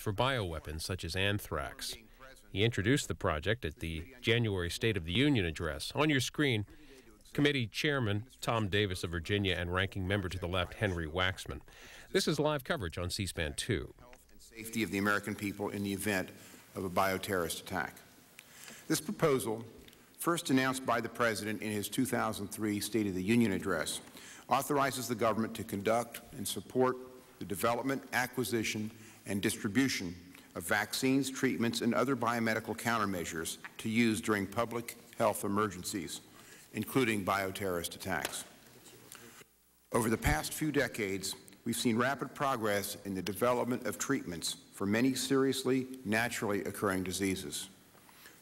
for bioweapons such as anthrax. He introduced the project at the January State of the Union address. On your screen, Committee Chairman Tom Davis of Virginia and Ranking Member to the left, Henry Waxman. This is live coverage on C-SPAN 2. Safety of the American people in the event of a bioterrorist attack. This proposal, first announced by the President in his 2003 State of the Union address, authorizes the government to conduct and support the development, acquisition, and distribution of vaccines, treatments, and other biomedical countermeasures to use during public health emergencies, including bioterrorist attacks. Over the past few decades, we've seen rapid progress in the development of treatments for many seriously, naturally occurring diseases.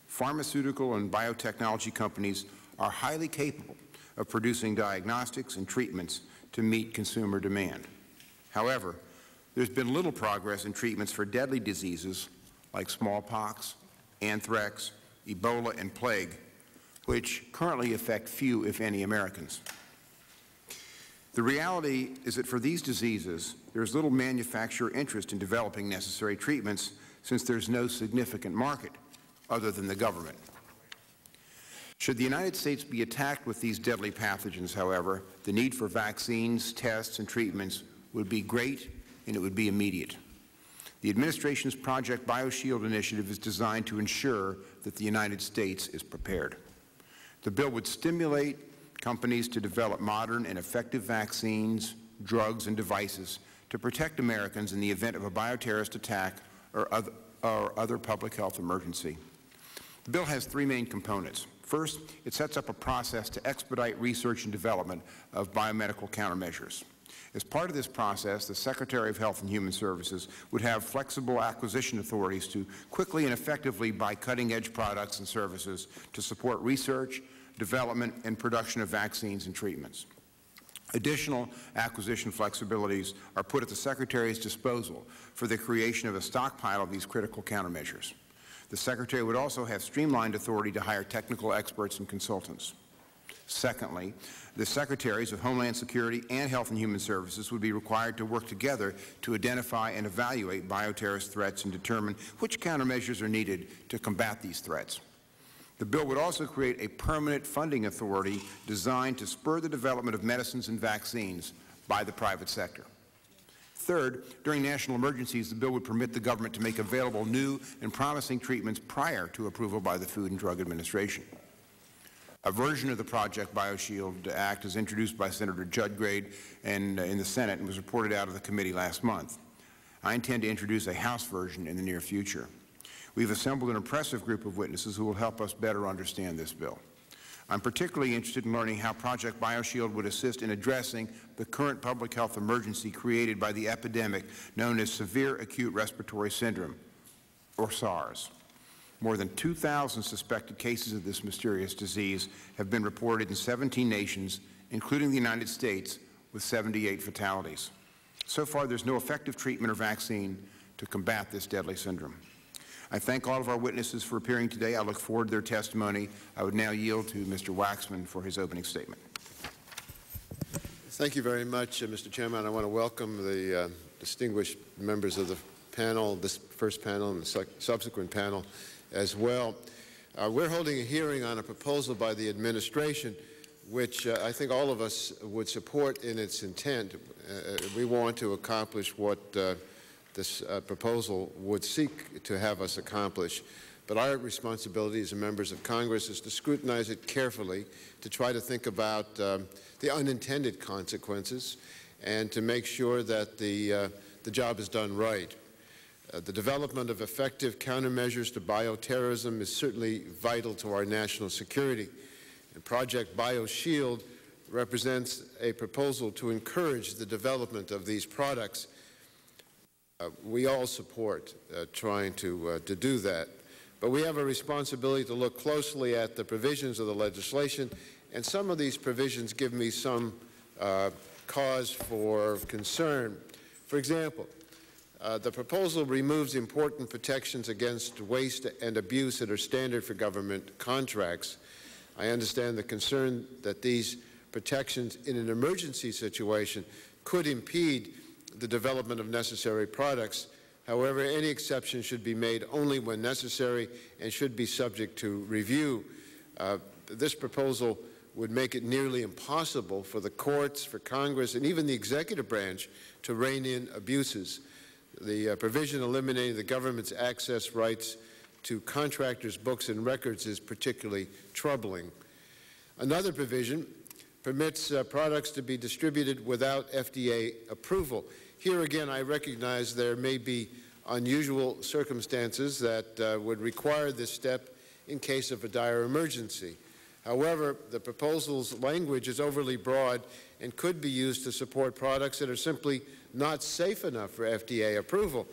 Pharmaceutical and biotechnology companies are highly capable of producing diagnostics and treatments to meet consumer demand. However, there's been little progress in treatments for deadly diseases like smallpox, anthrax, Ebola, and plague, which currently affect few, if any, Americans. The reality is that for these diseases, there is little manufacturer interest in developing necessary treatments since there's no significant market other than the government. Should the United States be attacked with these deadly pathogens, however, the need for vaccines, tests, and treatments would be great, and it would be immediate. The administration's Project BioShield initiative is designed to ensure that the United States is prepared. The bill would stimulate companies to develop modern and effective vaccines, drugs, and devices to protect Americans in the event of a bioterrorist attack or other public health emergency. The bill has three main components. First, it sets up a process to expedite research and development of biomedical countermeasures. As part of this process, the Secretary of Health and Human Services would have flexible acquisition authorities to quickly and effectively buy cutting-edge products and services to support research, development, and production of vaccines and treatments. Additional acquisition flexibilities are put at the Secretary's disposal for the creation of a stockpile of these critical countermeasures. The Secretary would also have streamlined authority to hire technical experts and consultants. Secondly, the Secretaries of Homeland Security and Health and Human Services would be required to work together to identify and evaluate bioterrorist threats and determine which countermeasures are needed to combat these threats. The bill would also create a permanent funding authority designed to spur the development of medicines and vaccines by the private sector. Third, during national emergencies, the bill would permit the government to make available new and promising treatments prior to approval by the Food and Drug Administration. A version of the Project BioShield Act is introduced by Senator Judgrave and in the Senate and was reported out of the committee last month. I intend to introduce a House version in the near future. We've assembled an impressive group of witnesses who will help us better understand this bill. I'm particularly interested in learning how Project BioShield would assist in addressing the current public health emergency created by the epidemic known as severe acute respiratory syndrome, or SARS. More than 2,000 suspected cases of this mysterious disease have been reported in 17 nations, including the United States, with 78 fatalities. So far, there's no effective treatment or vaccine to combat this deadly syndrome. I thank all of our witnesses for appearing today. I look forward to their testimony. I would now yield to Mr. Waxman for his opening statement. Thank you very much, Mr. Chairman. I want to welcome the distinguished members of the panel, this first panel and the subsequent panel as well. We're holding a hearing on a proposal by the administration, which I think all of us would support in its intent. We want to accomplish what this proposal would seek to have us accomplish. But our responsibility as members of Congress is to scrutinize it carefully, to try to think about the unintended consequences, and to make sure that the job is done right. The development of effective countermeasures to bioterrorism is certainly vital to our national security. And Project BioShield represents a proposal to encourage the development of these products. We all support trying to do that. But we have a responsibility to look closely at the provisions of the legislation, and some of these provisions give me some cause for concern. For example, the proposal removes important protections against waste and abuse that are standard for government contracts. I understand the concern that these protections in an emergency situation could impede the development of necessary products However, any exception should be made only when necessary and should be subject to review. This proposal would make it nearly impossible for the courts, for Congress, and even the executive branch to rein in abuses. The provision eliminating the government's access rights to contractors' books and records is particularly troubling. Another provision permits products to be distributed without FDA approval. Here again, I recognize there may be unusual circumstances that would require this step in case of a dire emergency. However, the proposal's language is overly broad and could be used to support products that are simply not safe enough for FDA approval.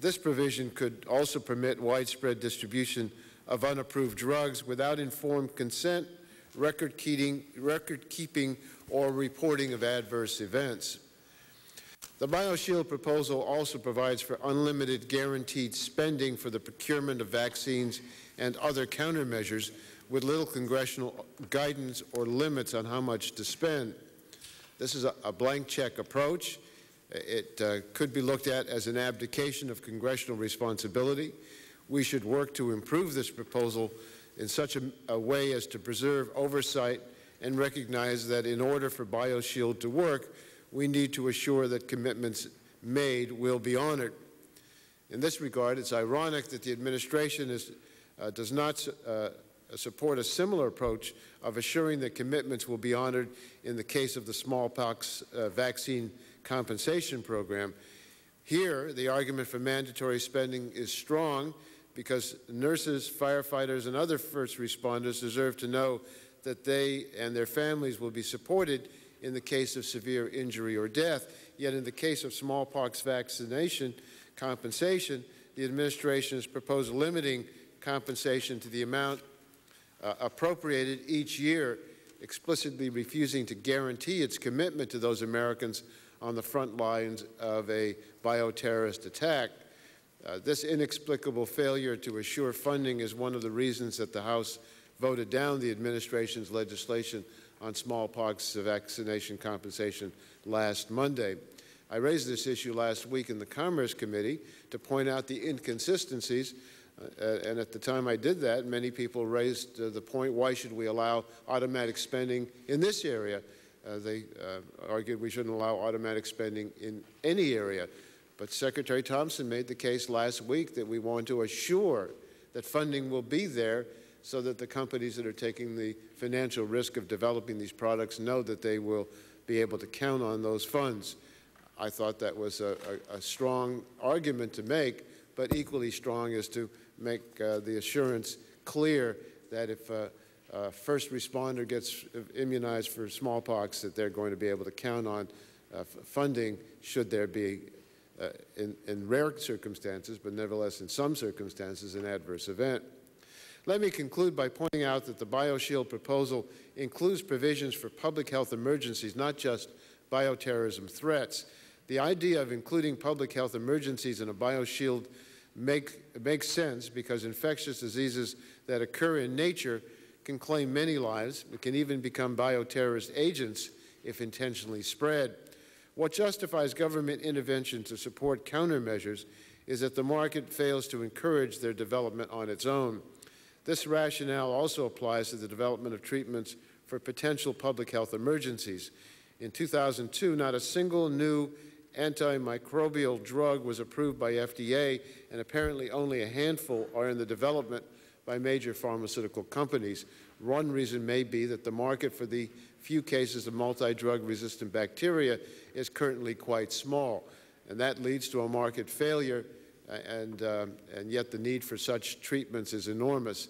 This provision could also permit widespread distribution of unapproved drugs without informed consent, record keeping, or reporting of adverse events. The BioShield proposal also provides for unlimited guaranteed spending for the procurement of vaccines and other countermeasures, with little congressional guidance or limits on how much to spend. This is a blank check approach. It could be looked at as an abdication of congressional responsibility. We should work to improve this proposal in such a way as to preserve oversight and recognize that in order for BioShield to work, we need to assure that commitments made will be honored. In this regard, it's ironic that the administration does not support a similar approach of assuring that commitments will be honored in the case of the smallpox vaccine compensation program. Here, the argument for mandatory spending is strong because nurses, firefighters, and other first responders deserve to know that they and their families will be supported in the case of severe injury or death. Yet in the case of smallpox vaccination compensation, the administration has proposed limiting compensation to the amount appropriated each year, explicitly refusing to guarantee its commitment to those Americans on the front lines of a bioterrorist attack. This inexplicable failure to assure funding is one of the reasons that the House voted down the administration's legislation on smallpox vaccination compensation last Monday. I raised this issue last week in the Commerce Committee to point out the inconsistencies. And at the time I did that, many people raised the point, why should we allow automatic spending in this area? They argued we shouldn't allow automatic spending in any area. But Secretary Thompson made the case last week that we want to assure that funding will be there so that the companies that are taking the financial risk of developing these products know that they will be able to count on those funds. I thought that was a strong argument to make, but equally strong is to make the assurance clear that if a first responder gets immunized for smallpox, that they're going to be able to count on funding should there be, in rare circumstances, but nevertheless in some circumstances, an adverse event. Let me conclude by pointing out that the BioShield proposal includes provisions for public health emergencies, not just bioterrorism threats. The idea of including public health emergencies in a BioShield makes sense because infectious diseases that occur in nature can claim many lives. It can even become bioterrorist agents if intentionally spread. What justifies government intervention to support countermeasures is that the market fails to encourage their development on its own. This rationale also applies to the development of treatments for potential public health emergencies. In 2002, not a single new antimicrobial drug was approved by FDA, and apparently only a handful are in the development by major pharmaceutical companies. One reason may be that the market for the few cases of multi-drug resistant bacteria is currently quite small, and that leads to a market failure, and yet the need for such treatments is enormous.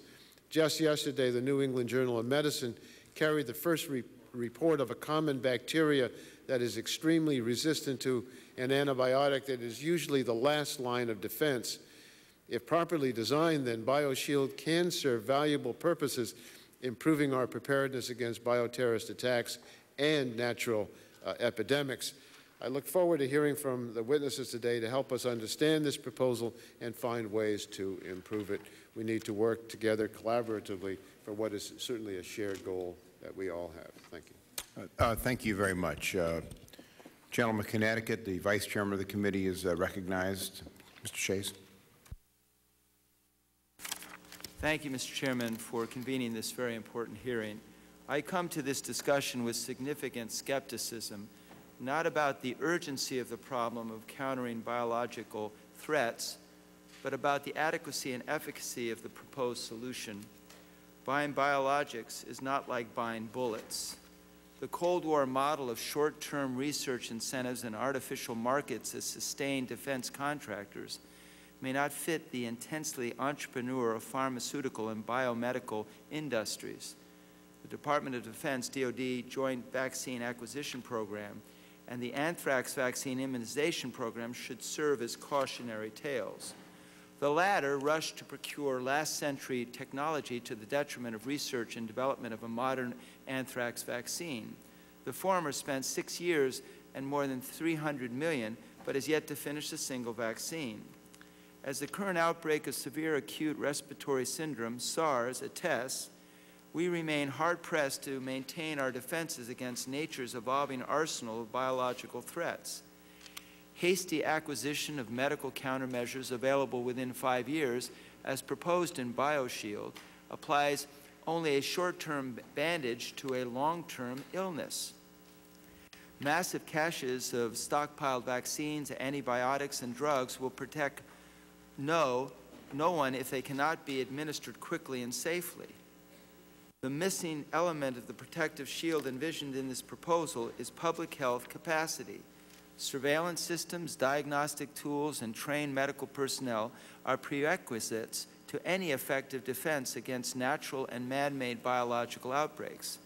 Just yesterday, the New England Journal of Medicine carried the first report of a common bacteria that is extremely resistant to an antibiotic that is usually the last line of defense. If properly designed, then BioShield can serve valuable purposes, improving our preparedness against bioterrorist attacks and natural epidemics. I look forward to hearing from the witnesses today to help us understand this proposal and find ways to improve it. We need to work together collaboratively for what is certainly a shared goal that we all have. Thank you. Thank you very much. Gentleman from Connecticut, the Vice Chairman of the Committee, is recognized. Mr. Chase. Thank you, Mr. Chairman, for convening this very important hearing. I come to this discussion with significant skepticism, not about the urgency of the problem of countering biological threats, but about the adequacy and efficacy of the proposed solution. Buying biologics is not like buying bullets. The Cold War model of short-term research incentives and artificial markets as sustained defense contractors may not fit the intensely entrepreneurial pharmaceutical and biomedical industries. The Department of Defense, DOD, Joint Vaccine Acquisition Program and the Anthrax Vaccine Immunization Program should serve as cautionary tales. The latter rushed to procure last-century technology to the detriment of research and development of a modern anthrax vaccine. The former spent 6 years and more than $300 million, but has yet to finish a single vaccine. As the current outbreak of severe acute respiratory syndrome, SARS, attests, we remain hard-pressed to maintain our defenses against nature's evolving arsenal of biological threats. Hasty acquisition of medical countermeasures available within 5 years, as proposed in BioShield, applies only a short-term bandage to a long-term illness. Massive caches of stockpiled vaccines, antibiotics, and drugs will protect no one if they cannot be administered quickly and safely. The missing element of the protective shield envisioned in this proposal is public health capacity. Surveillance systems, diagnostic tools, and trained medical personnel are prerequisites to any effective defense against natural and man-made biological outbreaks.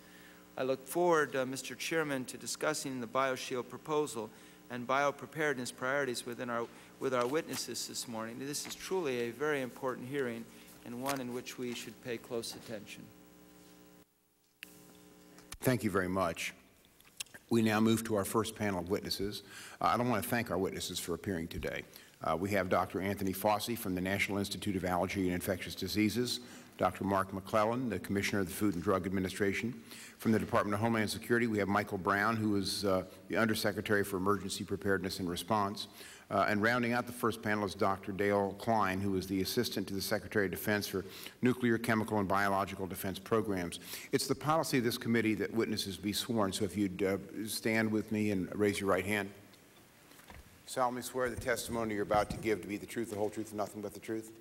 I look forward, Mr. Chairman, to discussing the BioShield proposal and biopreparedness priorities with our witnesses this morning. This is truly a very important hearing and one in which we should pay close attention. Thank you very much. We now move to our first panel of witnesses. I don't want to thank our witnesses for appearing today. We have Dr. Anthony Fauci from the National Institute of Allergy and Infectious Diseases, Dr. Mark McClellan, the Commissioner of the Food and Drug Administration. From the Department of Homeland Security, we have Michael Brown, who is the Undersecretary for Emergency Preparedness and Response. And rounding out the first panel is Dr. Dale Klein, who is the Assistant to the Secretary of Defense for Nuclear, Chemical, and Biological Defense Programs. It's the policy of this committee that witnesses be sworn, so if you'd stand with me and raise your right hand. Solemnly swear the testimony you're about to give to be the truth, the whole truth, and nothing but the truth.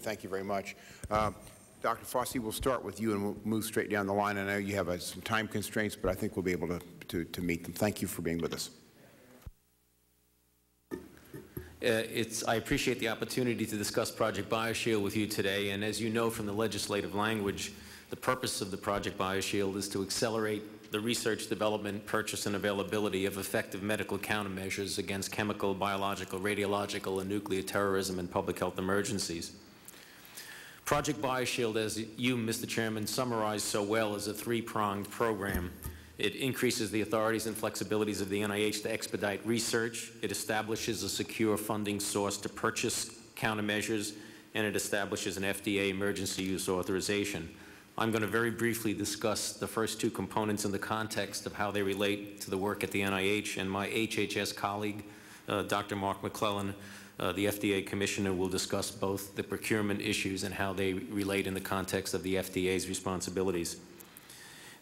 Thank you very much. Dr. Fauci, we'll start with you and we'll move straight down the line. I know you have some time constraints, but I think we'll be able to meet them. Thank you for being with us. I appreciate the opportunity to discuss Project BioShield with you today, and as you know from the legislative language, the purpose of the Project BioShield is to accelerate the research, development, purchase, and availability of effective medical countermeasures against chemical, biological, radiological, and nuclear terrorism and public health emergencies. Project BioShield, as you, Mr. Chairman, summarized so well, is a three-pronged program. It increases the authorities and flexibilities of the NIH to expedite research. It establishes a secure funding source to purchase countermeasures, and it establishes an FDA emergency use authorization. I'm going to very briefly discuss the first two components in the context of how they relate to the work at the NIH, and my HHS colleague, Dr. Mark McClellan, the FDA commissioner, will discuss both the procurement issues and how they relate in the context of the FDA's responsibilities.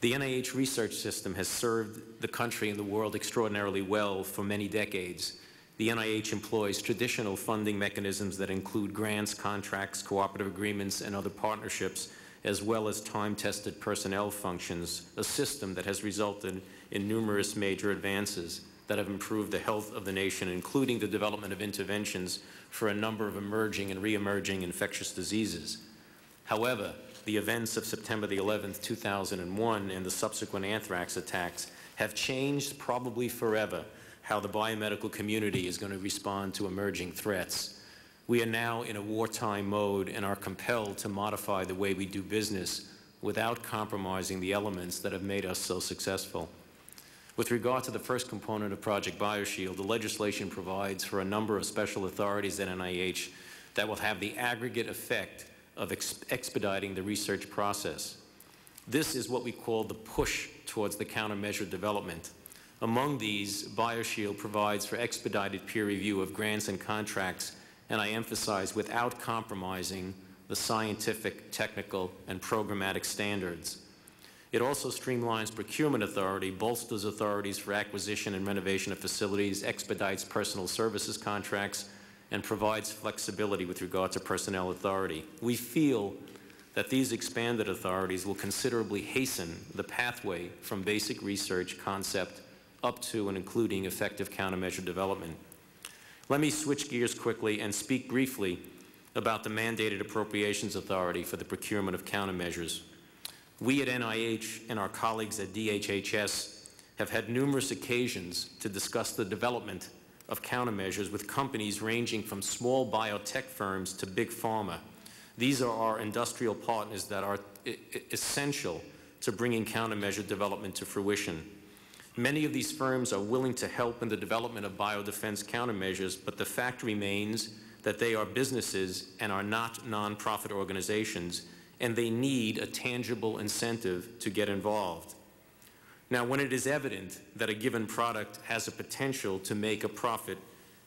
The NIH research system has served the country and the world extraordinarily well for many decades. The NIH employs traditional funding mechanisms that include grants, contracts, cooperative agreements, and other partnerships, as well as time-tested personnel functions, a system that has resulted in numerous major advances that have improved the health of the nation, including the development of interventions for a number of emerging and re-emerging infectious diseases. However, the events of September the 11th, 2001, and the subsequent anthrax attacks have changed, probably forever, how the biomedical community is going to respond to emerging threats. We are now in a wartime mode and are compelled to modify the way we do business without compromising the elements that have made us so successful. With regard to the first component of Project BioShield, the legislation provides for a number of special authorities at NIH that will have the aggregate effect of expediting the research process. This is what we call the push towards the countermeasure development. Among these, BioShield provides for expedited peer review of grants and contracts and I emphasize, without compromising the scientific, technical, and programmatic standards. It also streamlines procurement authority, bolsters authorities for acquisition and renovation of facilities, expedites personal services contracts, and provides flexibility with regard to personnel authority. We feel that these expanded authorities will considerably hasten the pathway from basic research concept up to and including effective countermeasure development. Let me switch gears quickly and speak briefly about the mandated appropriations authority for the procurement of countermeasures. We at NIH and our colleagues at DHS have had numerous occasions to discuss the development of countermeasures with companies ranging from small biotech firms to big pharma. These are our industrial partners that are essential to bringing countermeasure development to fruition. Many of these firms are willing to help in the development of biodefense countermeasures, but the fact remains that they are businesses and are not nonprofit organizations, and they need a tangible incentive to get involved. Now, when it is evident that a given product has a potential to make a profit,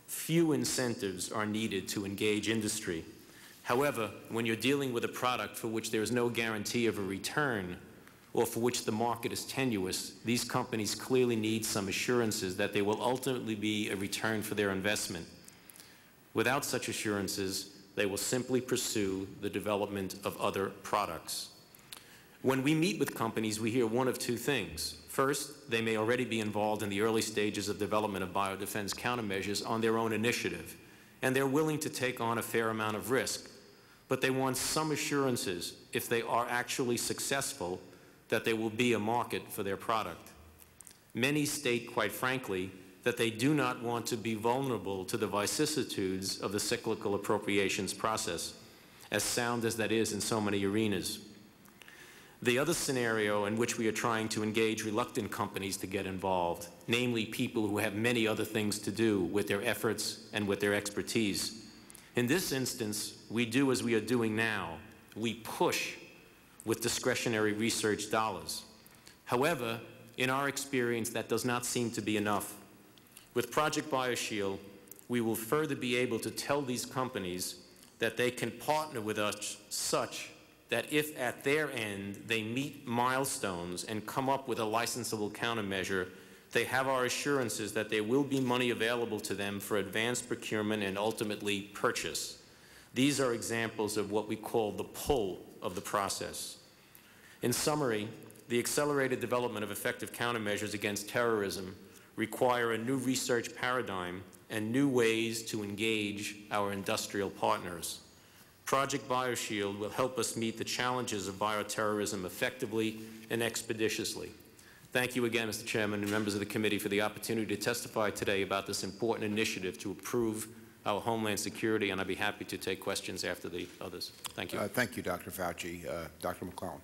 few incentives are needed to engage industry. However, when you're dealing with a product for which there is no guarantee of a return or for which the market is tenuous, these companies clearly need some assurances that there will ultimately be a return for their investment. Without such assurances, they will simply pursue the development of other products. When we meet with companies, we hear one of two things. First, they may already be involved in the early stages of development of biodefense countermeasures on their own initiative, and they're willing to take on a fair amount of risk. But they want some assurances, if they are actually successful, that there will be a market for their product. Many state, quite frankly, that they do not want to be vulnerable to the vicissitudes of the cyclical appropriations process, as sound as that is in so many arenas. The other scenario in which we are trying to engage reluctant companies to get involved, namely people who have many other things to do with their efforts and with their expertise. In this instance, we do as we are doing now. We push with discretionary research dollars. However, in our experience, that does not seem to be enough. With Project BioShield, we will further be able to tell these companies that they can partner with us such that if at their end they meet milestones and come up with a licensable countermeasure, they have our assurances that there will be money available to them for advanced procurement and ultimately purchase. These are examples of what we call the pull of the process. In summary, the accelerated development of effective countermeasures against terrorism require a new research paradigm and new ways to engage our industrial partners. Project BioShield will help us meet the challenges of bioterrorism effectively and expeditiously. Thank you again, Mr. Chairman, and members of the committee for the opportunity to testify today about this important initiative to improve our homeland security, and I'd be happy to take questions after the others. Thank you. Thank you, Dr. Fauci. Dr. McClellan.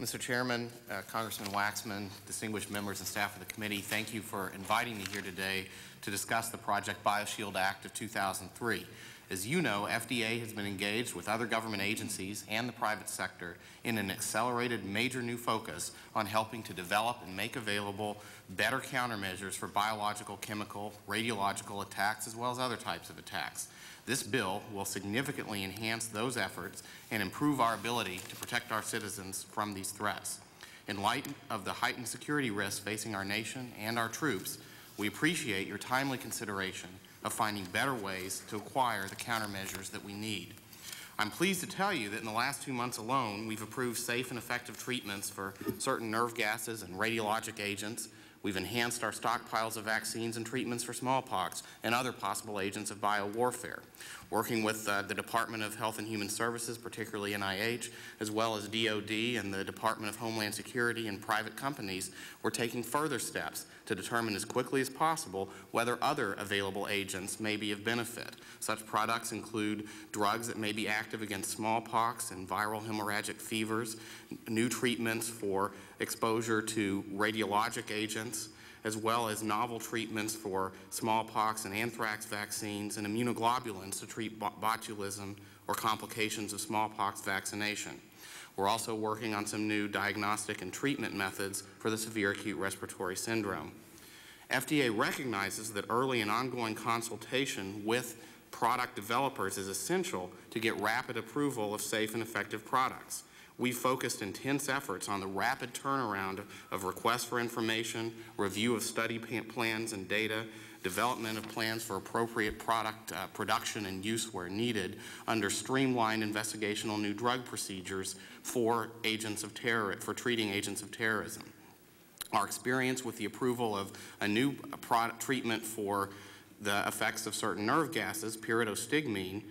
Mr. Chairman, Congressman Waxman, distinguished members and staff of the committee, thank you for inviting me here today to discuss the Project BioShield Act of 2003. As you know, FDA has been engaged with other government agencies and the private sector in an accelerated major new focus on helping to develop and make available better countermeasures for biological, chemical, radiological attacks, as well as other types of attacks. This bill will significantly enhance those efforts and improve our ability to protect our citizens from these threats. In light of the heightened security risks facing our nation and our troops, we appreciate your timely consideration of finding better ways to acquire the countermeasures that we need. I'm pleased to tell you that in the last 2 months alone, we've approved safe and effective treatments for certain nerve gases and radiologic agents. We've enhanced our stockpiles of vaccines and treatments for smallpox and other possible agents of biowarfare. Working with the Department of Health and Human Services, particularly NIH, as well as DOD and the Department of Homeland Security and private companies, we're taking further steps to determine as quickly as possible whether other available agents may be of benefit. Such products include drugs that may be active against smallpox and viral hemorrhagic fevers, new treatments for exposure to radiologic agents, as well as novel treatments for smallpox and anthrax vaccines and immunoglobulins to treat botulism or complications of smallpox vaccination. We're also working on some new diagnostic and treatment methods for the severe acute respiratory syndrome. FDA recognizes that early and ongoing consultation with product developers is essential to get rapid approval of safe and effective products. We focused intense efforts on the rapid turnaround of requests for information, review of study plans and data, development of plans for appropriate product production and use where needed under streamlined investigational new drug procedures for treating agents of terrorism. Our experience with the approval of a new product treatment for the effects of certain nerve gases, pyridostigmine,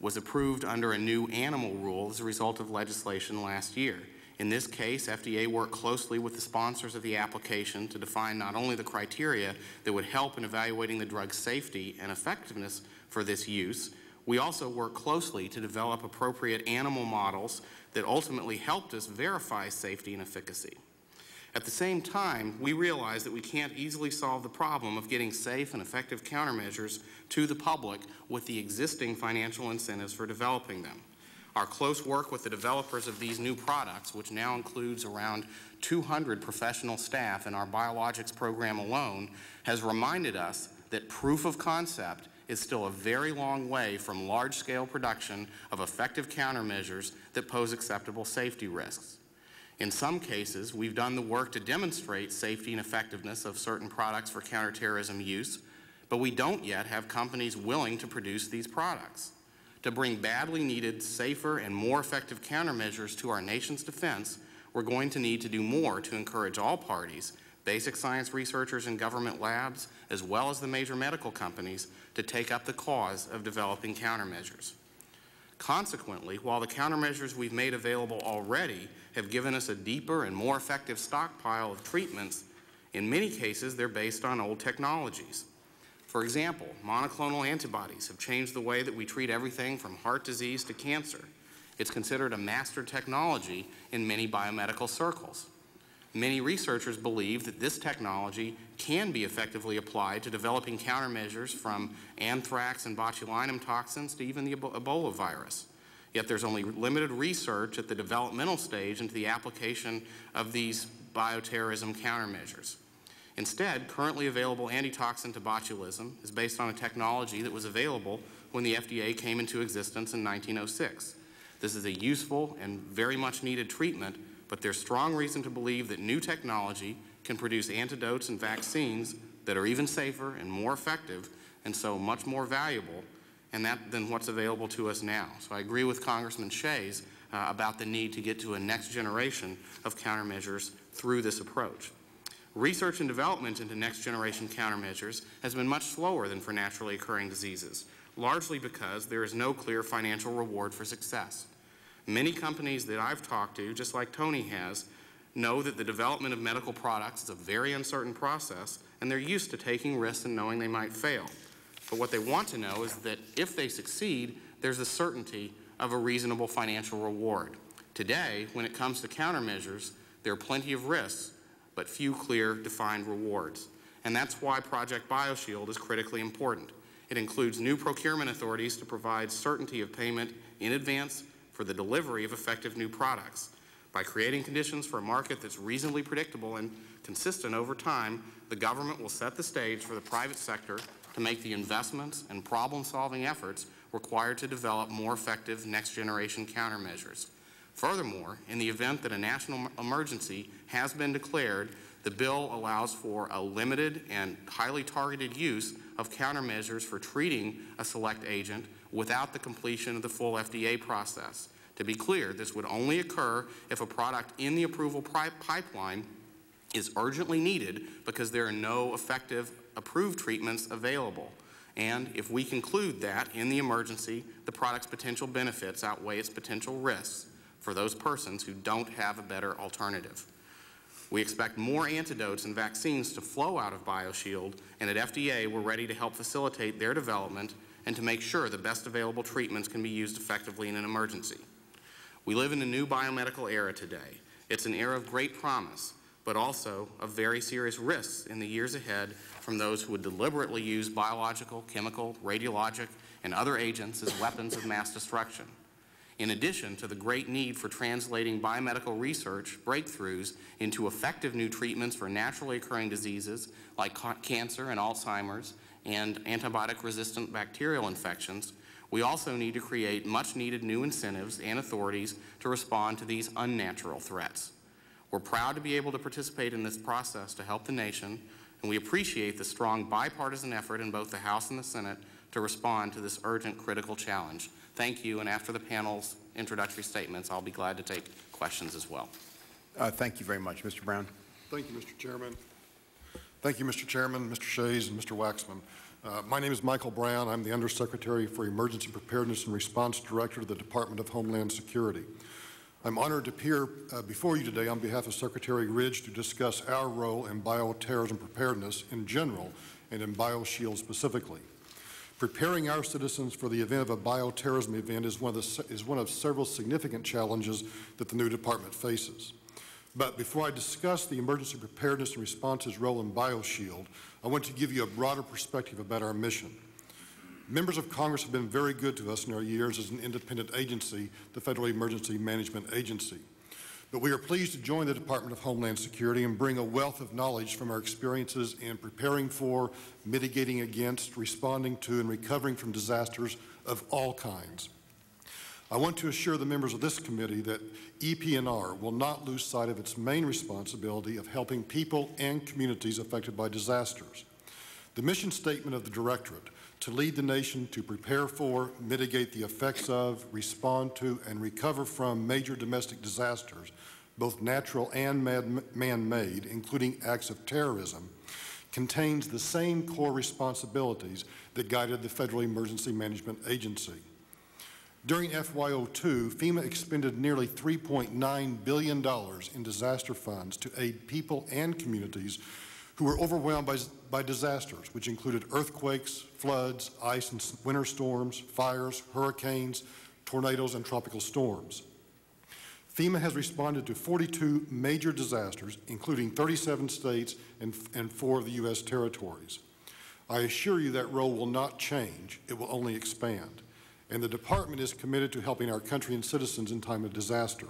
was approved under a new animal rule as a result of legislation last year. In this case, FDA worked closely with the sponsors of the application to define not only the criteria that would help in evaluating the drug's safety and effectiveness for this use, we also worked closely to develop appropriate animal models that ultimately helped us verify safety and efficacy. At the same time, we realize that we can't easily solve the problem of getting safe and effective countermeasures to the public with the existing financial incentives for developing them. Our close work with the developers of these new products, which now includes around 200 professional staff in our biologics program alone, has reminded us that proof of concept is still a very long way from large-scale production of effective countermeasures that pose acceptable safety risks. In some cases, we've done the work to demonstrate safety and effectiveness of certain products for counterterrorism use, but we don't yet have companies willing to produce these products. To bring badly needed, safer, and more effective countermeasures to our nation's defense, we're going to need to do more to encourage all parties, basic science researchers and government labs, as well as the major medical companies, to take up the cause of developing countermeasures. Consequently, while the countermeasures we've made available already have given us a deeper and more effective stockpile of treatments, in many cases they're based on old technologies. For example, monoclonal antibodies have changed the way that we treat everything from heart disease to cancer. It's considered a master technology in many biomedical circles. Many researchers believe that this technology can be effectively applied to developing countermeasures from anthrax and botulinum toxins to even the Ebola virus. Yet there's only limited research at the developmental stage into the application of these bioterrorism countermeasures. Instead, currently available antitoxin to botulism is based on a technology that was available when the FDA came into existence in 1906. This is a useful and very much needed treatment, but there's strong reason to believe that new technology can produce antidotes and vaccines that are even safer and more effective, and so much more valuable than what's available to us now. So I agree with Congressman Shays about the need to get to a next generation of countermeasures through this approach. Research and development into next generation countermeasures has been much slower than for naturally occurring diseases, largely because there is no clear financial reward for success. Many companies that I've talked to, just like Tony has, know that the development of medical products is a very uncertain process, and they're used to taking risks and knowing they might fail. But what they want to know is that if they succeed, there's a certainty of a reasonable financial reward. Today, when it comes to countermeasures, there are plenty of risks, but few clear, defined rewards. And that's why Project BioShield is critically important. It includes new procurement authorities to provide certainty of payment in advance for the delivery of effective new products. By creating conditions for a market that's reasonably predictable and consistent over time, the government will set the stage for the private sector to make the investments and problem-solving efforts required to develop more effective next-generation countermeasures. Furthermore, in the event that a national emergency has been declared, the bill allows for a limited and highly targeted use of countermeasures for treating a select agent without the completion of the full FDA process. To be clear, this would only occur if a product in the approval pipeline is urgently needed because there are no effective approved treatments available. And if we conclude that in the emergency, the product's potential benefits outweigh its potential risks for those persons who don't have a better alternative. We expect more antidotes and vaccines to flow out of BioShield, and at FDA, we're ready to help facilitate their development and to make sure the best available treatments can be used effectively in an emergency. We live in a new biomedical era today. It's an era of great promise, but also of very serious risks in the years ahead from those who would deliberately use biological, chemical, radiologic, and other agents as weapons of mass destruction. In addition to the great need for translating biomedical research breakthroughs into effective new treatments for naturally occurring diseases like cancer and Alzheimer's, and antibiotic-resistant bacterial infections, we also need to create much-needed new incentives and authorities to respond to these unnatural threats. We're proud to be able to participate in this process to help the nation, and we appreciate the strong bipartisan effort in both the House and the Senate to respond to this urgent, critical challenge. Thank you, and after the panel's introductory statements, I'll be glad to take questions as well. Thank you very much. Mr. Brown. Thank you, Mr. Chairman. Thank you, Mr. Chairman, Mr. Shays, and Mr. Waxman. My name is Michael Brown. I'm the Undersecretary for Emergency Preparedness and Response Director of the Department of Homeland Security. I'm honored to appear before you today on behalf of Secretary Ridge to discuss our role in bioterrorism preparedness in general and in BioShield specifically. Preparing our citizens for the event of a bioterrorism event is one of several significant challenges that the new department faces. But before I discuss the emergency preparedness and response's role in BioShield, I want to give you a broader perspective about our mission. Members of Congress have been very good to us in our years as an independent agency, the Federal Emergency Management Agency. But we are pleased to join the Department of Homeland Security and bring a wealth of knowledge from our experiences in preparing for, mitigating against, responding to, and recovering from disasters of all kinds. I want to assure the members of this committee that EP&R will not lose sight of its main responsibility of helping people and communities affected by disasters. The mission statement of the Directorate, to lead the nation to prepare for, mitigate the effects of, respond to, and recover from major domestic disasters, both natural and man-made, including acts of terrorism, contains the same core responsibilities that guided the Federal Emergency Management Agency. During FY02, FEMA expended nearly $3.9 billion in disaster funds to aid people and communities who were overwhelmed by disasters, which included earthquakes, floods, ice and winter storms, fires, hurricanes, tornadoes, and tropical storms. FEMA has responded to 42 major disasters, including 37 states and 4 of the U.S. territories. I assure you that role will not change. It will only expand. And the Department is committed to helping our country and citizens in time of disaster.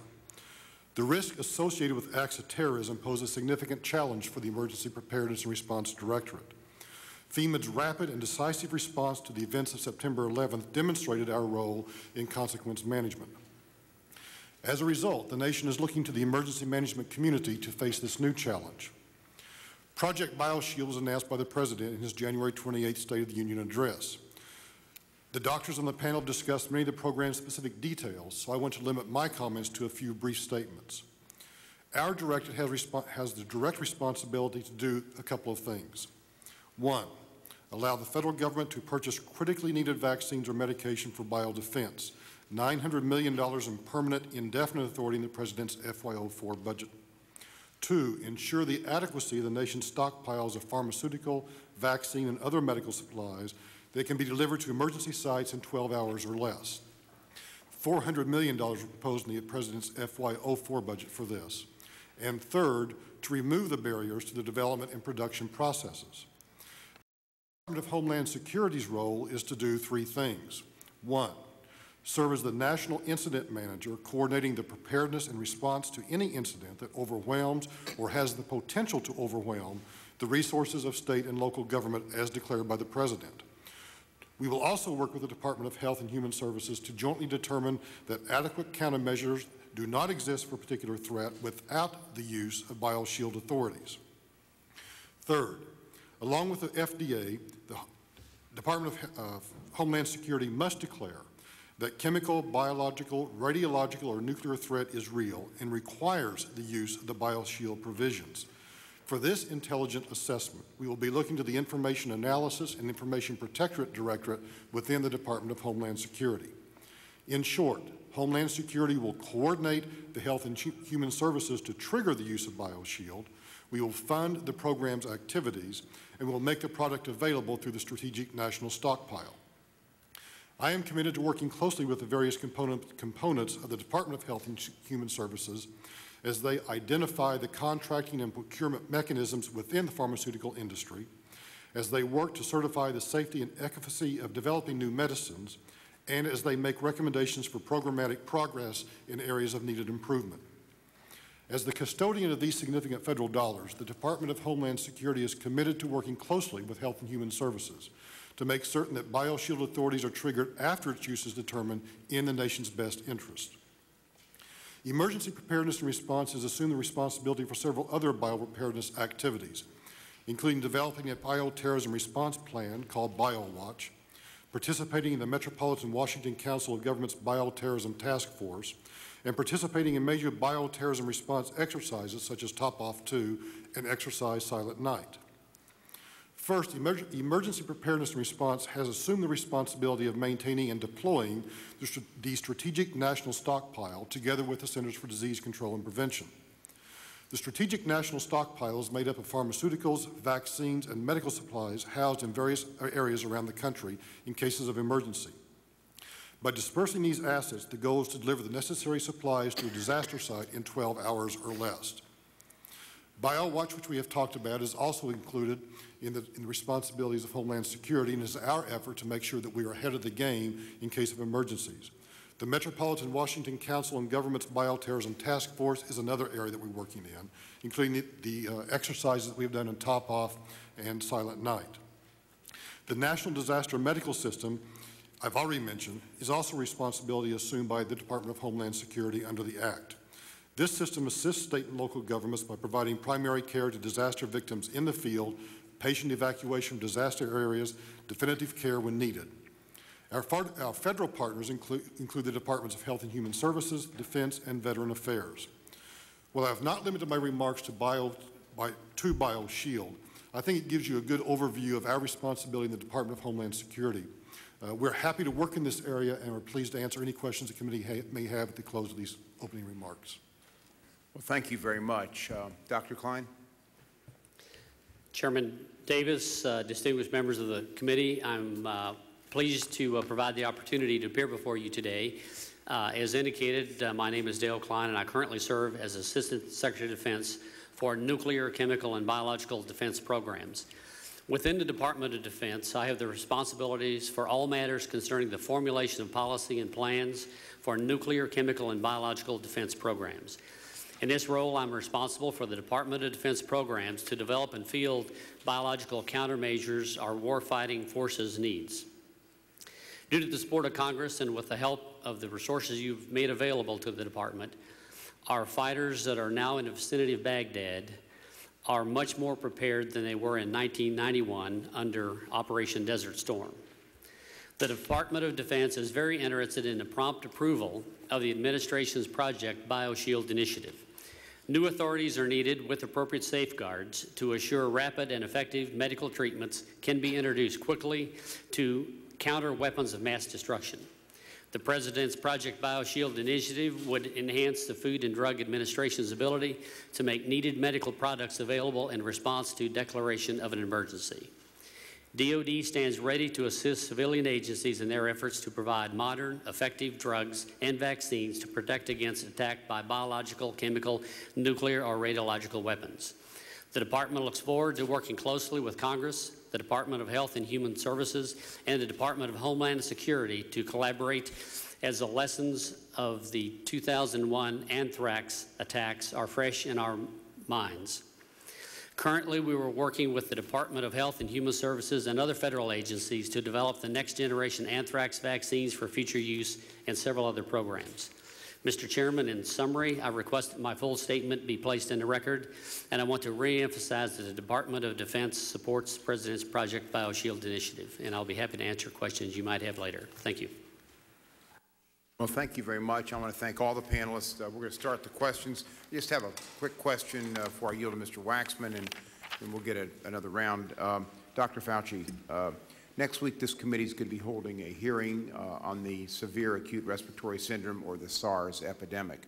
The risk associated with acts of terrorism pose a significant challenge for the Emergency Preparedness and Response Directorate. FEMA's rapid and decisive response to the events of September 11th demonstrated our role in consequence management. As a result, the nation is looking to the emergency management community to face this new challenge. Project BioShield was announced by the President in his January 28th State of the Union address. The doctors on the panel have discussed many of the program's specific details, so I want to limit my comments to a few brief statements. Our Directorate has the direct responsibility to do a couple of things. One, allow the federal government to purchase critically needed vaccines or medication for biodefense, $900 million in permanent indefinite authority in the President's FY04 budget. Two, ensure the adequacy of the nation's stockpiles of pharmaceutical, vaccine, and other medical supplies that can be delivered to emergency sites in 12 hours or less. $400 million were proposed in the President's FY04 budget for this. And third, to remove the barriers to the development and production processes. The Department of Homeland Security's role is to do three things. One, serve as the National Incident Manager, coordinating the preparedness and response to any incident that overwhelms or has the potential to overwhelm the resources of state and local government as declared by the President. We will also work with the Department of Health and Human Services to jointly determine that adequate countermeasures do not exist for a particular threat without the use of BioShield authorities. Third, along with the FDA, the Department of Homeland Security must declare that chemical, biological, radiological, or nuclear threat is real and requires the use of the BioShield provisions. For this intelligent assessment, we will be looking to the Information Analysis and Information Protectorate Directorate within the Department of Homeland Security. In short, Homeland Security will coordinate the Health and Human Services to trigger the use of BioShield. We will fund the program's activities, and we will make the product available through the Strategic National Stockpile. I am committed to working closely with the various components of the Department of Health and Human Services as they identify the contracting and procurement mechanisms within the pharmaceutical industry, as they work to certify the safety and efficacy of developing new medicines, and as they make recommendations for programmatic progress in areas of needed improvement. As the custodian of these significant federal dollars, the Department of Homeland Security is committed to working closely with Health and Human Services to make certain that BioShield authorities are triggered after its use is determined in the nation's best interest. Emergency preparedness and responses assume the responsibility for several other biopreparedness activities, including developing a bioterrorism response plan called BioWatch, participating in the Metropolitan Washington Council of Governments Bioterrorism Task Force, and participating in major bioterrorism response exercises such as Top Off 2 and Exercise Silent Night. First, emergency preparedness and response has assumed the responsibility of maintaining and deploying the Strategic National Stockpile together with the Centers for Disease Control and Prevention. The Strategic National Stockpile is made up of pharmaceuticals, vaccines, and medical supplies housed in various areas around the country in cases of emergency. By dispersing these assets, the goal is to deliver the necessary supplies to a disaster site in 12 hours or less. BioWatch, which we have talked about, is also included in the responsibilities of Homeland Security and is our effort to make sure that we are ahead of the game in case of emergencies. The Metropolitan Washington Council on Governments Bioterrorism Task Force is another area that we're working in, including the exercises that we've done in Top Off and Silent Night. The National Disaster Medical System, I've already mentioned, is also a responsibility assumed by the Department of Homeland Security under the Act. This system assists state and local governments by providing primary care to disaster victims in the field, patient evacuation from disaster areas, definitive care when needed. Our federal partners include the Departments of Health and Human Services, Defense, and Veteran Affairs. While I have not limited my remarks to BioShield, I think it gives you a good overview of our responsibility in the Department of Homeland Security. We're happy to work in this area and are pleased to answer any questions the committee may have at the close of these opening remarks. Well, thank you very much. Dr. Klein? Chairman Davis, distinguished members of the committee, I'm pleased to provide the opportunity to appear before you today. As indicated, my name is Dale Klein, and I currently serve as Assistant Secretary of Defense for Nuclear, Chemical, and Biological Defense Programs. Within the Department of Defense, I have the responsibilities for all matters concerning the formulation of policy and plans for nuclear, chemical, and biological defense programs. In this role, I'm responsible for the Department of Defense programs to develop and field biological countermeasures our warfighting forces needs. Due to the support of Congress and with the help of the resources you've made available to the Department, our fighters that are now in the vicinity of Baghdad are much more prepared than they were in 1991 under Operation Desert Storm. The Department of Defense is very interested in the prompt approval of the administration's Project BioShield initiative. New authorities are needed with appropriate safeguards to assure rapid and effective medical treatments can be introduced quickly to counter weapons of mass destruction. The President's Project BioShield initiative would enhance the Food and Drug Administration's ability to make needed medical products available in response to declaration of an emergency. DOD stands ready to assist civilian agencies in their efforts to provide modern, effective drugs and vaccines to protect against attack by biological, chemical, nuclear, or radiological weapons. The Department looks forward to working closely with Congress, the Department of Health and Human Services, and the Department of Homeland Security to collaborate as the lessons of the 2001 anthrax attacks are fresh in our minds. Currently, we were working with the Department of Health and Human Services and other federal agencies to develop the next generation anthrax vaccines for future use and several other programs. Mr. Chairman, in summary, I request that my full statement be placed in the record, and I want to reemphasize that the Department of Defense supports the President's Project BioShield initiative, and I'll be happy to answer questions you might have later. Thank you. Well, thank you very much. I want to thank all the panelists. We're going to start the questions. I just have a quick question before I yield to Mr. Waxman, and then we'll get another round. Dr. Fauci, next week this committee is going to be holding a hearing on the severe acute respiratory syndrome, or the SARS epidemic.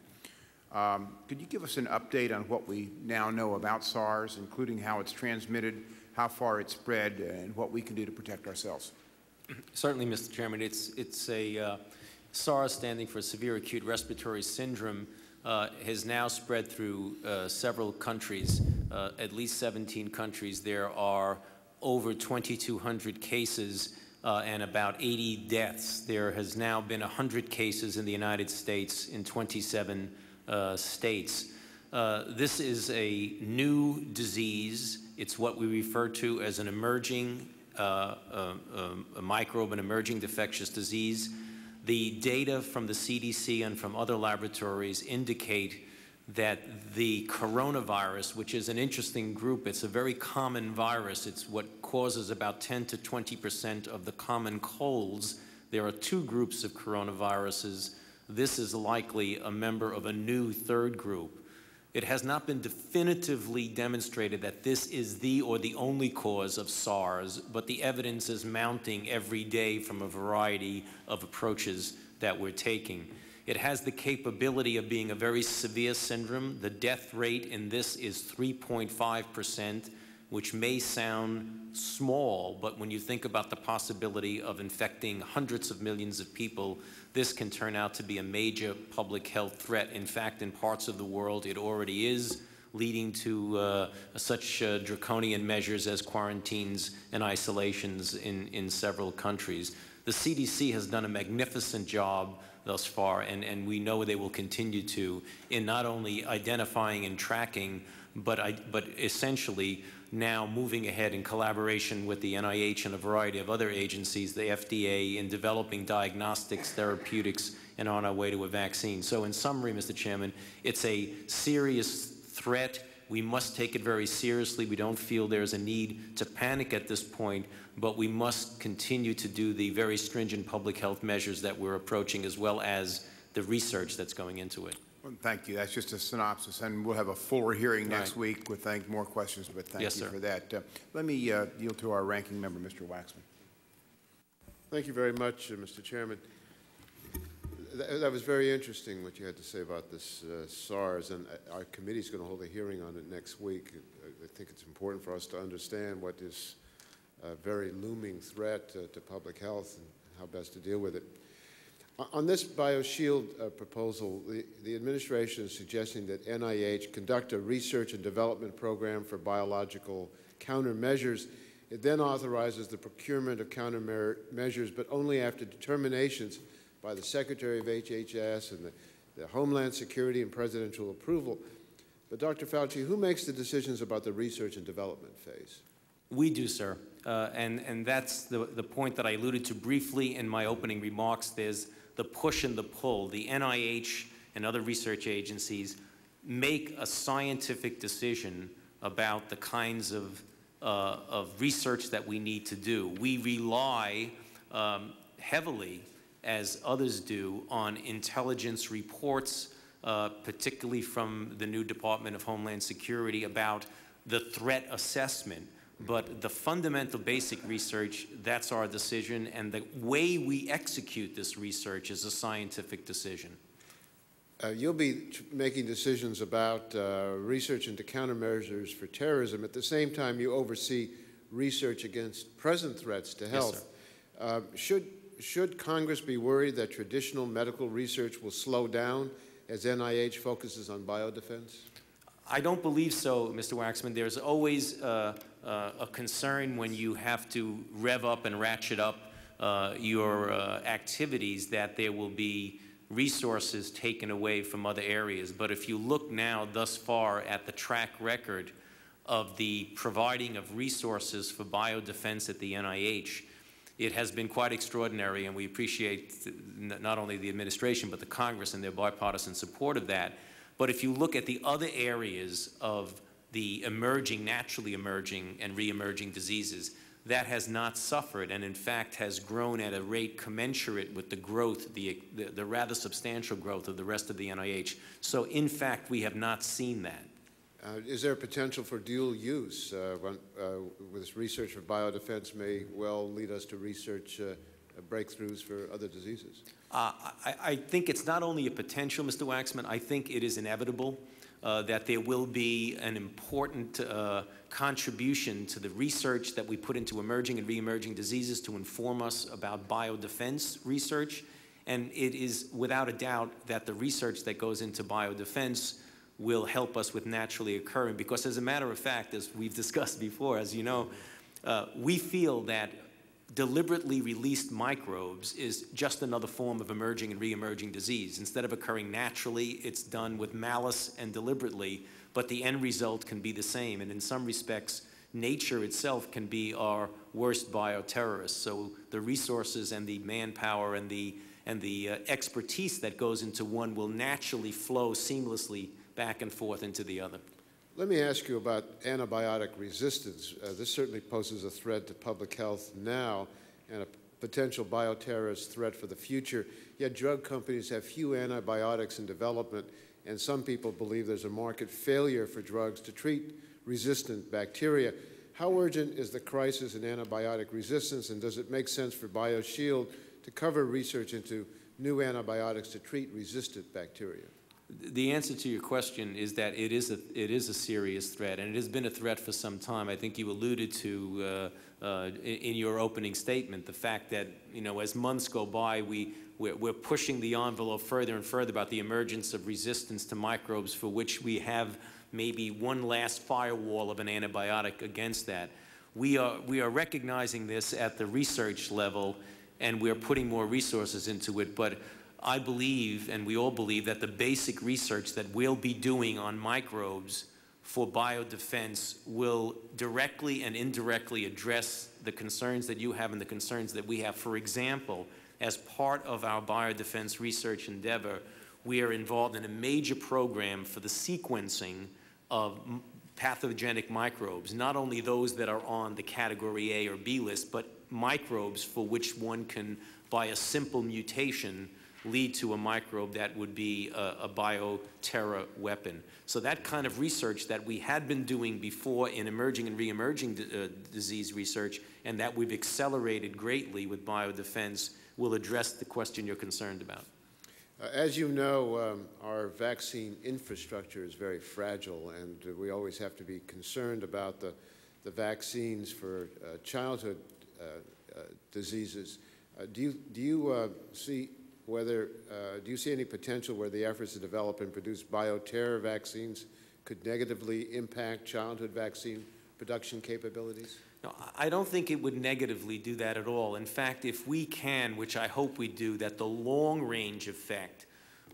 Could you give us an update on what we now know about SARS, including how it's transmitted, how far it's spread, and what we can do to protect ourselves? Certainly, Mr. Chairman. It's a SARS, standing for severe acute respiratory syndrome, has now spread through several countries, at least 17 countries. There are over 2,200 cases and about 80 deaths. There has now been 100 cases in the United States in 27 states. This is a new disease. It's what we refer to as an emerging a microbe, an emerging infectious disease. The data from the CDC and from other laboratories indicate that the coronavirus, which is an interesting group, it's a very common virus. It's what causes about 10% to 20% of the common colds. There are two groups of coronaviruses. This is likely a member of a new third group. It has not been definitively demonstrated that this is the or the only cause of SARS, but the evidence is mounting every day from a variety of approaches that we're taking. It has the capability of being a very severe syndrome. The death rate in this is 3.5%, which may sound small, but when you think about the possibility of infecting hundreds of millions of people, this can turn out to be a major public health threat. In fact, in parts of the world, it already is, leading to such draconian measures as quarantines and isolations in several countries. The CDC has done a magnificent job thus far, and we know they will continue to, in not only identifying and tracking, but essentially now moving ahead in collaboration with the NIH and a variety of other agencies, the FDA, in developing diagnostics, therapeutics, and on our way to a vaccine. So in summary, Mr. Chairman, it's a serious threat. We must take it very seriously. We don't feel there's a need to panic at this point, but we must continue to do the very stringent public health measures that we're approaching, as well as the research that's going into it. Well, thank you. That's just a synopsis, and we'll have a fuller hearing next week with more questions, but thank you for that. Let me yield to our ranking member, Mr. Waxman. Thank you very much, Mr. Chairman. That was very interesting what you had to say about this SARS, and our committee is going to hold a hearing on it next week. I think it's important for us to understand what is a very looming threat to public health and how best to deal with it. On this BioShield proposal, the administration is suggesting that NIH conduct a research and development program for biological countermeasures. It then authorizes the procurement of countermeasures, but only after determinations by the Secretary of HHS and the Homeland Security and presidential approval. But Dr. Fauci, who makes the decisions about the research and development phase? We do, sir. And that's the point that I alluded to briefly in my opening remarks. There's the push and the pull. The NIH and other research agencies make a scientific decision about the kinds of research that we need to do. We rely heavily, as others do, on intelligence reports, particularly from the new Department of Homeland Security, about the threat assessment. But the fundamental basic research, that's our decision, and the way we execute this research is a scientific decision. You'll be making decisions about research into countermeasures for terrorism. At the same time, you oversee research against present threats to health. Yes, sir. Should Congress be worried that traditional medical research will slow down as NIH focuses on biodefense? I don't believe so, Mr. Waxman. There's always a concern when you have to rev up and ratchet up your activities that there will be resources taken away from other areas. But if you look now thus far at the track record of the providing of resources for biodefense at the NIH, it has been quite extraordinary, and we appreciate not only the administration but the Congress and their bipartisan support of that. But if you look at the other areas of the emerging, naturally emerging and re-emerging diseases, that has not suffered and, in fact, has grown at a rate commensurate with the growth, the rather substantial growth of the rest of the NIH. So, in fact, we have not seen that. Is there potential for dual use? This research for biodefense may well lead us to research breakthroughs for other diseases. I think it's not only a potential, Mr. Waxman. I think it is inevitable that there will be an important contribution to the research that we put into emerging and re-emerging diseases to inform us about biodefense research. And it is without a doubt that the research that goes into biodefense will help us with naturally occurring, because as a matter of fact, as we've discussed before, as you know, we feel that deliberately released microbes is just another form of emerging and re-emerging disease. Instead of occurring naturally, it's done with malice and deliberately, but the end result can be the same. And in some respects, nature itself can be our worst bioterrorist. So the resources and the manpower and the expertise that goes into one will naturally flow seamlessly back and forth into the other. Let me ask you about antibiotic resistance. This certainly poses a threat to public health now and a potential bioterrorist threat for the future. Yet drug companies have few antibiotics in development, and some people believe there's a market failure for drugs to treat resistant bacteria. How urgent is the crisis in antibiotic resistance, and does it make sense for BioShield to cover research into new antibiotics to treat resistant bacteria? The answer to your question is that it is a serious threat, and it has been a threat for some time. I think you alluded to in your opening statement the fact that, you know, as months go by, we're pushing the envelope further and further about the emergence of resistance to microbes for which we have maybe one last firewall of an antibiotic against that. We are recognizing this at the research level, and we're putting more resources into it, but I believe, and we all believe, that the basic research that we'll be doing on microbes for biodefense will directly and indirectly address the concerns that you have and the concerns that we have. For example, as part of our biodefense research endeavor, we are involved in a major program for the sequencing of pathogenic microbes, not only those that are on the category A or B list, but microbes for which one can, by a simple mutation, lead to a microbe that would be a bioterror weapon. So that kind of research that we had been doing before in emerging and re-emerging disease research, and that we've accelerated greatly with biodefense, will address the question you're concerned about. As you know, our vaccine infrastructure is very fragile, and we always have to be concerned about the vaccines for childhood diseases. Do you see any potential where the efforts to develop and produce bioterror vaccines could negatively impact childhood vaccine production capabilities? No, I don't think it would negatively do that at all. In fact, if we can, which I hope we do, that the long-range effect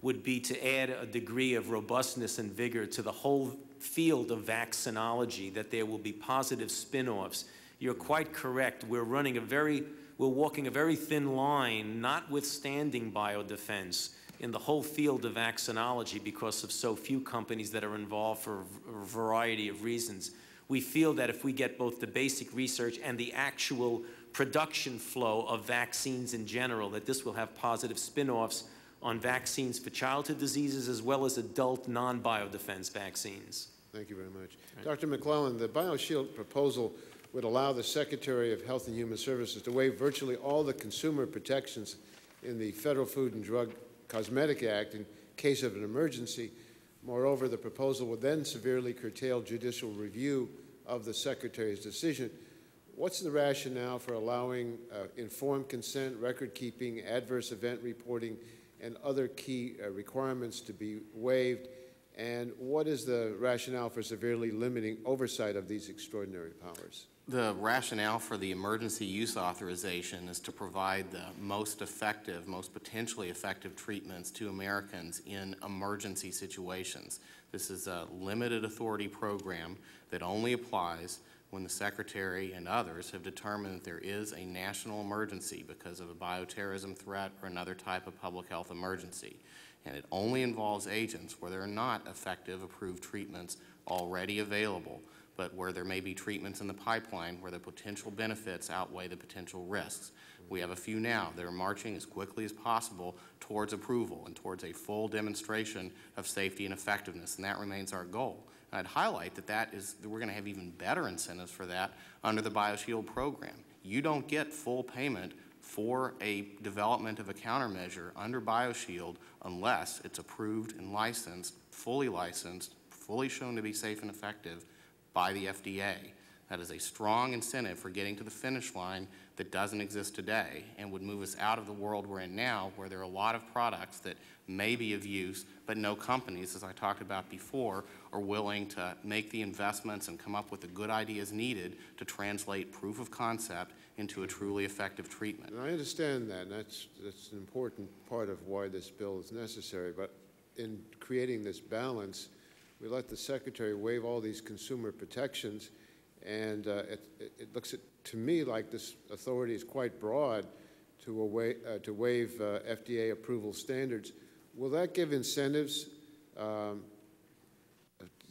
would be to add a degree of robustness and vigor to the whole field of vaccinology, that there will be positive spin-offs. You're quite correct. We're walking a very thin line, notwithstanding biodefense, in the whole field of vaccinology because of so few companies that are involved for a variety of reasons. We feel that if we get both the basic research and the actual production flow of vaccines in general, that this will have positive spin-offs on vaccines for childhood diseases as well as adult non-biodefense vaccines. Thank you very much. Right. Dr. McClellan, the BioShield proposal would allow the Secretary of Health and Human Services to waive virtually all the consumer protections in the Federal Food and Drug Cosmetic Act in case of an emergency. Moreover, the proposal would then severely curtail judicial review of the Secretary's decision. What's the rationale for allowing informed consent, record keeping, adverse event reporting, and other key requirements to be waived? And what is the rationale for severely limiting oversight of these extraordinary powers? The rationale for the emergency use authorization is to provide the most effective, most potentially effective treatments to Americans in emergency situations. This is a limited authority program that only applies when the Secretary and others have determined that there is a national emergency because of a bioterrorism threat or another type of public health emergency. And it only involves agents where there are not effective approved treatments already available, but where there may be treatments in the pipeline where the potential benefits outweigh the potential risks. We have a few now that are marching as quickly as possible towards approval and towards a full demonstration of safety and effectiveness, and that remains our goal. And I'd highlight that we're going to have even better incentives for that under the BioShield program. You don't get full payment for a development of a countermeasure under BioShield unless it's approved and licensed, fully shown to be safe and effective by the FDA. That is a strong incentive for getting to the finish line that doesn't exist today and would move us out of the world we're in now, where there are a lot of products that may be of use, but no companies, as I talked about before, are willing to make the investments and come up with the good ideas needed to translate proof of concept into a truly effective treatment. And I understand that, and that's an important part of why this bill is necessary, but in creating this balance, we let the Secretary waive all these consumer protections, and it looks to me like this authority is quite broad to waive FDA approval standards. Will that give incentives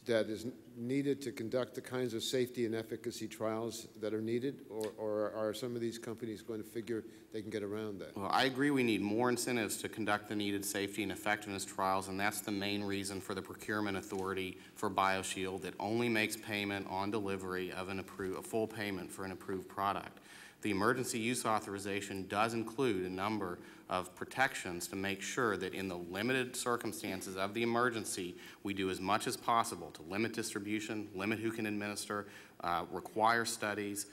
that is needed to conduct the kinds of safety and efficacy trials that are needed, or are some of these companies going to figure they can get around that? Well, I agree we need more incentives to conduct the needed safety and effectiveness trials, and that's the main reason for the procurement authority for BioShield that only makes payment on delivery of a full payment for an approved product. The emergency use authorization does include a number of protections to make sure that in the limited circumstances of the emergency, we do as much as possible to limit distribution, limit who can administer, require studies,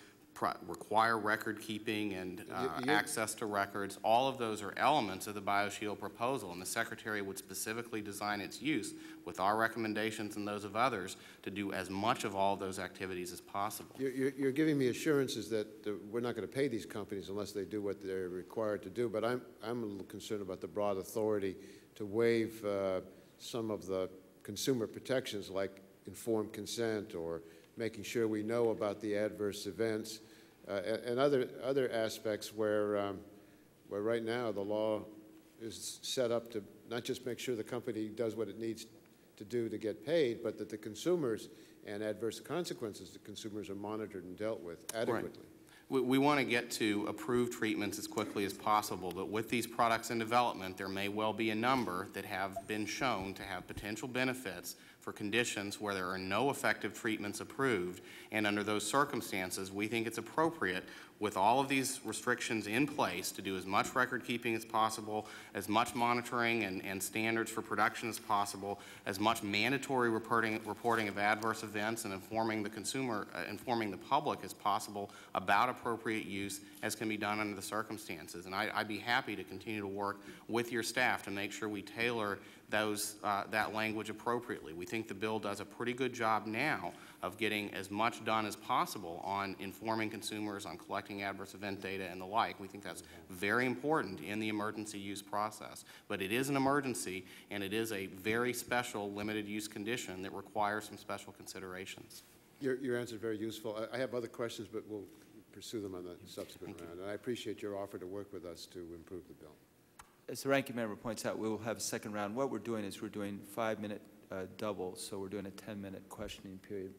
require record keeping and access to records. All of those are elements of the BioShield proposal, and the Secretary would specifically design its use with our recommendations and those of others to do as much of all of those activities as possible. You're giving me assurances that we're not going to pay these companies unless they do what they're required to do, but I'm a little concerned about the broad authority to waive some of the consumer protections like informed consent or making sure we know about the adverse events and other aspects where right now the law is set up to not just make sure the company does what it needs to do to get paid, but that the consumers and adverse consequences to consumers are monitored and dealt with adequately. Right. We want to get to approved treatments as quickly as possible, but with these products in development, there may well be a number that have been shown to have potential benefits for conditions where there are no effective treatments approved, and under those circumstances, we think it's appropriate with all of these restrictions in place to do as much record keeping as possible, as much monitoring and standards for production as possible, as much mandatory reporting of adverse events and informing the consumer, informing the public as possible about appropriate use as can be done under the circumstances. And I'd be happy to continue to work with your staff to make sure we tailor that language appropriately. We think the bill does a pretty good job now of getting as much done as possible on informing consumers, on collecting adverse event data and the like. We think that's very important in the emergency use process. But it is an emergency, and it is a very special limited use condition that requires some special considerations. Your answer is very useful. I have other questions, but we'll pursue them on the subsequent round. And I appreciate your offer to work with us to improve the bill. As the ranking member points out, we will have a second round. What we're doing is we're doing 5-minute double, so we're doing a 10-minute questioning period.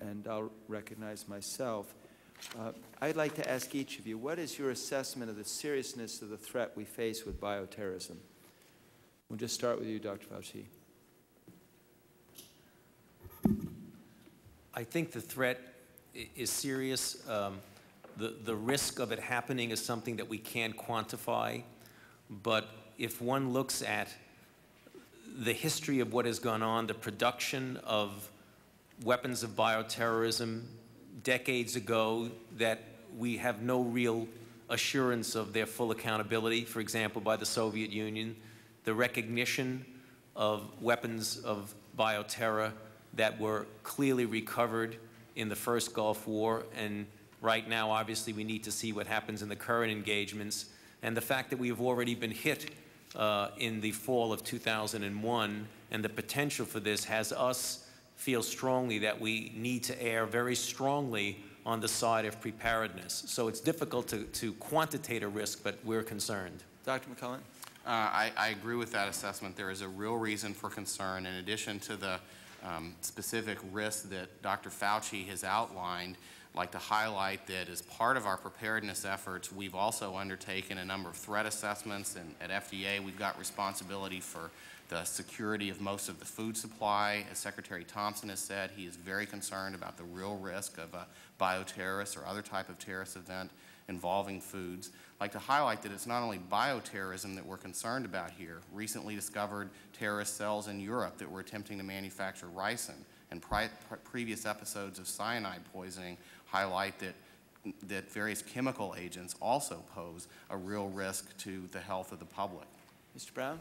And I'll recognize myself. I'd like to ask each of you, what is your assessment of the seriousness of the threat we face with bioterrorism? We'll just start with you, Dr. Fauci. I think the threat is serious. The risk of it happening is something that we can't quantify. But if one looks at the history of what has gone on, the production of weapons of bioterrorism decades ago that we have no real assurance of their full accountability, for example, by the Soviet Union, the recognition of weapons of bioterror that were clearly recovered in the first Gulf War, and right now, obviously, we need to see what happens in the current engagements, and the fact that we have already been hit in the fall of 2001, and the potential for this has us feel strongly that we need to err very strongly on the side of preparedness. So it's difficult to quantitate a risk, but we're concerned. Dr. McClellan? I agree with that assessment. There is a real reason for concern. In addition to the specific risks that Dr. Fauci has outlined, I'd like to highlight that as part of our preparedness efforts, we've also undertaken a number of threat assessments, and at FDA we've got responsibility for the security of most of the food supply. As Secretary Thompson has said, he is very concerned about the real risk of a bioterrorist or other type of terrorist event involving foods. I'd like to highlight that it's not only bioterrorism that we're concerned about here. Recently discovered terrorist cells in Europe that were attempting to manufacture ricin, and previous episodes of cyanide poisoning highlight that various chemical agents also pose a real risk to the health of the public. Mr. Brown?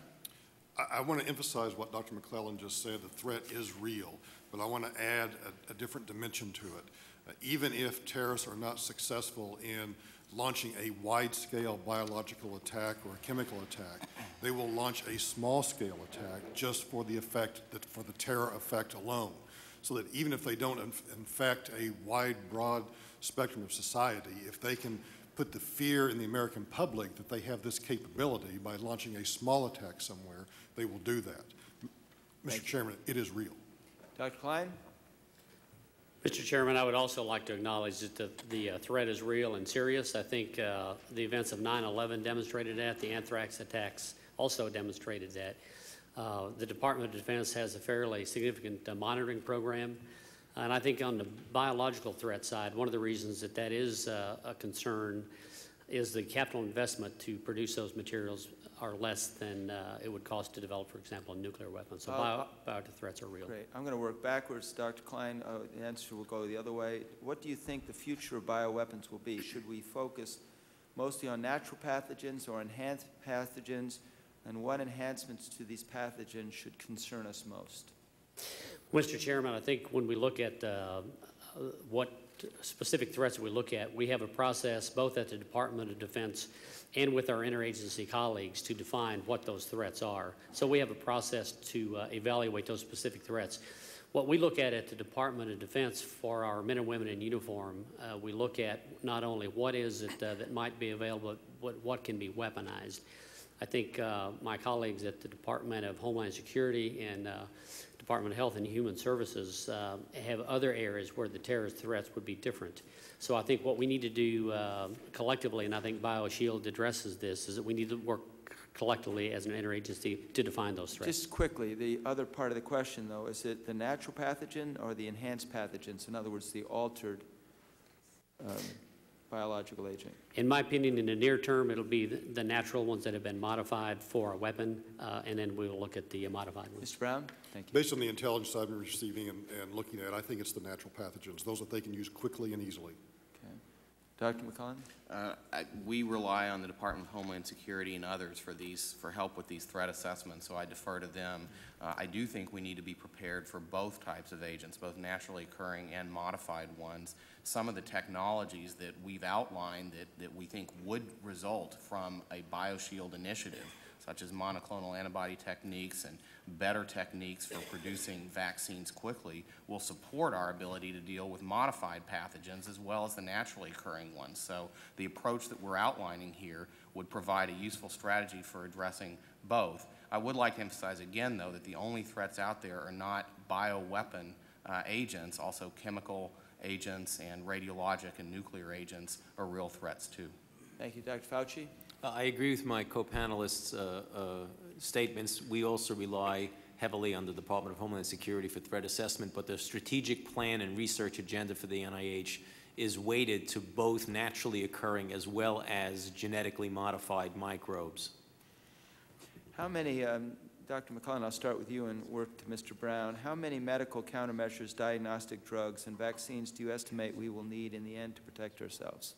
I want to emphasize what Dr. McClellan just said. The threat is real, but I want to add a different dimension to it. Even if terrorists are not successful in launching a wide-scale biological attack or a chemical attack, they will launch a small-scale attack just for the effect, for the terror effect alone. So that even if they don't infect a wide, broad spectrum of society, if they can put the fear in the American public that they have this capability by launching a small attack somewhere, they will do that. Mr. Chairman, it is real. Dr. Klein? Mr. Chairman, I would also like to acknowledge that the threat is real and serious. I think the events of 9/11 demonstrated that. The anthrax attacks also demonstrated that. The Department of Defense has a fairly significant monitoring program. And I think on the biological threat side, one of the reasons that that is a concern is the capital investment to produce those materials are less than it would cost to develop, for example, a nuclear weapon. So biological threats are real. Great. I'm going to work backwards. Dr. Klein, the answer will go the other way. What do you think the future of bioweapons will be? Should we focus mostly on natural pathogens or enhanced pathogens? And what enhancements to these pathogens should concern us most? Mr. Chairman, I think when we look at what specific threats we look at, we have a process both at the Department of Defense and with our interagency colleagues to define what those threats are. So we have a process to evaluate those specific threats. What we look at the Department of Defense for our men and women in uniform, we look at not only what is it that might be available, but what can be weaponized. I think my colleagues at the Department of Homeland Security and Department of Health and Human Services have other areas where the terrorist threats would be different. So I think what we need to do collectively, and I think BioShield addresses this, is that we need to work collectively as an interagency to define those threats. Just quickly, the other part of the question, though, is it the natural pathogen or the enhanced pathogens? In other words, the altered biological agent? In my opinion, in the near term, it'll be the natural ones that have been modified for a weapon, and then we'll look at the modified ones. Mr. Brown, thank you. Based on the intelligence I've been receiving and looking at, I think it's the natural pathogens, those that they can use quickly and easily. Okay. Dr. McClellan? We rely on the Department of Homeland Security and others for help with these threat assessments, so I defer to them. I do think we need to be prepared for both types of agents, both naturally occurring and modified ones. Some of the technologies that we've outlined that we think would result from a BioShield initiative, such as monoclonal antibody techniques and better techniques for producing vaccines quickly, will support our ability to deal with modified pathogens as well as the naturally occurring ones. So the approach that we're outlining here would provide a useful strategy for addressing both. I would like to emphasize again, though, that the only threats out there are not bioweapon agents. Also chemical agents and radiologic and nuclear agents are real threats, too. Thank you. Dr. Fauci? I agree with my co-panelists' statements. We also rely heavily on the Department of Homeland Security for threat assessment, but the strategic plan and research agenda for the NIH is weighted to both naturally occurring as well as genetically modified microbes. How many, Dr. McClellan, I'll start with you and work to Mr. Brown. How many medical countermeasures, diagnostic drugs, and vaccines do you estimate we will need in the end to protect ourselves?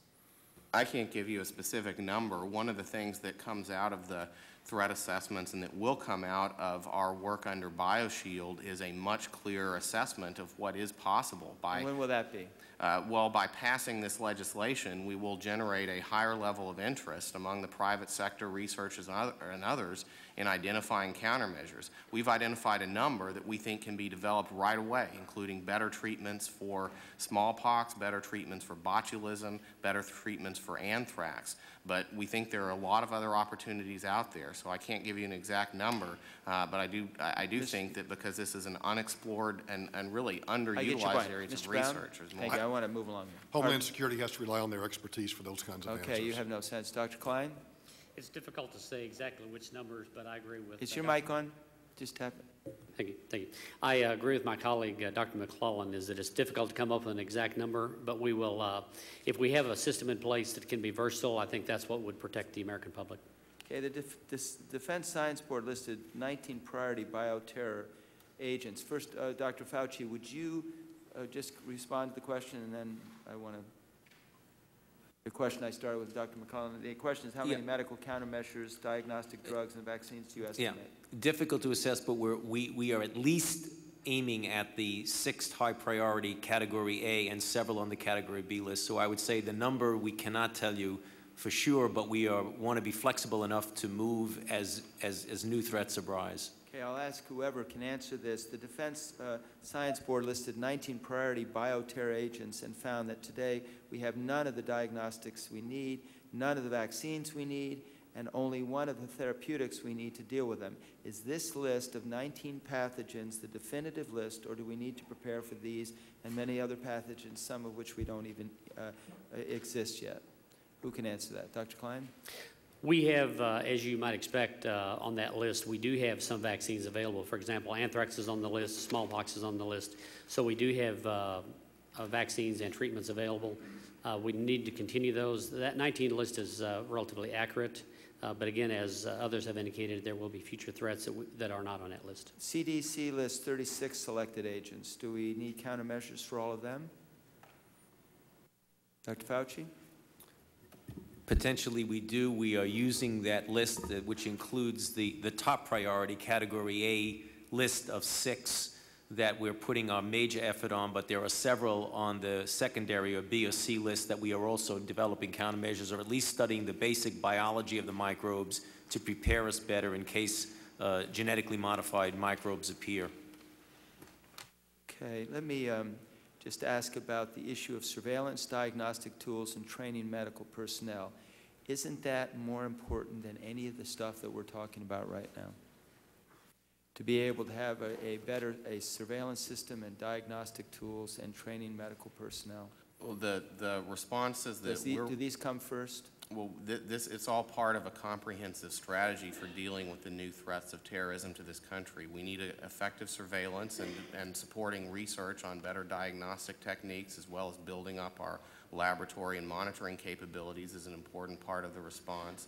I can't give you a specific number. One of the things that comes out of the threat assessments and that will come out of our work under BioShield is a much clearer assessment of what is possible. And when will that be? Well, by passing this legislation, we will generate a higher level of interest among the private sector researchers and others in identifying countermeasures. We've identified a number that we think can be developed right away, including better treatments for smallpox, better treatments for botulism, better treatments for anthrax. But we think there are a lot of other opportunities out there, so I can't give you an exact number, but I do think that because this is an unexplored and really underutilized areas of research. I want to move along here. Homeland Security has to rely on their expertise for those kinds of answers. Okay, you have no sense. Dr. Klein? It's difficult to say exactly which numbers, but I agree with... Is your mic on? Just tap it. Thank you. I agree with my colleague, Dr. McClellan, is that it's difficult to come up with an exact number, but we will, if we have a system in place that can be versatile, I think that's what would protect the American public. Okay, the Defense Science Board listed 19 priority bioterror agents. First, Dr. Fauci, would you just respond to the question, and then I want to... The question I started with, Dr. McClellan, the question is how many medical countermeasures, diagnostic drugs, and vaccines do you estimate? Yeah, difficult to assess, but we are at least aiming at the 6th high priority category A and several on the category B list. So I would say the number we cannot tell you for sure, but we want to be flexible enough to move as new threats arise. Okay, I'll ask whoever can answer this. The Defense Science Board listed 19 priority bioterror agents and found that today we have none of the diagnostics we need, none of the vaccines we need, and only one of the therapeutics we need to deal with them. Is this list of 19 pathogens the definitive list, or do we need to prepare for these and many other pathogens, some of which we don't even exist yet? Who can answer that? Dr. Klein? We have, as you might expect, on that list, we do have some vaccines available. For example, anthrax is on the list, smallpox is on the list. So we do have vaccines and treatments available. We need to continue those. That 19 list is relatively accurate. But again, as others have indicated, there will be future threats that are not on that list. CDC lists 36 selected agents. Do we need countermeasures for all of them? Dr. Fauci? Potentially we do. We are using that list, which includes the top priority category A list of 6 that we're putting our major effort on, but there are several on the secondary or B or C list that we are also developing countermeasures or at least studying the basic biology of the microbes to prepare us better in case genetically modified microbes appear. Okay, let me just ask about the issue of surveillance, diagnostic tools, and training medical personnel. Isn't that more important than any of the stuff that we're talking about right now? To be able to have a better surveillance system and diagnostic tools and training medical personnel? Well, the responses that do these come first? Well, it's all part of a comprehensive strategy for dealing with the new threats of terrorism to this country. We need effective surveillance and supporting research on better diagnostic techniques, as well as building up our laboratory and monitoring capabilities is an important part of the response.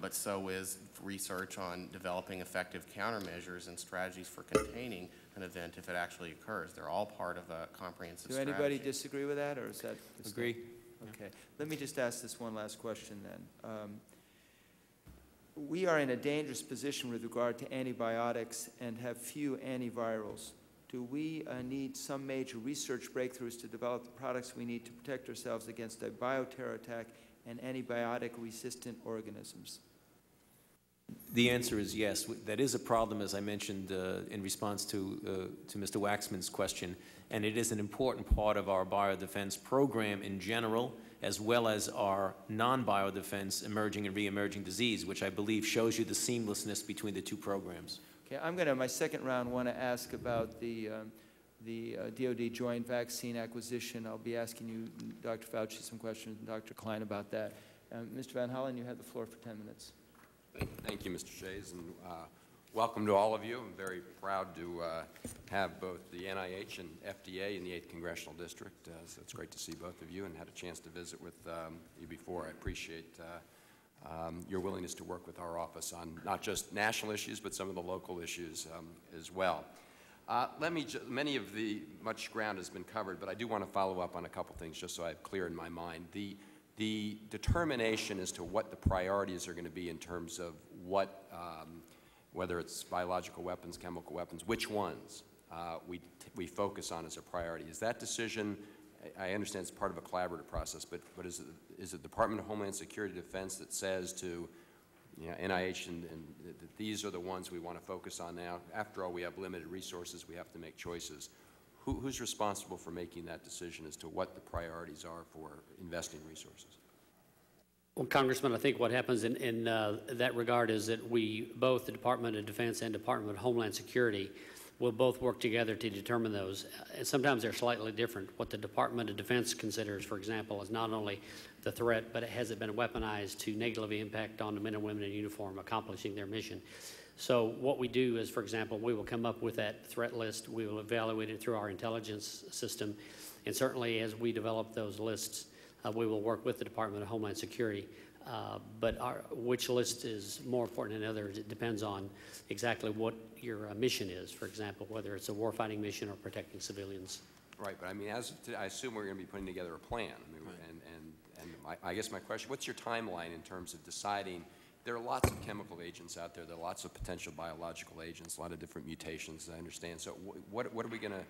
But so is research on developing effective countermeasures and strategies for containing an event if it actually occurs. They're all part of a comprehensive strategy. Anybody disagree with that, or is that... Agree. Okay. Let me just ask this one last question then. We are in a dangerous position with regard to antibiotics and have few antivirals. Do we need some major research breakthroughs to develop the products we need to protect ourselves against a bioterror attack and antibiotic-resistant organisms? The answer is yes. That is a problem, as I mentioned in response to Mr. Waxman's question, and it is an important part of our biodefense program in general, as well as our non-biodefense emerging and re-emerging disease, which I believe shows you the seamlessness between the two programs. Okay, I'm going to, in my second round, want to ask about the DOD joint vaccine acquisition. I'll be asking you, Dr. Fauci, some questions, and Dr. Klein about that. Mr. Van Hollen, you have the floor for 10 minutes. Thank you, Mr. Shays, and welcome to all of you. I'm very proud to have both the NIH and FDA in the 8th Congressional District, so it's great to see both of you and had a chance to visit with you before. I appreciate your willingness to work with our office on not just national issues, but some of the local issues as well. Much ground has been covered, but I do want to follow up on a couple things just so I have clear in my mind. The determination as to what the priorities are going to be in terms of what, whether it's biological weapons, chemical weapons, which ones we focus on as a priority. Is that decision, I understand it's part of a collaborative process, but is it the Department of Homeland Security Defense that says to NIH and these are the ones we want to focus on now? After all, we have limited resources, we have to make choices. Who's responsible for making that decision as to what the priorities are for investing resources? Well, Congressman, I think what happens in that regard is that we, both the Department of Defense and Department of Homeland Security, will both work together to determine those. And sometimes they're slightly different. What the Department of Defense considers, for example, is not only the threat, but has it been weaponized to negatively impact on the men and women in uniform accomplishing their mission. So what we do is, for example, we will come up with that threat list, we will evaluate it through our intelligence system, and certainly as we develop those lists, we will work with the Department of Homeland Security. But which list is more important than others, it depends on exactly what your mission is, for example, whether it's a warfighting mission or protecting civilians. Right, but I mean, as of today, I assume we're going to be putting together a plan. I mean, right. And I guess my question, what's your timeline in terms of deciding? There are lots of chemical agents out there. There are lots of potential biological agents, a lot of different mutations, I understand. So what are we going to?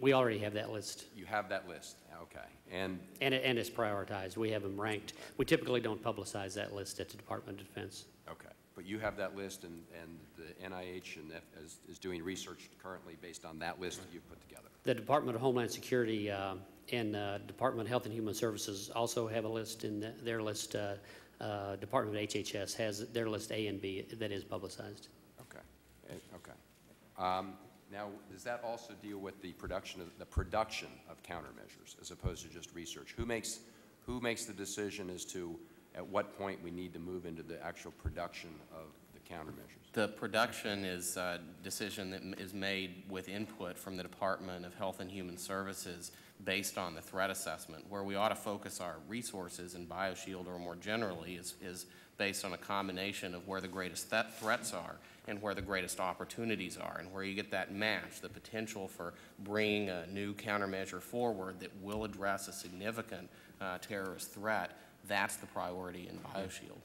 We already have that list. You have that list, okay. And it's prioritized. We have them ranked. We typically don't publicize that list at the Department of Defense. Okay, but you have that list, and the NIH and is doing research currently based on that list that you've put together. The Department of Homeland Security and Department of Health and Human Services also have a list in their list. Department of HHS has their list A and B that is publicized. Okay. Okay. Now, does that also deal with the production of countermeasures as opposed to just research? Who makes the decision as to at what point we need to move into the actual production of the countermeasures? The production is a decision that is made with input from the Department of Health and Human Services based on the threat assessment. Where we ought to focus our resources in BioShield or more generally is based on a combination of where the greatest threats are and where the greatest opportunities are and where you get that match, the potential for bringing a new countermeasure forward that will address a significant terrorist threat. That's the priority in BioShield.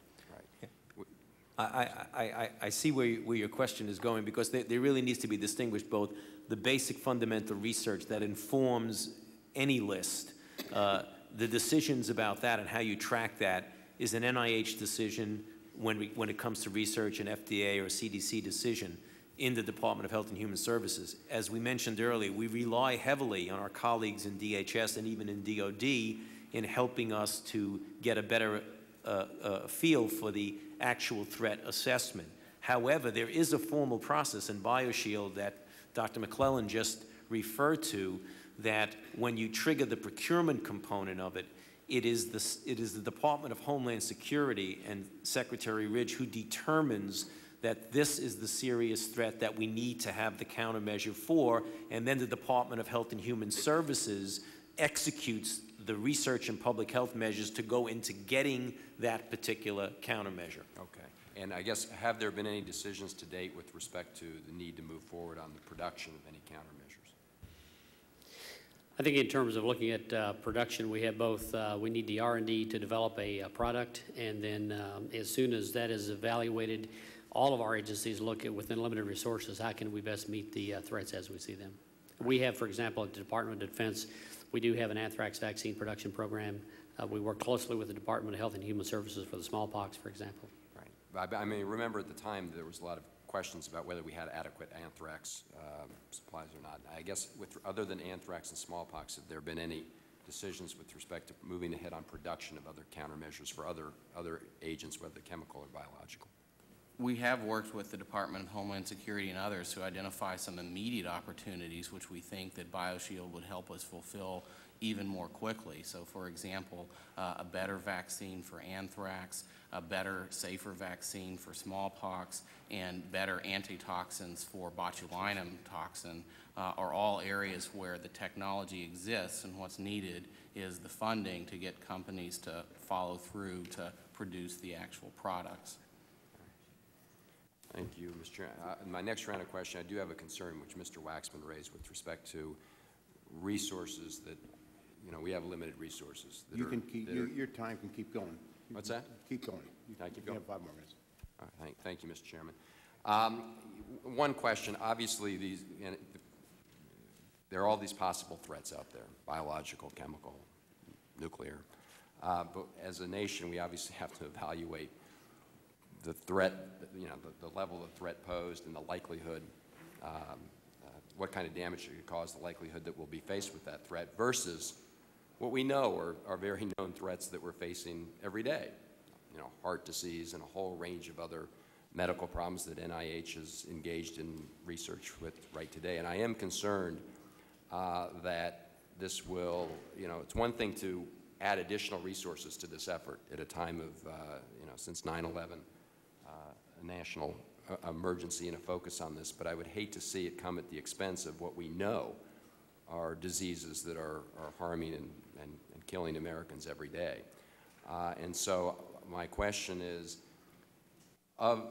Right. I see where your question is going because there really needs to be distinguished both the basic fundamental research that informs any list, the decisions about that and how you track that is an NIH decision when it comes to research, an FDA or CDC decision in the Department of Health and Human Services. As we mentioned earlier, we rely heavily on our colleagues in DHS and even in DOD in helping us to get a better feel for the actual threat assessment. However, there is a formal process in BioShield that Dr. McClellan just referred to that when you trigger the procurement component of it, it is the Department of Homeland Security and Secretary Ridge who determines that this is the serious threat that we need to have the countermeasure for, and then the Department of Health and Human Services executes the research and public health measures to go into getting that particular countermeasure. Okay. And I guess, have there been any decisions to date with respect to the need to move forward on the production of any countermeasures? I think in terms of looking at production, we have both, we need the R&D to develop a product, and then as soon as that is evaluated, all of our agencies look at, within limited resources, how can we best meet the threats as we see them. We have, for example, at the Department of Defense, we do have an anthrax vaccine production program. We work closely with the Department of Health and Human Services for the smallpox, for example. Right. I mean, remember at the time there was a lot of questions about whether we had adequate anthrax supplies or not. I guess with, other than anthrax and smallpox, have there been any decisions with respect to moving ahead on production of other countermeasures for other agents, whether chemical or biological? We have worked with the Department of Homeland Security and others to identify some immediate opportunities which we think that BioShield would help us fulfill even more quickly. So for example, a better vaccine for anthrax, a better, safer vaccine for smallpox, and better antitoxins for botulinum toxin are all areas where the technology exists, and what's needed is the funding to get companies to follow through to produce the actual products. Thank you, Mr. Chairman. In my next round of questions, I do have a concern which Mr. Waxman raised with respect to resources that, you know, we have limited resources. That you are, can keep, that your time can keep going. What's that? Keep going. You can keep going. You have 5 more minutes. All right, thank you, Mr. Chairman. One question. Obviously, there are all these possible threats out there, biological, chemical, nuclear. But as a nation, we obviously have to evaluate the threat, you know, the level of threat posed and the likelihood, what kind of damage it could cause, the likelihood that we'll be faced with that threat versus what we know are very known threats that we're facing every day. You know, heart disease and a whole range of other medical problems that NIH is engaged in research with right today. And I am concerned that this will, you know, it's one thing to add additional resources to this effort at a time of, you know, since 9/11, a national emergency and a focus on this, but I would hate to see it come at the expense of what we know are diseases that are harming and killing Americans every day. And so my question is, of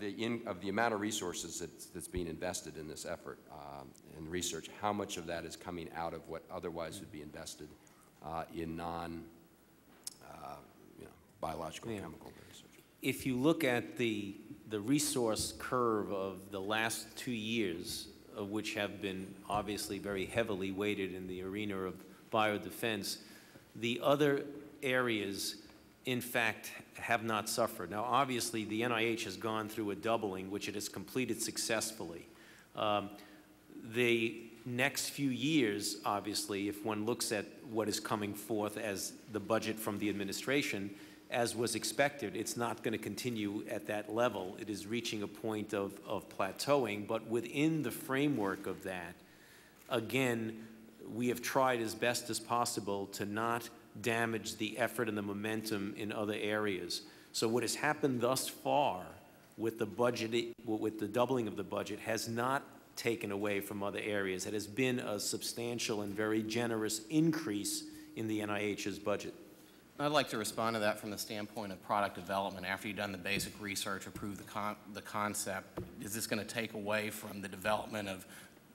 the amount of resources that's being invested in this effort in research, how much of that is coming out of what otherwise would be invested in non-biological chemical research? If you look at the resource curve of the last 2 years, of which have been obviously very heavily weighted in the arena of biodefense, the other areas, in fact, have not suffered. Now, obviously, the NIH has gone through a doubling, which it has completed successfully. The next few years, obviously, if one looks at what is coming forth as the budget from the administration, as was expected, it's not going to continue at that level. It is reaching a point of plateauing, but within the framework of that, again, we have tried as best as possible to not damage the effort and the momentum in other areas. So what has happened thus far with the budget, with the doubling of the budget, has not taken away from other areas. It has been a substantial and very generous increase in the NIH's budget. I'd like to respond to that from the standpoint of product development. After you've done the basic research, approve the concept, is this going to take away from the development of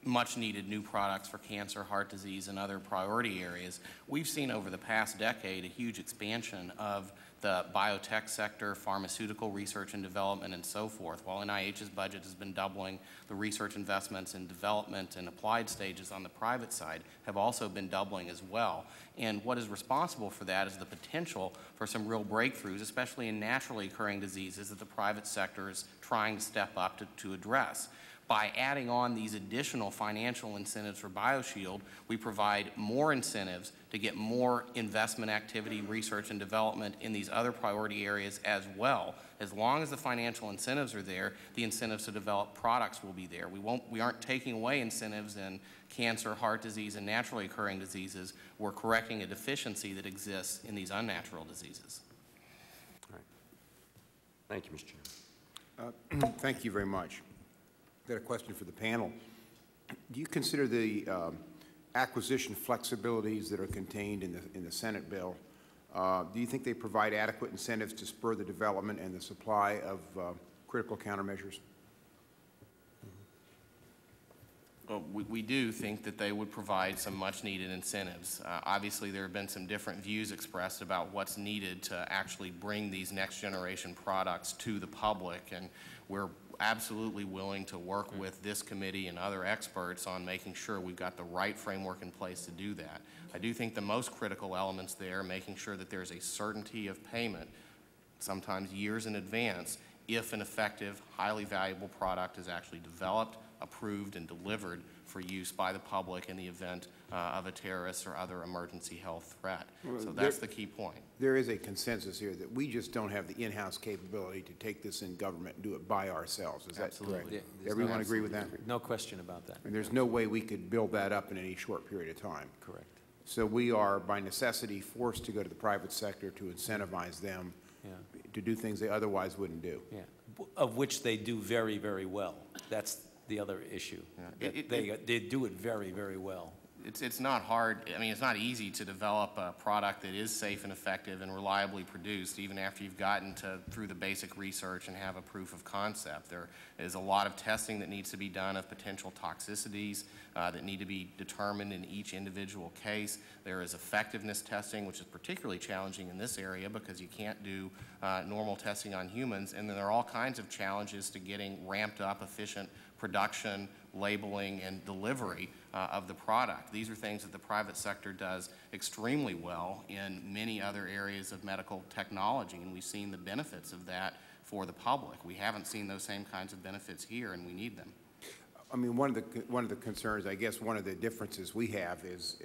much needed new products for cancer, heart disease, and other priority areas? We've seen over the past decade a huge expansion of the biotech sector, pharmaceutical research and development, and so forth. While NIH's budget has been doubling, the research investments in development and applied stages on the private side have also been doubling as well. And what is responsible for that is the potential for some real breakthroughs, especially in naturally occurring diseases that the private sector is trying to step up to address. By adding on these additional financial incentives for BioShield, we provide more incentives to get more investment activity, research and development in these other priority areas as well. As long as the financial incentives are there, the incentives to develop products will be there. We aren't taking away incentives in cancer, heart disease, and naturally occurring diseases. We're correcting a deficiency that exists in these unnatural diseases. All right. Thank you, Mr. Chairman. Thank you very much. I've got a question for the panel. Do you consider the acquisition flexibilities that are contained in the Senate bill, do you think they provide adequate incentives to spur the development and the supply of critical countermeasures? Well, we do think that they would provide some much-needed incentives. Obviously, there have been some different views expressed about what's needed to actually bring these next-generation products to the public, and we're absolutely willing to work with this committee and other experts on making sure we've got the right framework in place to do that. I do think the most critical elements there, making sure that there's a certainty of payment, sometimes years in advance, if an effective, highly valuable product is actually developed, approved, and delivered for use by the public in the event of a terrorist or other emergency health threat. Well, so that's the key point. There is a consensus here that we just don't have the in-house capability to take this in government and do it by ourselves. Is absolutely. That correct? Yeah, everyone agree with that? No question about that. And there's no way we could build that up in any short period of time. Correct. So we are, by necessity, forced to go to the private sector to incentivize them to do things they otherwise wouldn't do. Yeah. Of which they do very, very well. That's the other issue. Yeah. They do it very, very well. It's not hard, I mean, it's not easy to develop a product that is safe and effective and reliably produced, even after you've gotten through the basic research and have a proof of concept. There is a lot of testing that needs to be done of potential toxicities that need to be determined in each individual case. There is effectiveness testing, which is particularly challenging in this area because you can't do normal testing on humans. And then there are all kinds of challenges to getting ramped up efficient production, labeling, and delivery of the product. These are things that the private sector does extremely well in many other areas of medical technology, and we've seen the benefits of that for the public. We haven't seen those same kinds of benefits here, and we need them. I mean, one of the concerns, I guess, one of the differences we have is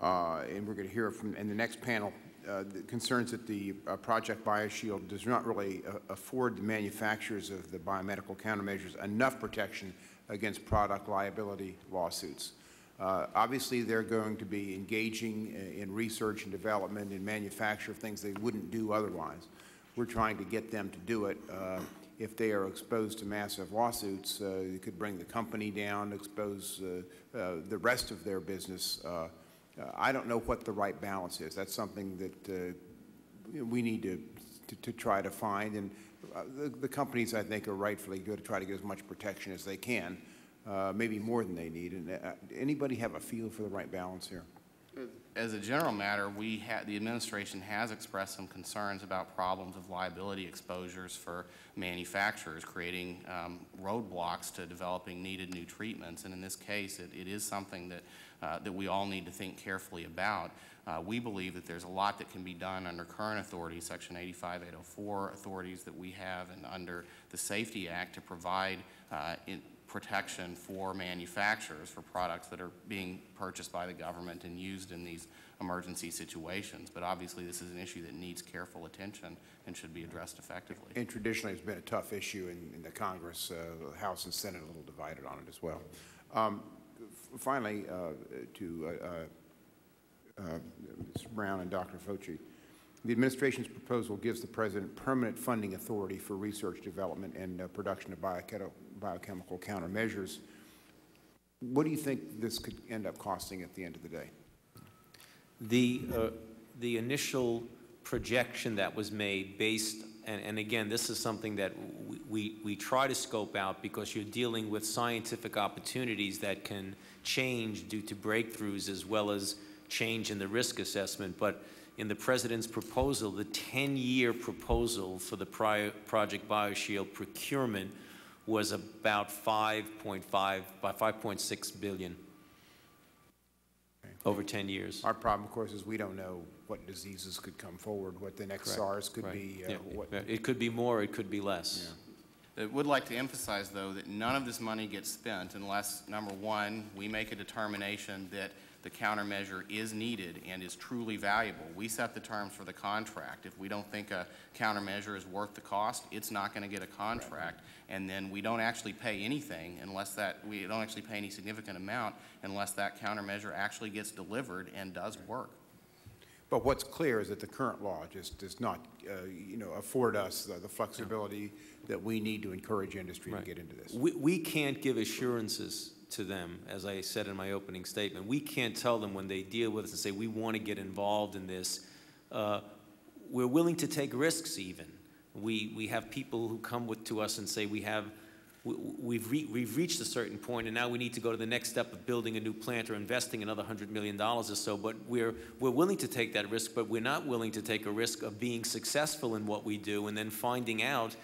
and we're going to hear from in the next panel, the concerns that the Project BioShield does not really afford the manufacturers of the biomedical countermeasures enough protection against product liability lawsuits. Obviously, they're going to be engaging in research and development and manufacture of things they wouldn't do otherwise. We're trying to get them to do it if they are exposed to massive lawsuits, it could bring the company down, expose the rest of their business. I don't know what the right balance is. That's something that we need to try to find. And the companies, I think, are rightfully good to try to get as much protection as they can, maybe more than they need. And anybody have a feel for the right balance here? As a general matter, the administration has expressed some concerns about problems of liability exposures for manufacturers, creating roadblocks to developing needed new treatments. And in this case, it is something that, that we all need to think carefully about. We believe that there's a lot that can be done under current authorities, Section 85, 804 authorities that we have, and under the Safety Act to provide protection for manufacturers for products that are being purchased by the government and used in these emergency situations. But obviously this is an issue that needs careful attention and should be addressed effectively. And traditionally it's been a tough issue in the Congress, House and Senate a little divided on it as well. Finally, to Ms. Brown and Dr. Fauci, the administration's proposal gives the President permanent funding authority for research, development, and production of biochemical countermeasures. What do you think this could end up costing at the end of the day? The initial projection that was made based, and again, this is something that we try to scope out because you're dealing with scientific opportunities that can change due to breakthroughs as well as change in the risk assessment. But in the President's proposal, the 10-year proposal for the Project BioShield procurement was about $5.6 billion over 10 years. Our problem, of course, is we don't know what diseases could come forward, what the next SARS could be. It could be more, it could be less. Yeah. I would like to emphasize, though, that none of this money gets spent unless, number one, we make a determination that the countermeasure is needed and is truly valuable. We set the terms for the contract. If we don't think a countermeasure is worth the cost, it's not going to get a contract. Right. And then we don't actually pay anything unless that, we don't actually pay any significant amount unless that countermeasure actually gets delivered and does work. But what's clear is that the current law just does not, you know, afford us the flexibility that we need to encourage industry to get into this. We can't give assurances to them, as I said in my opening statement. We can't tell them when they deal with us and say, we want to get involved in this. We're willing to take risks even. We have people who come to us and say, we've reached a certain point and now we need to go to the next step of building a new plant or investing another $100 million or so, but we're willing to take that risk, but we're not willing to take a risk of being successful in what we do and then finding out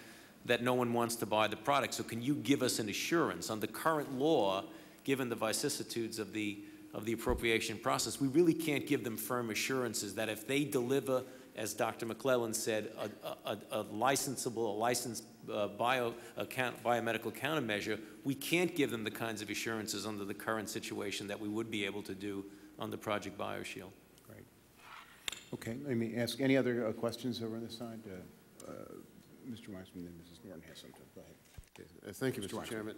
that no one wants to buy the product. So can you give us an assurance? Under current law, given the vicissitudes of the appropriation process, we really can't give them firm assurances that if they deliver, as Dr. McClellan said, a licensed biomedical countermeasure, we can't give them the kinds of assurances under the current situation that we would be able to do under Project BioShield. Great. Okay, let me ask any other questions over on this side? Mr. Waxman, then Mrs. Norton has something. Go ahead. Okay. Thank you, Mr. Chairman.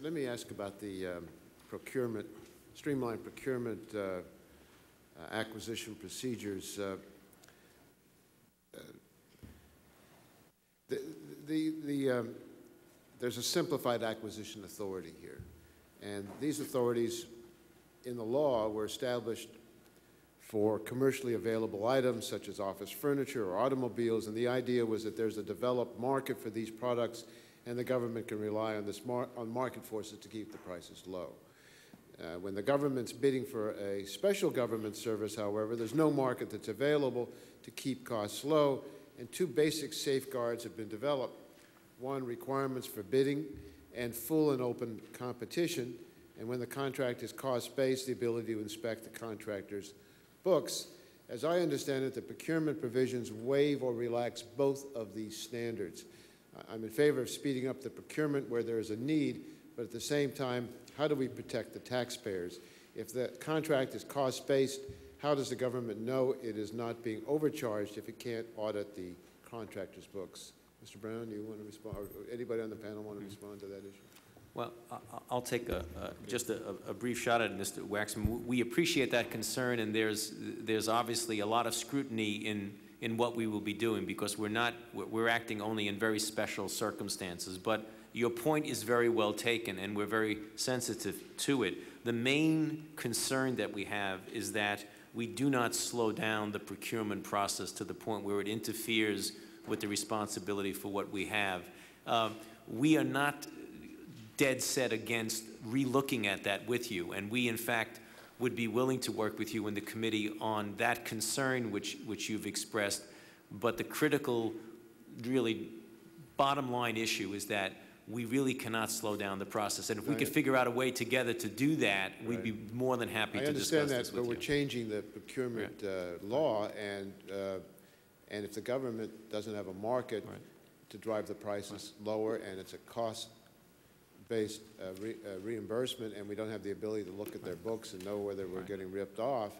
Let me ask about the procurement, streamlined procurement acquisition procedures. There's a simplified acquisition authority here, and these authorities in the law were established for commercially available items such as office furniture or automobiles, and the idea was that there's a developed market for these products and the government can rely on this market forces to keep the prices low. When the government's bidding for a special government service, however, there's no market that's available to keep costs low, and two basic safeguards have been developed. One, requirements for bidding and full and open competition, and when the contract is cost-based, the ability to inspect the contractor's books. As I understand it, the procurement provisions waive or relax both of these standards. I'm in favor of speeding up the procurement where there is a need, but at the same time, how do we protect the taxpayers? If the contract is cost-based, how does the government know it is not being overcharged if it can't audit the contractor's books? Mr. Brown, do you want to respond? Or anybody on the panel want to respond to that issue? Well, I'll take just a brief shot at it, Mr. Waxman. We appreciate that concern, and there's obviously a lot of scrutiny in in what we will be doing, because we're acting only in very special circumstances. But your point is very well taken, and we're very sensitive to it. The main concern that we have is that we do not slow down the procurement process to the point where it interferes with the responsibility for what we have. We are not dead set against relooking at that with you, and we, in fact, would be willing to work with you in the committee on that concern which you've expressed. But the critical, really bottom line issue is that we really cannot slow down the process. And if we could figure out a way together to do that, we'd be more than happy to discuss this with you. I understand that, but we're changing the procurement law, and if the government doesn't have a market to drive the prices lower, and it's a cost-based reimbursement, and we don't have the ability to look at their books and know whether we're getting ripped off,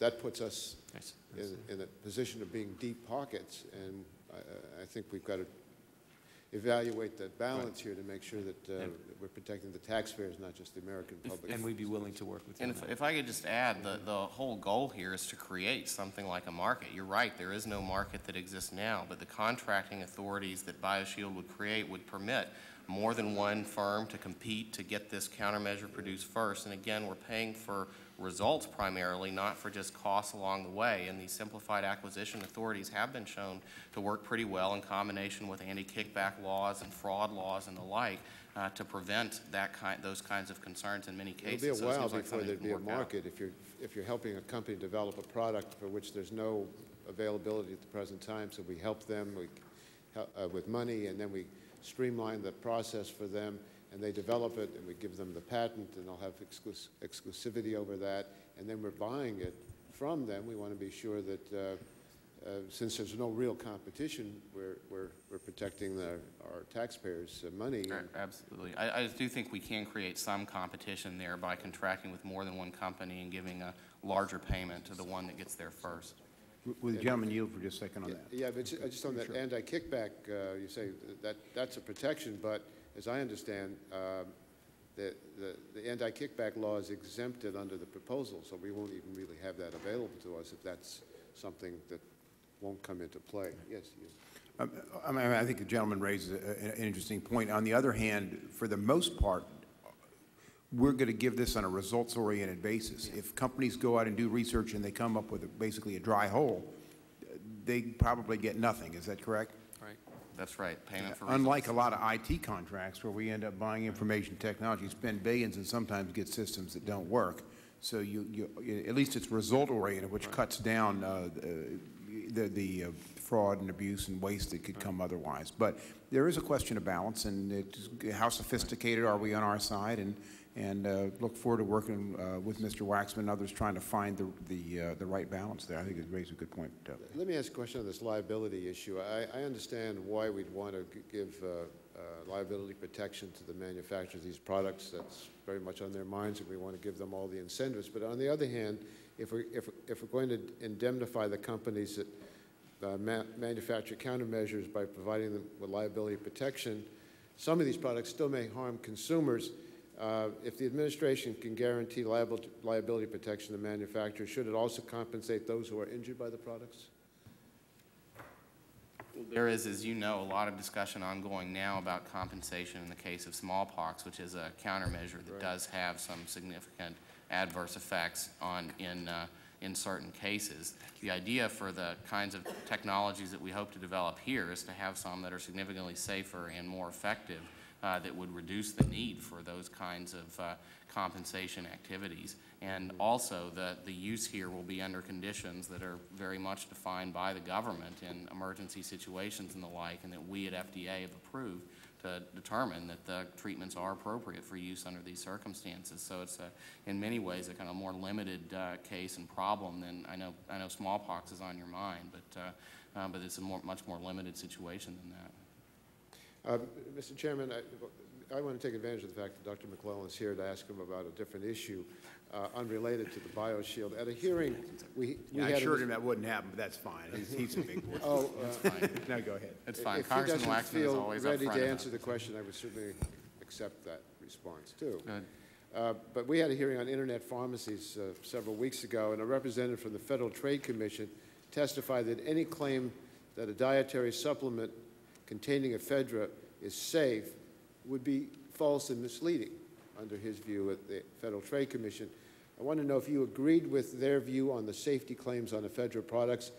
that puts us in a position of being deep pockets. And I think we've got to evaluate the balance here to make sure that we're protecting the taxpayers, not just the American public. And we'd be willing to work with you. And if I could just add, the whole goal here is to create something like a market. You're right, there is no market that exists now, but the contracting authorities that BioShield would create would permit more than one firm to compete to get this countermeasure produced first. And again, we're paying for results primarily, not for just costs along the way. And these simplified acquisition authorities have been shown to work pretty well in combination with anti-kickback laws and fraud laws and the like to prevent that those kinds of concerns in many cases. It'll be a while before there'd be a market if you're helping a company develop a product for which there's no availability at the present time. So we help them with money, and then we streamline the process for them, and they develop it, and we give them the patent, and they'll have exclusivity over that, and then we're buying it from them. We want to be sure that since there's no real competition, we're protecting our taxpayers' money. Absolutely. I do think we can create some competition there by contracting with more than one company and giving a larger payment to the one that gets there first. Will the gentleman yield for just a second on that? Yeah, but just on that anti-kickback, you say that's a protection, but as I understand, the anti-kickback law is exempted under the proposal, so we won't even really have that available to us if that's something that won't come into play. Yes, yes. I mean, I think the gentleman raises an interesting point. On the other hand, for the most part, we're going to give this on a results-oriented basis. If companies go out and do research and they come up with basically a dry hole, they probably get nothing. Is that correct? Right. That's right. Payment for results. Unlike a lot of IT contracts where we end up buying information technology, spend billions, and sometimes get systems that don't work. So you at least it's result-oriented, which cuts down the fraud and abuse and waste that could come otherwise. But there is a question of balance, and how sophisticated are we on our side? And look forward to working with Mr. Waxman and others trying to find the right balance there. I think it raises a good point. Let me ask a question on this liability issue. I understand why we'd want to give liability protection to the manufacturers of these products. That's very much on their minds, and we want to give them all the incentives. But on the other hand, if we're going to indemnify the companies that manufacture countermeasures by providing them with liability protection, some of these products still may harm consumers. If the administration can guarantee liability protection to manufacturers, should it also compensate those who are injured by the products? There is, as you know, a lot of discussion ongoing now about compensation in the case of smallpox, which is a countermeasure that does have some significant adverse effects in certain cases. The idea for the kinds of technologies that we hope to develop here is to have some that are significantly safer and more effective. That would reduce the need for those kinds of compensation activities. And also the use here will be under conditions that are very much defined by the government in emergency situations and the like, and that we at FDA have approved to determine that the treatments are appropriate for use under these circumstances. So it's in many ways a kind of more limited case and problem than I know smallpox is on your mind, but it's a much more limited situation than that. Mr. Chairman, I want to take advantage of the fact that Dr. McClellan is here to ask him about a different issue unrelated to the BioShield. At a hearing, we had assured him that wouldn't happen, but that's fine. He's a big boy. Oh, that's fine. No, go ahead. That's fine. If Congressman Waxman is always ready to answer the question, I would certainly accept that response, too. But we had a hearing on Internet pharmacies several weeks ago, and a representative from the Federal Trade Commission testified that any claim that a dietary supplement containing ephedra is safe would be false and misleading under his view at the Federal Trade Commission. I want to know if you agreed with their view on the safety claims on ephedra products,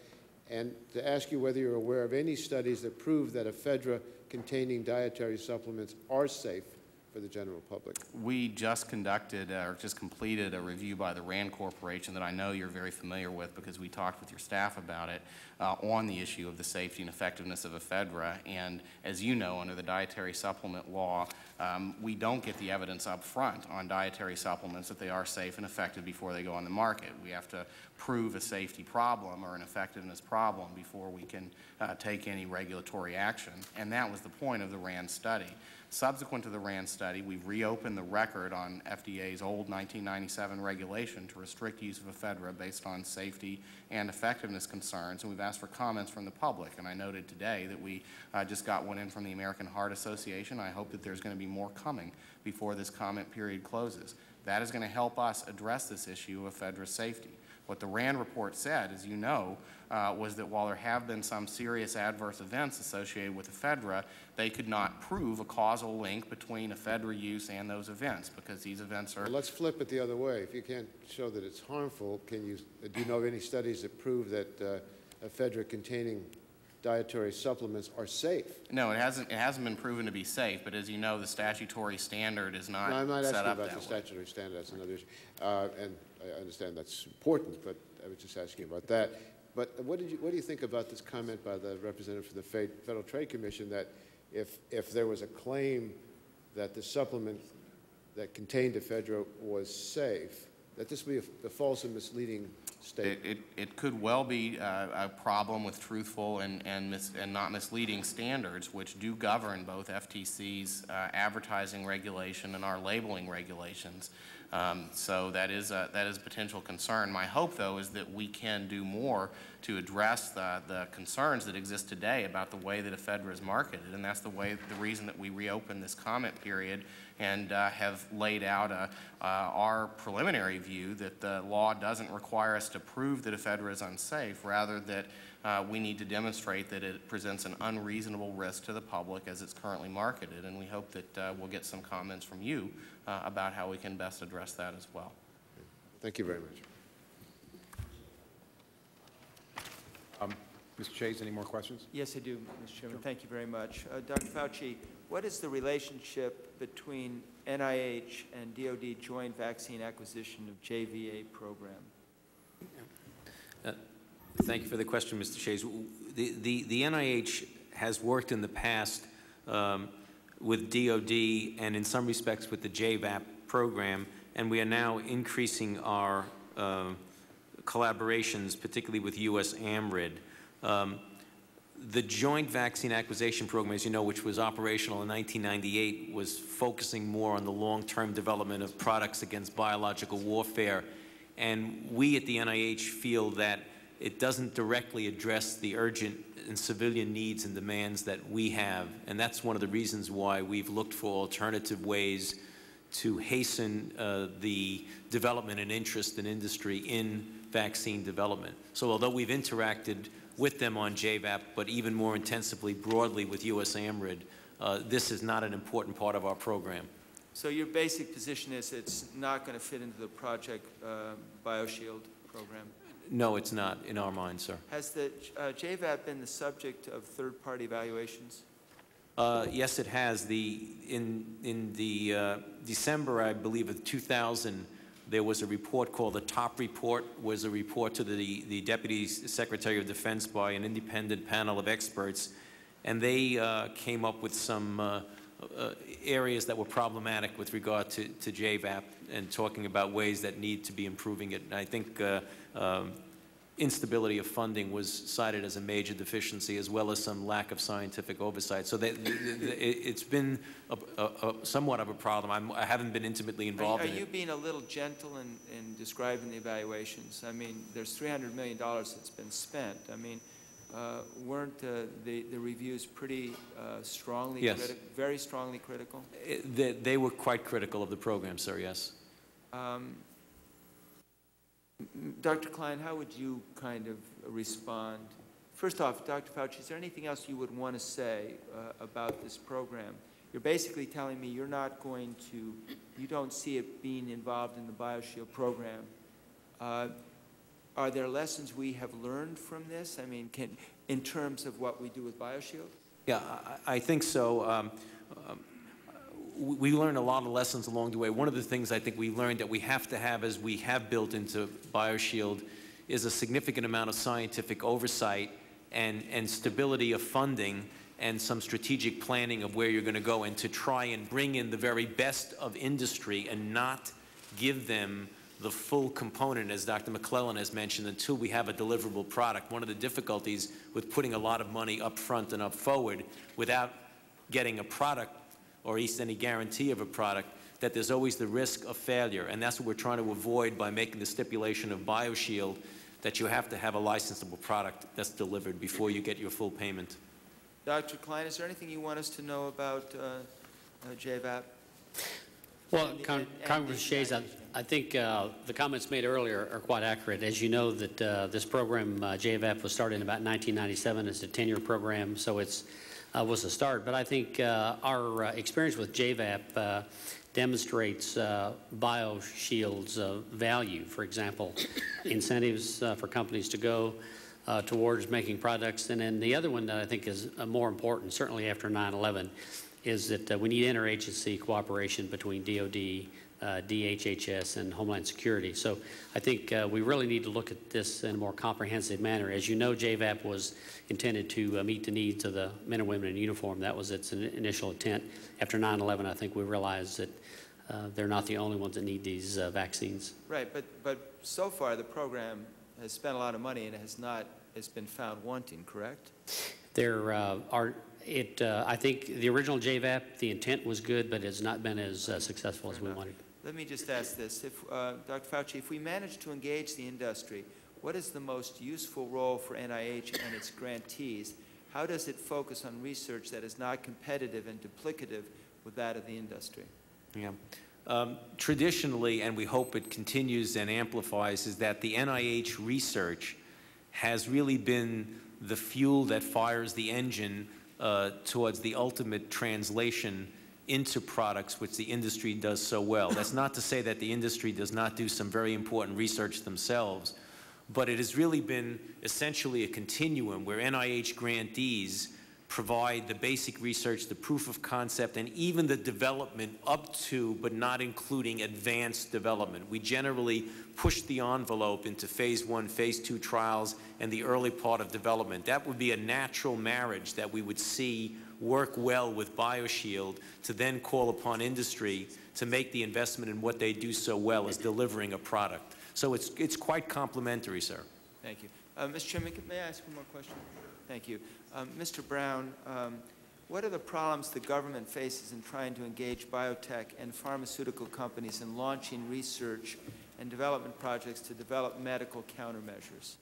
and to ask you whether you're aware of any studies that prove that ephedra-containing dietary supplements are safe for the general public. We just conducted, or just completed a review by the RAND Corporation that I know you're very familiar with because we talked with your staff about it on the issue of the safety and effectiveness of ephedra. And as you know, under the dietary supplement law, we don't get the evidence up front on dietary supplements that they are safe and effective before they go on the market. We have to prove a safety problem or an effectiveness problem before we can take any regulatory action. And that was the point of the RAND study. Subsequent to the RAND study, we've reopened the record on FDA's old 1997 regulation to restrict use of ephedra based on safety and effectiveness concerns, and we've asked for comments from the public. And I noted today that we just got one in from the American Heart Association. I hope that there's going to be more coming before this comment period closes. That is going to help us address this issue of ephedra safety. What the RAND report said, as you know, was that while there have been some serious adverse events associated with ephedra, they could not prove a causal link between ephedra use and those events because these events are... Well, let's flip it the other way. If you can't show that it's harmful, can you, do you know of any studies that prove that ephedra-containing dietary supplements are safe? No, it hasn't been proven to be safe, but as you know, the statutory standard is not set up that way. No, I'm not asking about the statutory standard. That's another issue. And I understand that's important, but I was just asking about that. But what do you think about this comment by the representative from the Federal Trade Commission that if there was a claim that the supplement that contained ephedra was safe, that this would be a false and misleading statement? It could well be a problem with truthful and not misleading standards, which do govern both FTC's advertising regulation and our labeling regulations. So that is a potential concern. My hope, though, is that we can do more to address the concerns that exist today about the way that ephedra is marketed, and that's the reason that we reopened this comment period and have laid out our preliminary view that the law doesn't require us to prove that ephedra is unsafe, rather that we need to demonstrate that it presents an unreasonable risk to the public as it's currently marketed, and we hope that we'll get some comments from you about how we can best address that as well. Thank you very much. Mr. Chase, any more questions? Yes, I do, Mr. Chairman. Sure. Thank you very much. Dr. Fauci, what is the relationship between NIH and DOD joint vaccine acquisition of JVA program? Thank you for the question, Mr. Chase. The NIH has worked in the past with DOD and in some respects with the JVAP program, and we are now increasing our collaborations, particularly with USAMRIID. The Joint Vaccine Acquisition Program, as you know, which was operational in 1998, was focusing more on the long-term development of products against biological warfare. And we at the NIH feel that it doesn't directly address the urgent and civilian needs and demands that we have. And that's one of the reasons why we've looked for alternative ways to hasten the development and interest in industry in vaccine development. So although we've interacted with them on JVAP, but even more intensively broadly with USAMRIID, this is not an important part of our program. So your basic position is it's not going to fit into the Project BioShield program? No, it's not, in our mind, sir. Has the JVAP been the subject of third-party evaluations? Yes, it has. In December, I believe, of 2000, there was a report called the Top Report, was a report to the Deputy Secretary of Defense by an independent panel of experts, and they came up with some areas that were problematic with regard to JVAP and talking about ways that need to be improving it. And I think instability of funding was cited as a major deficiency, as well as some lack of scientific oversight. So it's been somewhat of a problem. I haven't been intimately involved in it. Are you being a little gentle in describing the evaluations? I mean, there's $300 million that's been spent. I mean, weren't the reviews pretty strongly, yes, very strongly critical? They were quite critical of the program, sir, yes. Dr. Klein, how would you kind of respond? First off, Dr. Fauci, is there anything else you would want to say about this program? You're basically telling me you're not going to, you don't see it being involved in the BioShield program. Are there lessons we have learned from this? I mean, in terms of what we do with BioShield? Yeah, I think so. We learned a lot of lessons along the way. One of the things I think we learned that we have to have, as we have built into BioShield, is a significant amount of scientific oversight and stability of funding and some strategic planning of where you're going to go, and to try and bring in the very best of industry and not give them the full component, as Dr. McClellan has mentioned, until we have a deliverable product. One of the difficulties with putting a lot of money up front and up forward without getting a product, or at least any guarantee of a product, that there's always the risk of failure. And that's what we're trying to avoid by making the stipulation of BioShield that you have to have a licensable product that's delivered before you get your full payment. Dr. Klein, is there anything you want us to know about JVAP? Well, Congress Shays, I think the comments made earlier are quite accurate. As you know, that this program, JVAP, was started in about 1997. It's a 10-year program, so it's was a start. But I think our experience with JVAP demonstrates BioShield's value. For example, incentives for companies to go towards making products. And then the other one that I think is more important, certainly after 9/11, is that we need interagency cooperation between DOD, DHS, and Homeland Security. So I think we really need to look at this in a more comprehensive manner. As you know, JVAP was intended to meet the needs of the men and women in uniform. That was its initial intent. After 9/11, I think we realized that they're not the only ones that need these vaccines. Right, but so far the program has spent a lot of money and has been found wanting, correct? There are. I think the original JVAP, the intent was good, but it's not been as successful as we wanted. Let me just ask this. If, Dr. Fauci, if we manage to engage the industry, what is the most useful role for NIH and its grantees? How does it focus on research that is not competitive and duplicative with that of the industry? Yeah. Traditionally, and we hope it continues and amplifies, is that the NIH research has really been the fuel that fires the engine towards the ultimate translation into products, which the industry does so well. That's not to say that the industry does not do some very important research themselves, but it has really been essentially a continuum where NIH grantees provide the basic research, the proof of concept, and even the development up to, but not including, advanced development. We generally push the envelope into phase 1, phase 2 trials and the early part of development. That would be a natural marriage that we would see work well with BioShield to then call upon industry to make the investment in what they do so well as delivering a product. So it's quite complementary, sir. Thank you. Mr. Chairman, may I ask one more question? Thank you. Mr. Brown, what are the problems the government faces in trying to engage biotech and pharmaceutical companies in launching research and development projects to develop medical countermeasures?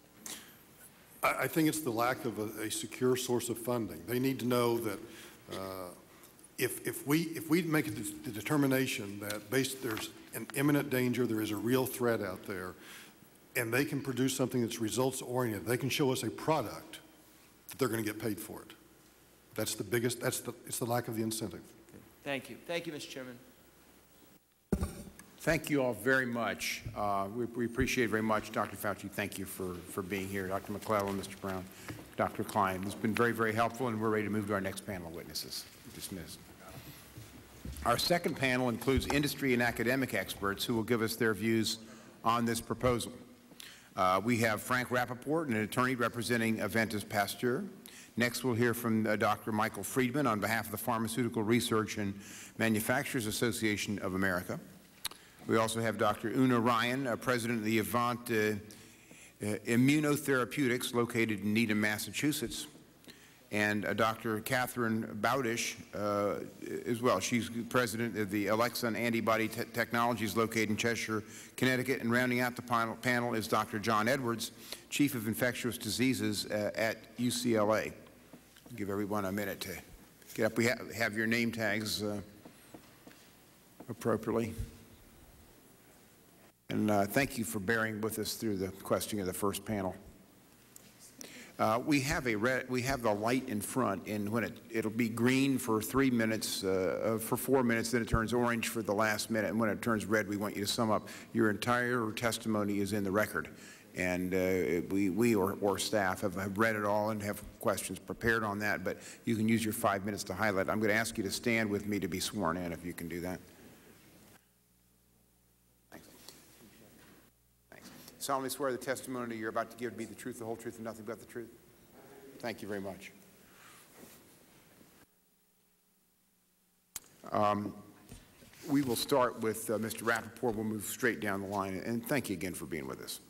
I think it's the lack of a secure source of funding. They need to know that if we make the determination that there's an imminent danger, there is a real threat out there, and they can produce something that's results-oriented, they can show us a product that they're going to get paid for it. That's the biggest, it's the lack of the incentive. Okay. Thank you. Thank you, Mr. Chairman. Thank you all very much. We appreciate very much, Dr. Fauci. Thank you for being here. Dr. McClellan, Mr. Brown, Dr. Klein. It's been very, very helpful, and we're ready to move to our next panel of witnesses. Dismissed. Our second panel includes industry and academic experts who will give us their views on this proposal. We have Frank Rappaport, an attorney representing Aventis Pasteur. Next, we'll hear from Dr. Michael Friedman on behalf of the Pharmaceutical Research and Manufacturers Association of America. We also have Dr. Una Ryan, president of the Avant Immunotherapeutics, located in Needham, Massachusetts. And Dr. Catherine Bowdish as well. She's president of the Alexion Antibody Technologies located in Cheshire, Connecticut. And rounding out the panel is Dr. John Edwards, chief of infectious diseases at UCLA. I'll give everyone a minute to get up. We have your name tags appropriately. And thank you for bearing with us through the questioning of the first panel. We have the light in front, and when it'll be green for 3 minutes, for 4 minutes, then it turns orange for the last minute, and when it turns red, we want you to sum up. Your entire testimony is in the record, and we or staff have read it all and have questions prepared on that, but you can use your 5 minutes to highlight. I'm going to ask you to stand with me to be sworn in, if you can do that. I solemnly swear the testimony you're about to give to be the truth, the whole truth, and nothing but the truth. Thank you very much. We will start with Mr. Rappaport. We'll move straight down the line. And thank you again for being with us.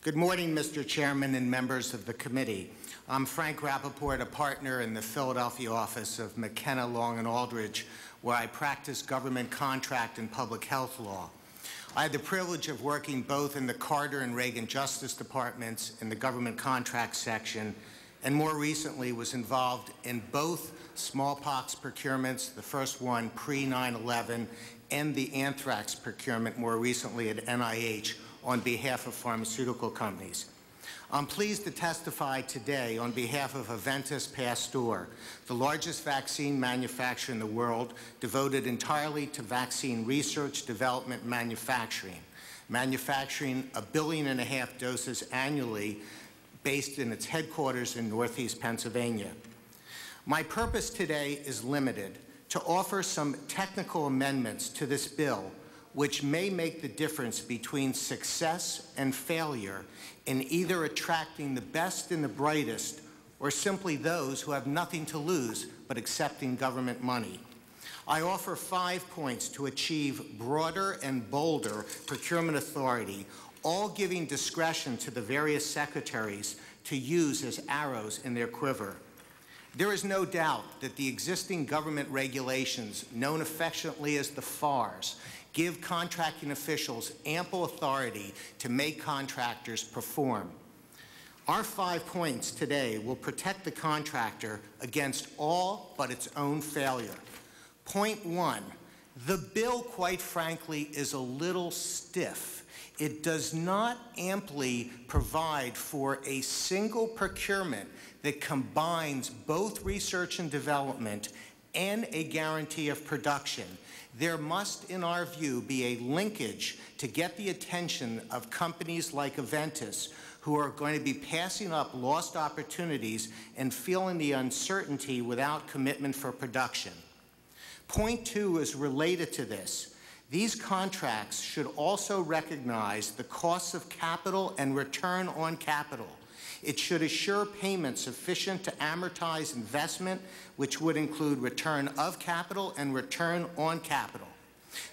Good morning, Mr. Chairman and members of the committee. I'm Frank Rappaport, a partner in the Philadelphia office of McKenna, Long & Aldrich, where I practice government contract and public health law. I had the privilege of working both in the Carter and Reagan Justice Departments in the government contract section, and more recently was involved in both smallpox procurements, the first one pre-9/11, and the anthrax procurement more recently at NIH on behalf of pharmaceutical companies. I'm pleased to testify today on behalf of Aventis Pasteur, the largest vaccine manufacturer in the world, devoted entirely to vaccine research, development, manufacturing. Manufacturing 1.5 billion doses annually, based in its headquarters in Northeast Pennsylvania. My purpose today is limited, to offer some technical amendments to this bill, which may make the difference between success and failure in either attracting the best and the brightest, or simply those who have nothing to lose but accepting government money. I offer 5 points to achieve broader and bolder procurement authority, all giving discretion to the various secretaries to use as arrows in their quiver. There is no doubt that the existing government regulations, known affectionately as the FARs, give contracting officials ample authority to make contractors perform. Our 5 points today will protect the contractor against all but its own failure. Point one, the bill, quite frankly, is a little stiff. It does not amply provide for a single procurement that combines both research and development and a guarantee of production. There must, in our view, be a linkage to get the attention of companies like Aventis, who are going to be passing up lost opportunities and feeling the uncertainty without commitment for production. Point two is related to this. These contracts should also recognize the costs of capital and return on capital. It should assure payment sufficient to amortize investment, which would include return of capital and return on capital.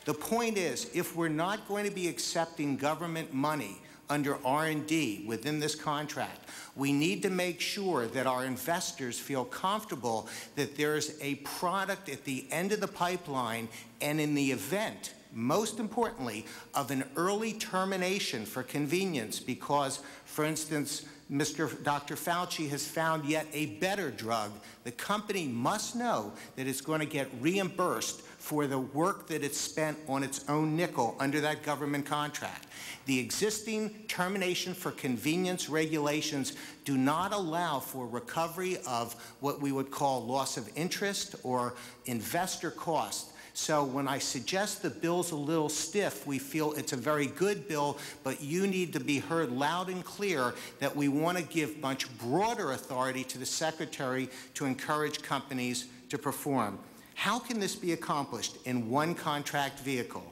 The point is, if we're not going to be accepting government money under R&D within this contract, we need to make sure that our investors feel comfortable that there is a product at the end of the pipeline, and in the event, most importantly, of an early termination for convenience because, for instance, Dr. Fauci has found yet a better drug, the company must know that it's going to get reimbursed for the work that it's spent on its own nickel under that government contract. The existing termination for convenience regulations do not allow for recovery of what we would call loss of interest or investor cost. So when I suggest the bill's a little stiff, we feel it's a very good bill, but you need to be heard loud and clear that we want to give much broader authority to the Secretary to encourage companies to perform. How can this be accomplished in one contract vehicle?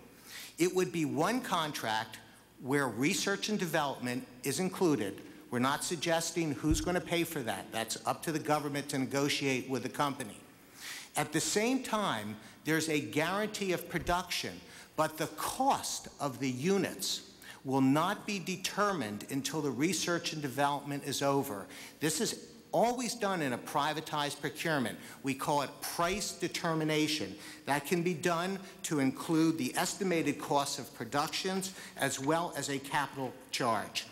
It would be one contract where research and development is included. We're not suggesting who's going to pay for that. That's up to the government to negotiate with the company. At the same time, there's a guarantee of production, but the cost of the units will not be determined until the research and development is over. This is always done in a privatized procurement. We call it price determination. That can be done to include the estimated costs of productions as well as a capital charge.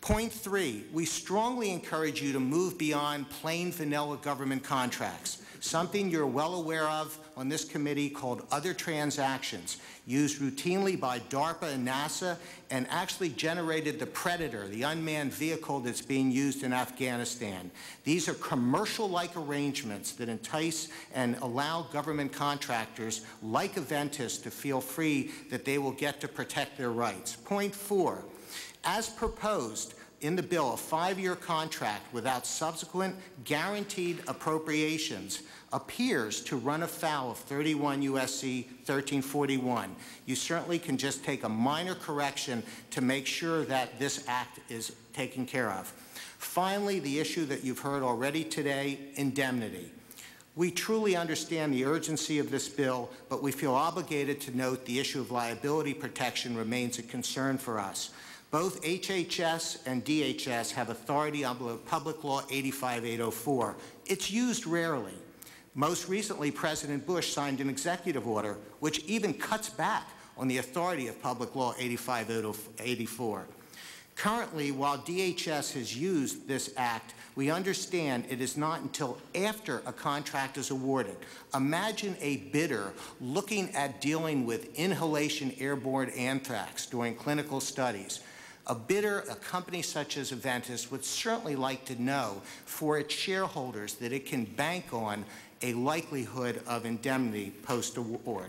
Point three, we strongly encourage you to move beyond plain vanilla government contracts. something you're well aware of on this committee called other transactions, used routinely by DARPA and NASA, and actually generated the Predator, the unmanned vehicle that's being used in Afghanistan. These are commercial-like arrangements that entice and allow government contractors like Aventis to feel free that they will get to protect their rights. Point four, as proposed in the bill, a 5-year contract without subsequent guaranteed appropriations appears to run afoul of 31 U.S.C. 1341. You certainly can just take a minor correction to make sure that this act is taken care of. Finally, the issue that you've heard already today, indemnity. We truly understand the urgency of this bill, but we feel obligated to note the issue of liability protection remains a concern for us. Both HHS and DHS have authority under Public Law 85804. It's used rarely. Most recently, President Bush signed an executive order which even cuts back on the authority of Public Law 85804. Currently, while DHS has used this act, we understand it is not until after a contract is awarded. Imagine a bidder looking at dealing with inhalation airborne anthrax during clinical studies. A bidder, a company such as Aventis, would certainly like to know for its shareholders that it can bank on a likelihood of indemnity post-award.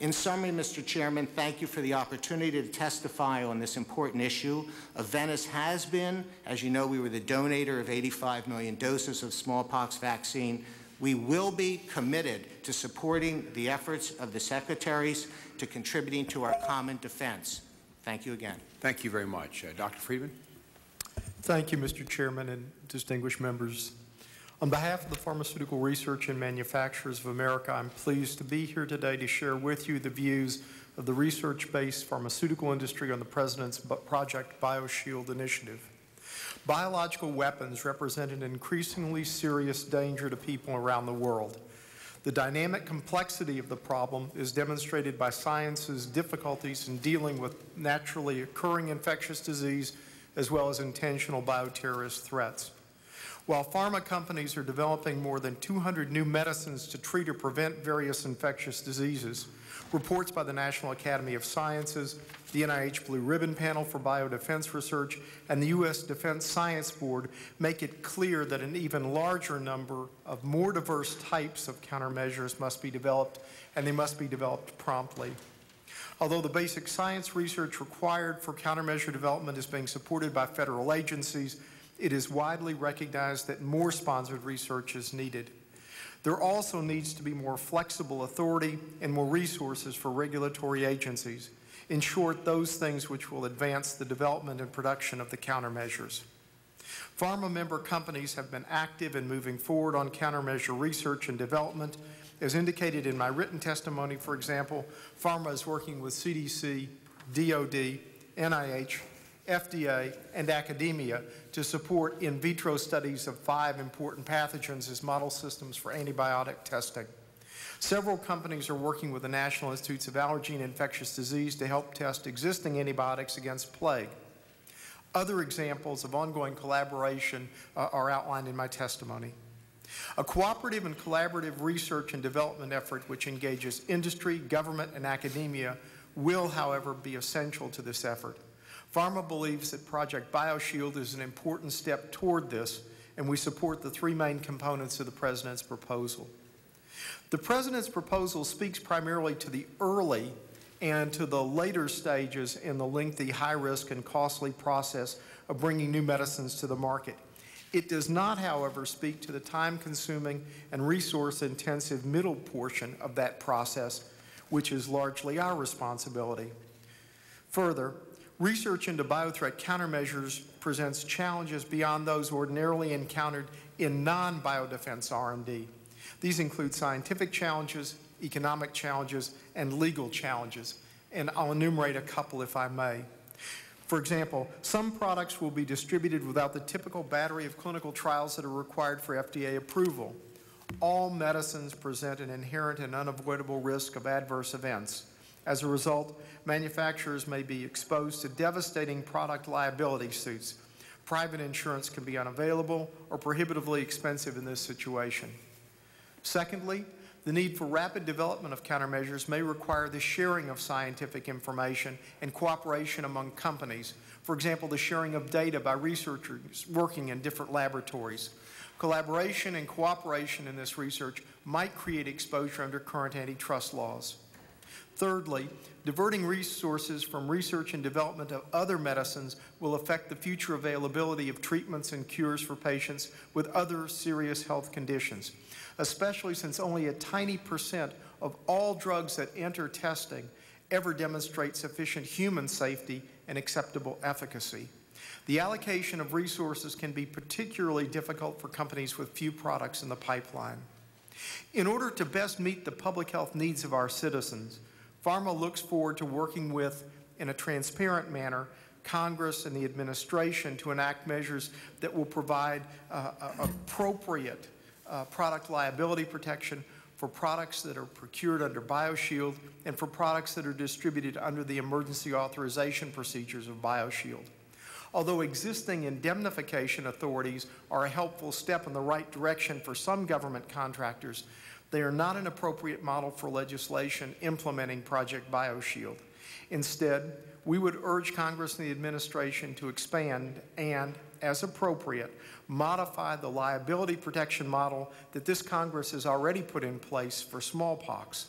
In summary, Mr. Chairman, thank you for the opportunity to testify on this important issue. Aventis has been, as you know, we were the donator of 85 million doses of smallpox vaccine. We will be committed to supporting the efforts of the secretaries to contributing to our common defense. Thank you again. Thank you very much. Dr. Friedman. Thank you, Mr. Chairman and distinguished members. On behalf of the Pharmaceutical Research and Manufacturers of America, I'm pleased to be here today to share with you the views of the research-based pharmaceutical industry on the President's Project BioShield initiative. Biological weapons represent an increasingly serious danger to people around the world. The dynamic complexity of the problem is demonstrated by science's difficulties in dealing with naturally occurring infectious disease as well as intentional bioterrorist threats. While pharma companies are developing more than 200 new medicines to treat or prevent various infectious diseases, reports by the National Academy of Sciences, the NIH Blue Ribbon Panel for Biodefense Research, and the U.S. Defense Science Board make it clear that an even larger number of more diverse types of countermeasures must be developed, and they must be developed promptly. Although the basic science research required for countermeasure development is being supported by federal agencies, it is widely recognized that more sponsored research is needed. There also needs to be more flexible authority and more resources for regulatory agencies. In short, those things which will advance the development and production of the countermeasures. Pharma member companies have been active in moving forward on countermeasure research and development. As indicated in my written testimony, for example, pharma is working with CDC, DOD, NIH, FDA, and academia to support in vitro studies of 5 important pathogens as model systems for antibiotic testing. Several companies are working with the National Institutes of Allergy and Infectious Disease to help test existing antibiotics against plague. Other examples of ongoing collaboration are outlined in my testimony. A cooperative and collaborative research and development effort which engages industry, government, and academia will, however, be essential to this effort. Pharma believes that Project BioShield is an important step toward this, and we support the 3 main components of the President's proposal. The President's proposal speaks primarily to the early and to the later stages in the lengthy, high-risk, and costly process of bringing new medicines to the market. It does not, however, speak to the time-consuming and resource-intensive middle portion of that process, which is largely our responsibility. Further, research into biothreat countermeasures presents challenges beyond those ordinarily encountered in non-biodefense R&D. These include scientific challenges, economic challenges, and legal challenges, and I'll enumerate a couple if I may. For example, some products will be distributed without the typical battery of clinical trials that are required for FDA approval. All medicines present an inherent and unavoidable risk of adverse events. As a result, manufacturers may be exposed to devastating product liability suits. Private insurance can be unavailable or prohibitively expensive in this situation. Secondly, the need for rapid development of countermeasures may require the sharing of scientific information and cooperation among companies. For example, the sharing of data by researchers working in different laboratories. Collaboration and cooperation in this research might create exposure under current antitrust laws. Thirdly, diverting resources from research and development of other medicines will affect the future availability of treatments and cures for patients with other serious health conditions, especially since only a tiny percent of all drugs that enter testing ever demonstrate sufficient human safety and acceptable efficacy. The allocation of resources can be particularly difficult for companies with few products in the pipeline. In order to best meet the public health needs of our citizens, Pharma looks forward to working with, in a transparent manner, Congress and the administration to enact measures that will provide appropriate product liability protection for products that are procured under BioShield and for products that are distributed under the emergency authorization procedures of BioShield. Although existing indemnification authorities are a helpful step in the right direction for some government contractors, they are not an appropriate model for legislation implementing Project BioShield. Instead, we would urge Congress and the administration to expand and, as appropriate, modify the liability protection model that this Congress has already put in place for smallpox.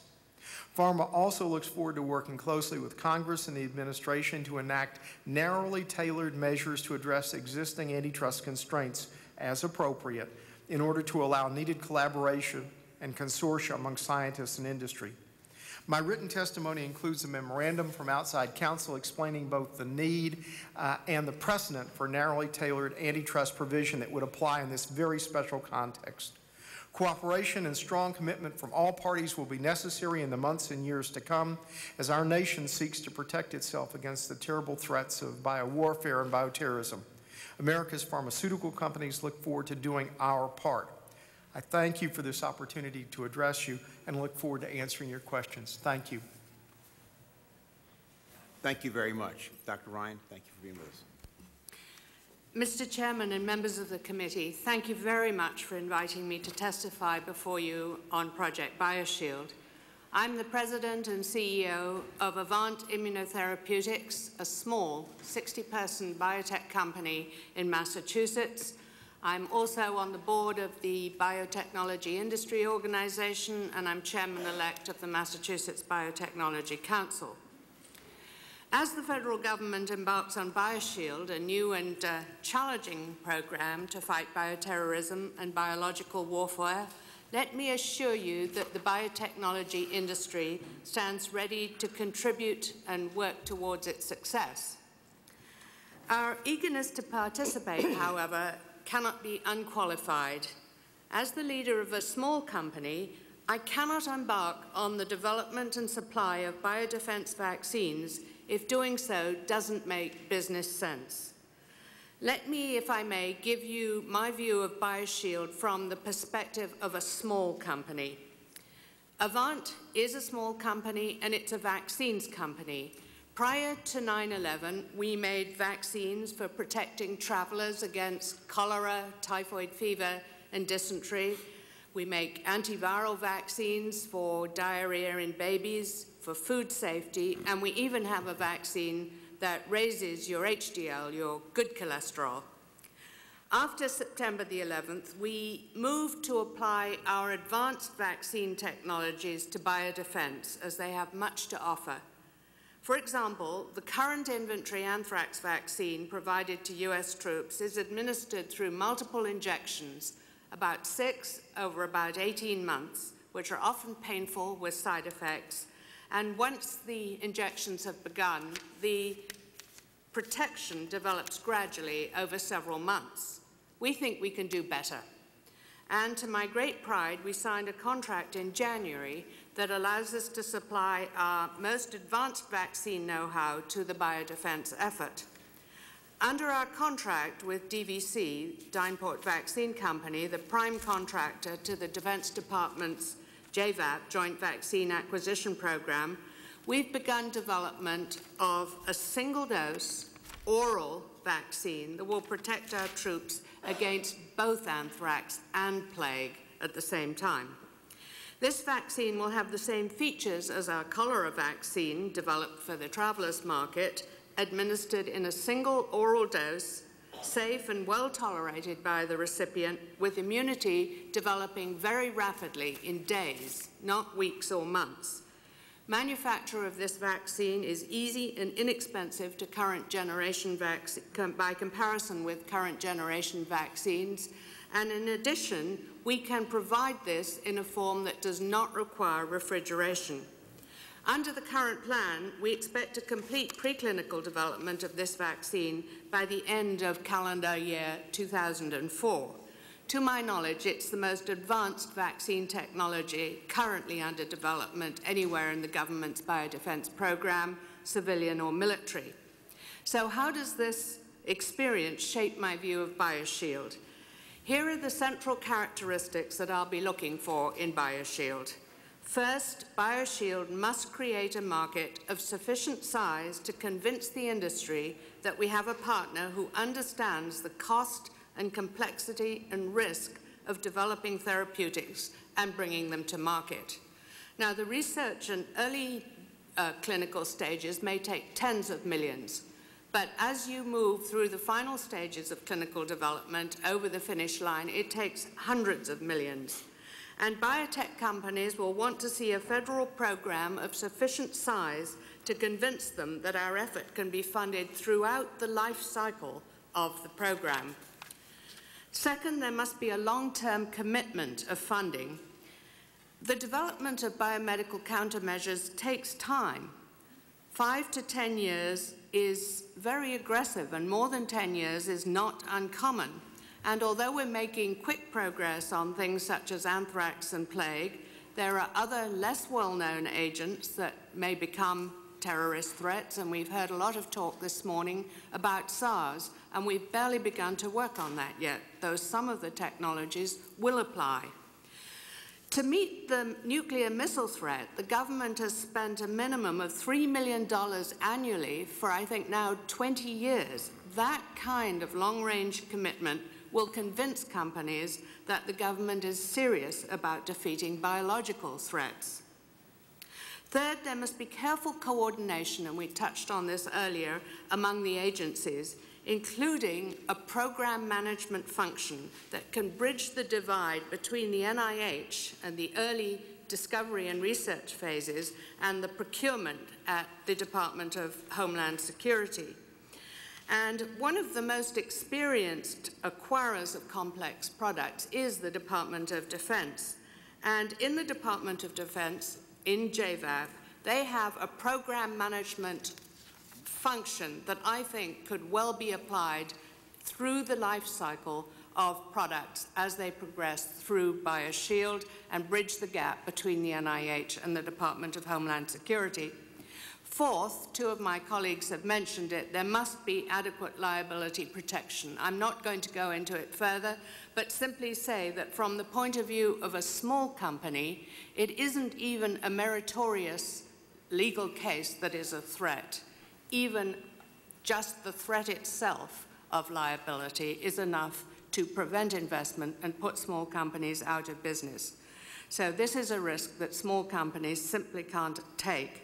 Pharma also looks forward to working closely with Congress and the administration to enact narrowly tailored measures to address existing antitrust constraints as appropriate in order to allow needed collaboration and consortia among scientists and industry. My written testimony includes a memorandum from outside counsel explaining both the need and the precedent for narrowly tailored antitrust provision that would apply in this very special context. Cooperation and strong commitment from all parties will be necessary in the months and years to come as our nation seeks to protect itself against the terrible threats of biowarfare and bioterrorism. America's pharmaceutical companies look forward to doing our part. I thank you for this opportunity to address you and look forward to answering your questions. Thank you. Thank you very much. Dr. Ryan, thank you for being with us. Mr. Chairman and members of the committee, thank you very much for inviting me to testify before you on Project BioShield. I'm the president and CEO of Avant Immunotherapeutics, a small 60-person biotech company in Massachusetts. I'm also on the board of the Biotechnology Industry Organization, and I'm chairman-elect of the Massachusetts Biotechnology Council. As the federal government embarks on BioShield, a new and challenging program to fight bioterrorism and biological warfare, let me assure you that the biotechnology industry stands ready to contribute and work towards its success. Our eagerness to participate, however, cannot be unqualified. As the leader of a small company, I cannot embark on the development and supply of biodefense vaccines if doing so doesn't make business sense. Let me, if I may, give you my view of BioShield from the perspective of a small company. Avant is a small company, and it's a vaccines company. Prior to 9/11, we made vaccines for protecting travelers against cholera, typhoid fever, and dysentery. We make antiviral vaccines for diarrhea in babies, for food safety, and we even have a vaccine that raises your HDL, your good cholesterol. After September the 11th, we moved to apply our advanced vaccine technologies to biodefense, as they have much to offer. For example, the current inventory anthrax vaccine provided to US troops is administered through multiple injections, about 6 over about 18 months, which are often painful with side effects. And once the injections have begun, the protection develops gradually over several months. We think we can do better. And to my great pride, we signed a contract in January that allows us to supply our most advanced vaccine know-how to the biodefense effort. Under our contract with DVC, Dynport Vaccine Company, the prime contractor to the Defense Department's JVAP, Joint Vaccine Acquisition Program, we've begun development of a single-dose oral vaccine that will protect our troops against both anthrax and plague at the same time. This vaccine will have the same features as our cholera vaccine developed for the travelers market, administered in a single oral dose, safe and well tolerated by the recipient, with immunity developing very rapidly in days, not weeks or months. Manufacture of this vaccine is easy and inexpensive to current generation by comparison with current generation vaccines, and in addition, we can provide this in a form that does not require refrigeration. Under the current plan, we expect to complete preclinical development of this vaccine by the end of calendar year 2004. To my knowledge, it's the most advanced vaccine technology currently under development anywhere in the government's biodefense program, civilian or military. So how does this experience shape my view of BioShield? Here are the central characteristics that I'll be looking for in BioShield. First, BioShield must create a market of sufficient size to convince the industry that we have a partner who understands the cost and complexity and risk of developing therapeutics and bringing them to market. Now, the research and early clinical stages may take tens of millions, but as you move through the final stages of clinical development over the finish line, it takes hundreds of millions. And biotech companies will want to see a federal program of sufficient size to convince them that our effort can be funded throughout the life cycle of the program. Second, there must be a long-term commitment of funding. The development of biomedical countermeasures takes time. 5 to 10 years is very aggressive, and more than 10 years is not uncommon. And although we're making quick progress on things such as anthrax and plague, there are other less well-known agents that may become terrorist threats, and we've heard a lot of talk this morning about SARS, and we've barely begun to work on that yet, though some of the technologies will apply. To meet the nuclear missile threat, the government has spent a minimum of $3 million annually for, I think, now 20 years. That kind of long-range commitment will convince companies that the government is serious about defeating biological threats. Third, there must be careful coordination, and we touched on this earlier, among the agencies, including a program management function that can bridge the divide between the NIH and the early discovery and research phases and the procurement at the Department of Homeland Security. And one of the most experienced acquirers of complex products is the Department of Defense. And in the Department of Defense, in JVAP, they have a program management function that I think could well be applied through the life cycle of products as they progress through BioShield and bridge the gap between the NIH and the Department of Homeland Security. Fourth, two of my colleagues have mentioned it, there must be adequate liability protection. I'm not going to go into it further, but simply say that from the point of view of a small company, it isn't even a meritorious legal case that is a threat. Even just the threat itself of liability is enough to prevent investment and put small companies out of business. So this is a risk that small companies simply can't take.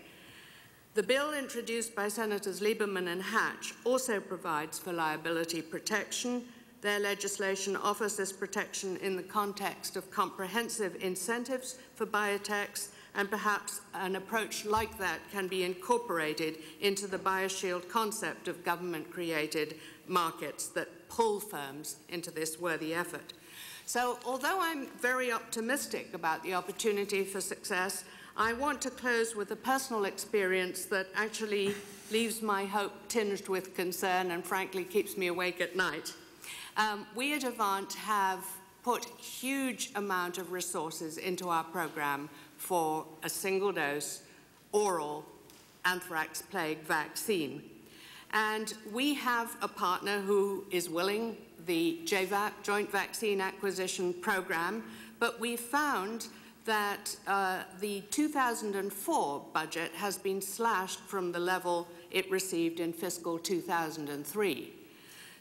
The bill introduced by Senators Lieberman and Hatch also provides for liability protection. Their legislation offers this protection in the context of comprehensive incentives for biotechs, and perhaps an approach like that can be incorporated into the BioShield concept of government-created markets that pull firms into this worthy effort. So although I'm very optimistic about the opportunity for success, I want to close with a personal experience that actually leaves my hope tinged with concern and frankly keeps me awake at night. We at Avant have put a huge amount of resources into our program for a single dose oral anthrax plague vaccine. And we have a partner who is willing, the JVAP, Joint Vaccine Acquisition Program, but we found that the 2004 budget has been slashed from the level it received in fiscal 2003.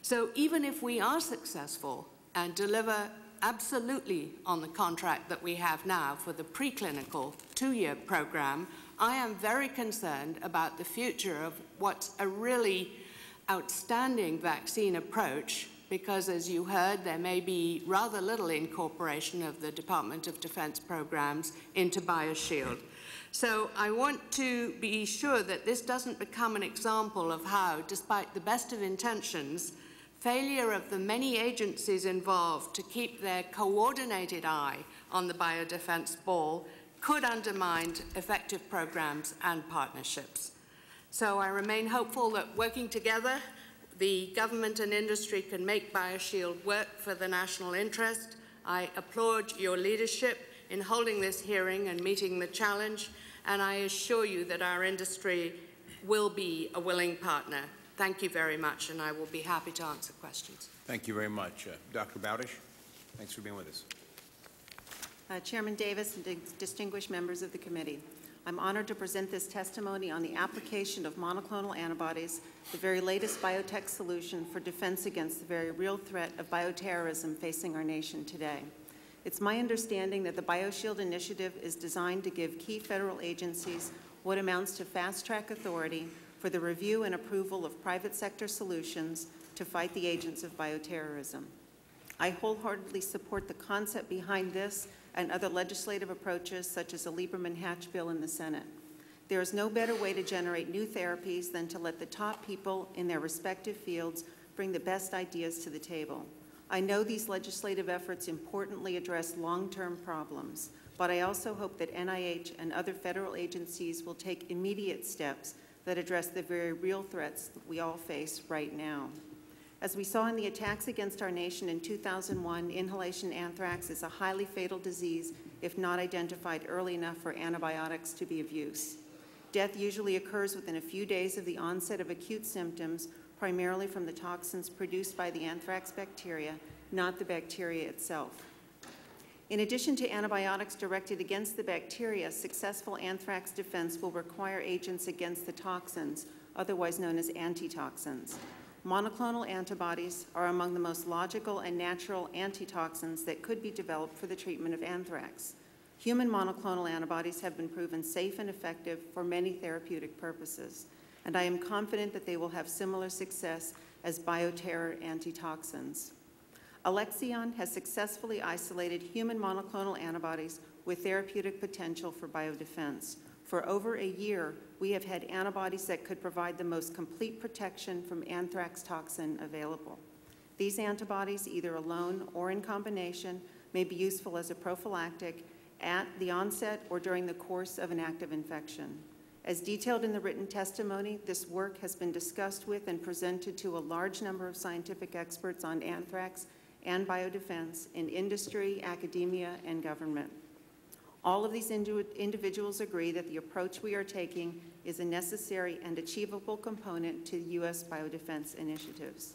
So even if we are successful and deliver absolutely on the contract that we have now for the preclinical 2-year program, I am very concerned about the future of what's a really outstanding vaccine approach, because as you heard, there may be rather little incorporation of the Department of Defense programs into BioShield. So I want to be sure that this doesn't become an example of how, despite the best of intentions, failure of the many agencies involved to keep their coordinated eye on the biodefense ball could undermine effective programs and partnerships. So I remain hopeful that working together, the government and industry can make BioShield work for the national interest. I applaud your leadership in holding this hearing and meeting the challenge, and I assure you that our industry will be a willing partner. Thank you very much, and I will be happy to answer questions. Thank you very much. Dr. Bowdish, thanks for being with us. Chairman Davis and distinguished members of the committee, I'm honored to present this testimony on the application of monoclonal antibodies, the very latest biotech solution for defense against the very real threat of bioterrorism facing our nation today. It's my understanding that the BioShield initiative is designed to give key federal agencies what amounts to fast-track authority for the review and approval of private sector solutions to fight the agents of bioterrorism. I wholeheartedly support the concept behind this and other legislative approaches, such as a Lieberman-Hatch bill in the Senate. There is no better way to generate new therapies than to let the top people in their respective fields bring the best ideas to the table. I know these legislative efforts importantly address long-term problems, but I also hope that NIH and other federal agencies will take immediate steps that address the very real threats that we all face right now. As we saw in the attacks against our nation in 2001, inhalation anthrax is a highly fatal disease if not identified early enough for antibiotics to be of use. Death usually occurs within a few days of the onset of acute symptoms, primarily from the toxins produced by the anthrax bacteria, not the bacteria itself. In addition to antibiotics directed against the bacteria, successful anthrax defense will require agents against the toxins, otherwise known as antitoxins. Monoclonal antibodies are among the most logical and natural antitoxins that could be developed for the treatment of anthrax. Human monoclonal antibodies have been proven safe and effective for many therapeutic purposes, and I am confident that they will have similar success as bioterror antitoxins. Alexion has successfully isolated human monoclonal antibodies with therapeutic potential for biodefense. For over a year, we have had antibodies that could provide the most complete protection from anthrax toxin available. These antibodies, either alone or in combination, may be useful as a prophylactic at the onset or during the course of an active infection. As detailed in the written testimony, this work has been discussed with and presented to a large number of scientific experts on anthrax and biodefense in industry, academia, and government. All of these individuals agree that the approach we are taking is a necessary and achievable component to U.S. biodefense initiatives.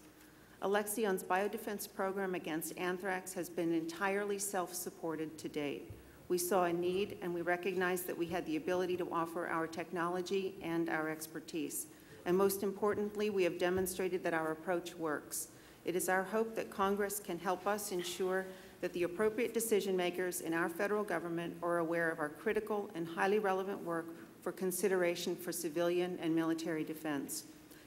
Alexion's biodefense program against anthrax has been entirely self-supported to date. We saw a need, and we recognized that we had the ability to offer our technology and our expertise. And most importantly, we have demonstrated that our approach works. It is our hope that Congress can help us ensure that the appropriate decision makers in our federal government are aware of our critical and highly relevant work for consideration for civilian and military defense.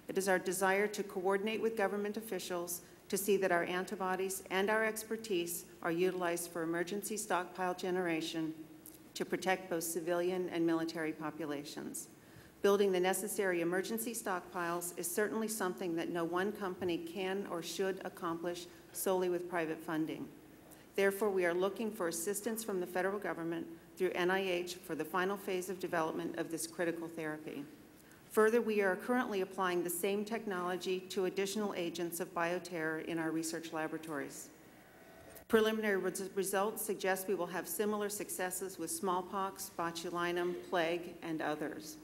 It is our desire to coordinate with government officials to see that our antibodies and our expertise are utilized for emergency stockpile generation to protect both civilian and military populations. Building the necessary emergency stockpiles is certainly something that no one company can or should accomplish solely with private funding. Therefore, we are looking for assistance from the federal government through NIH for the final phase of development of this critical therapy. Further, we are currently applying the same technology to additional agents of bioterror in our research laboratories. Preliminary results suggest we will have similar successes with smallpox, botulinum, plague, and others.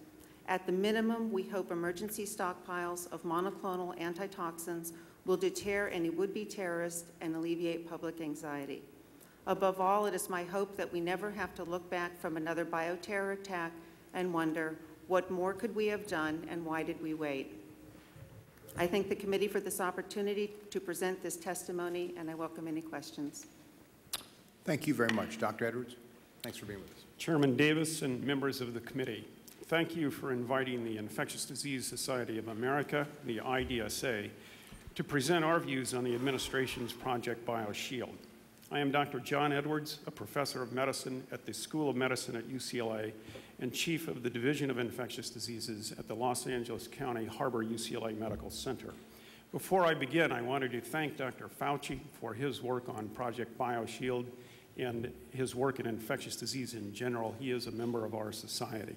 At the minimum, we hope emergency stockpiles of monoclonal antitoxins will deter any would-be terrorist and alleviate public anxiety. Above all, it is my hope that we never have to look back from another bioterror attack and wonder, what more could we have done and why did we wait? I thank the committee for this opportunity to present this testimony, and I welcome any questions. Thank you very much. Dr. Edwards, thanks for being with us. Chairman Davis and members of the committee, thank you for inviting the Infectious Disease Society of America, the IDSA, to present our views on the administration's Project BioShield. I am Dr. John Edwards, a professor of medicine at the School of Medicine at UCLA and chief of the Division of Infectious Diseases at the Los Angeles County Harbor UCLA Medical Center. Before I begin, I wanted to thank Dr. Fauci for his work on Project BioShield and his work in infectious disease in general. He is a member of our society.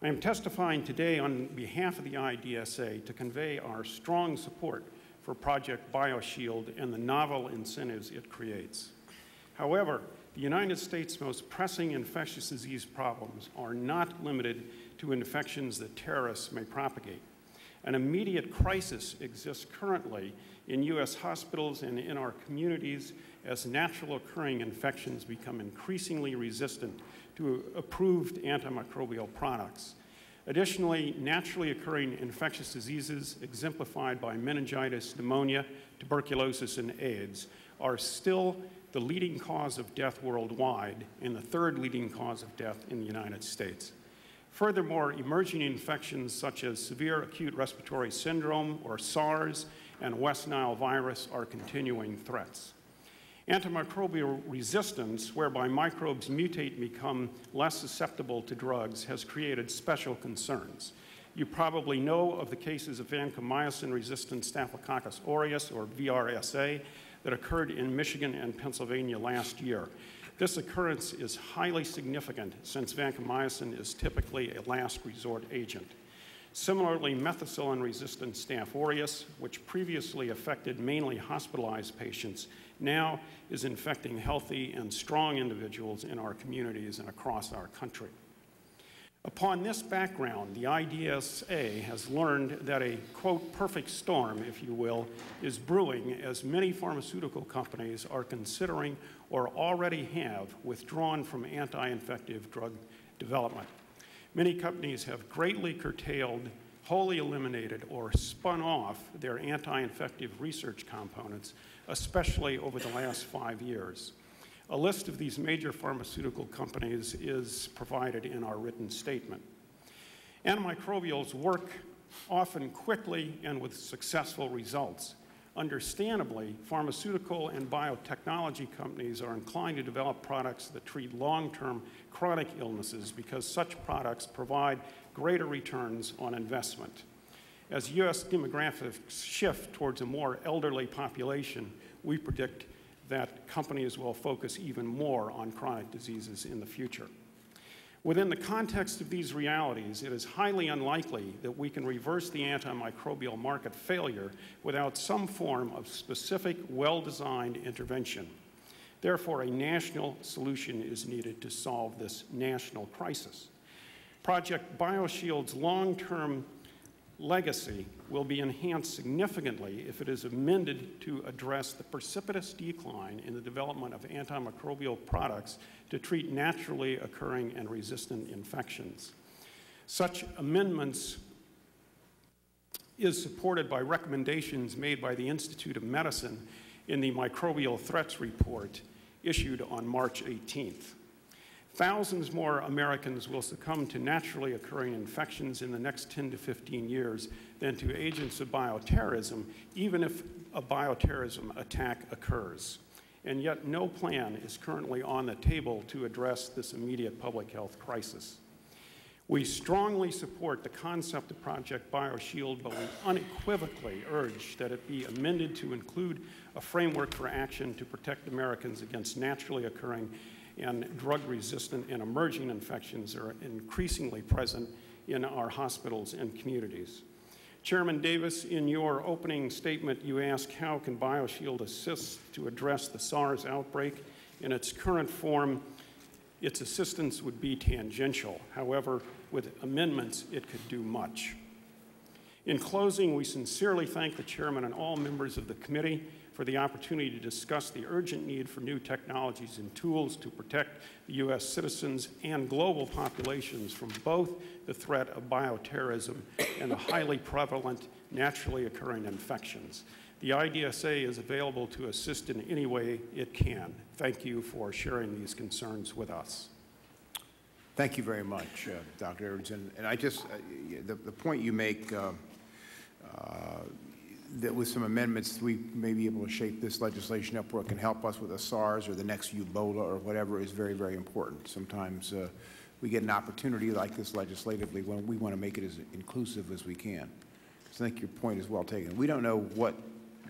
I am testifying today on behalf of the IDSA to convey our strong support for Project BioShield and the novel incentives it creates. However, the United States' most pressing infectious disease problems are not limited to infections that terrorists may propagate. An immediate crisis exists currently in U.S. hospitals and in our communities as natural occurring infections become increasingly resistant to approved antimicrobial products. Additionally, naturally occurring infectious diseases, exemplified by meningitis, pneumonia, tuberculosis, and AIDS, are still the leading cause of death worldwide and the third leading cause of death in the United States. Furthermore, emerging infections such as severe acute respiratory syndrome, or SARS, and West Nile virus are continuing threats. Antimicrobial resistance, whereby microbes mutate and become less susceptible to drugs, has created special concerns. You probably know of the cases of vancomycin-resistant Staphylococcus aureus, or VRSA, that occurred in Michigan and Pennsylvania last year. This occurrence is highly significant since vancomycin is typically a last resort agent. Similarly, methicillin-resistant Staph aureus, which previously affected mainly hospitalized patients, now is infecting healthy and strong individuals in our communities and across our country. Upon this background, the IDSA has learned that a, quote, perfect storm, if you will, is brewing as many pharmaceutical companies are considering or already have withdrawn from anti-infective drug development. Many companies have greatly curtailed, wholly eliminated, or spun off their anti-infective research components, especially over the last 5 years. A list of these major pharmaceutical companies is provided in our written statement. Antimicrobials work often quickly and with successful results. Understandably, pharmaceutical and biotechnology companies are inclined to develop products that treat long-term chronic illnesses because such products provide greater returns on investment. As U.S. demographics shift towards a more elderly population, we predict that companies will focus even more on chronic diseases in the future. Within the context of these realities, it is highly unlikely that we can reverse the antimicrobial market failure without some form of specific, well-designed intervention. Therefore, a national solution is needed to solve this national crisis. Project BioShield's long-term legacy will be enhanced significantly if it is amended to address the precipitous decline in the development of antimicrobial products to treat naturally occurring and resistant infections. Such amendments is supported by recommendations made by the Institute of Medicine in the Microbial Threats Report issued on March 18th. Thousands more Americans will succumb to naturally occurring infections in the next 10 to 15 years than to agents of bioterrorism, even if a bioterrorism attack occurs. And yet no plan is currently on the table to address this immediate public health crisis. We strongly support the concept of Project BioShield, but we unequivocally urge that it be amended to include a framework for action to protect Americans against naturally occurring and drug-resistant and emerging infections are increasingly present in our hospitals and communities. Chairman Davis, in your opening statement, you asked how can BioShield assist to address the SARS outbreak. In its current form, its assistance would be tangential. However, with amendments, it could do much. In closing, we sincerely thank the chairman and all members of the committee for the opportunity to discuss the urgent need for new technologies and tools to protect the U.S. citizens and global populations from both the threat of bioterrorism and the highly prevalent, naturally occurring infections. The IDSA is available to assist in any way it can. Thank you for sharing these concerns with us. Thank you very much, Dr. Edwards. And I just, the point you make that with some amendments, we may be able to shape this legislation up where it can help us with the SARS or the next Ebola or whatever is very, very important. Sometimes we get an opportunity like this legislatively when we want to make it as inclusive as we can. So I think your point is well taken. We don't know what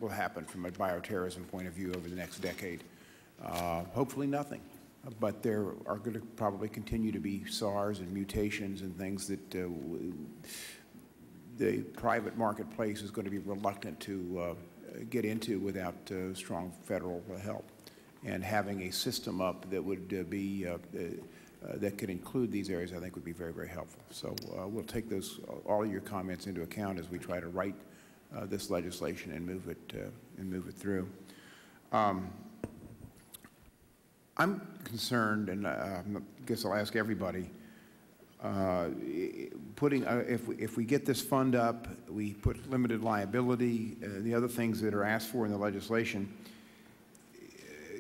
will happen from a bioterrorism point of view over the next decade. Hopefully nothing. But there are going to probably continue to be SARS and mutations and things that the private marketplace is going to be reluctant to get into without strong federal help. And having a system up that would be that could include these areas, I think, would be very, very helpful. So we'll take those, all your comments into account as we try to write this legislation and move it through. I'm concerned, and I guess I'll ask everybody. Putting if we get this fund up, we put limited liability, the other things that are asked for in the legislation.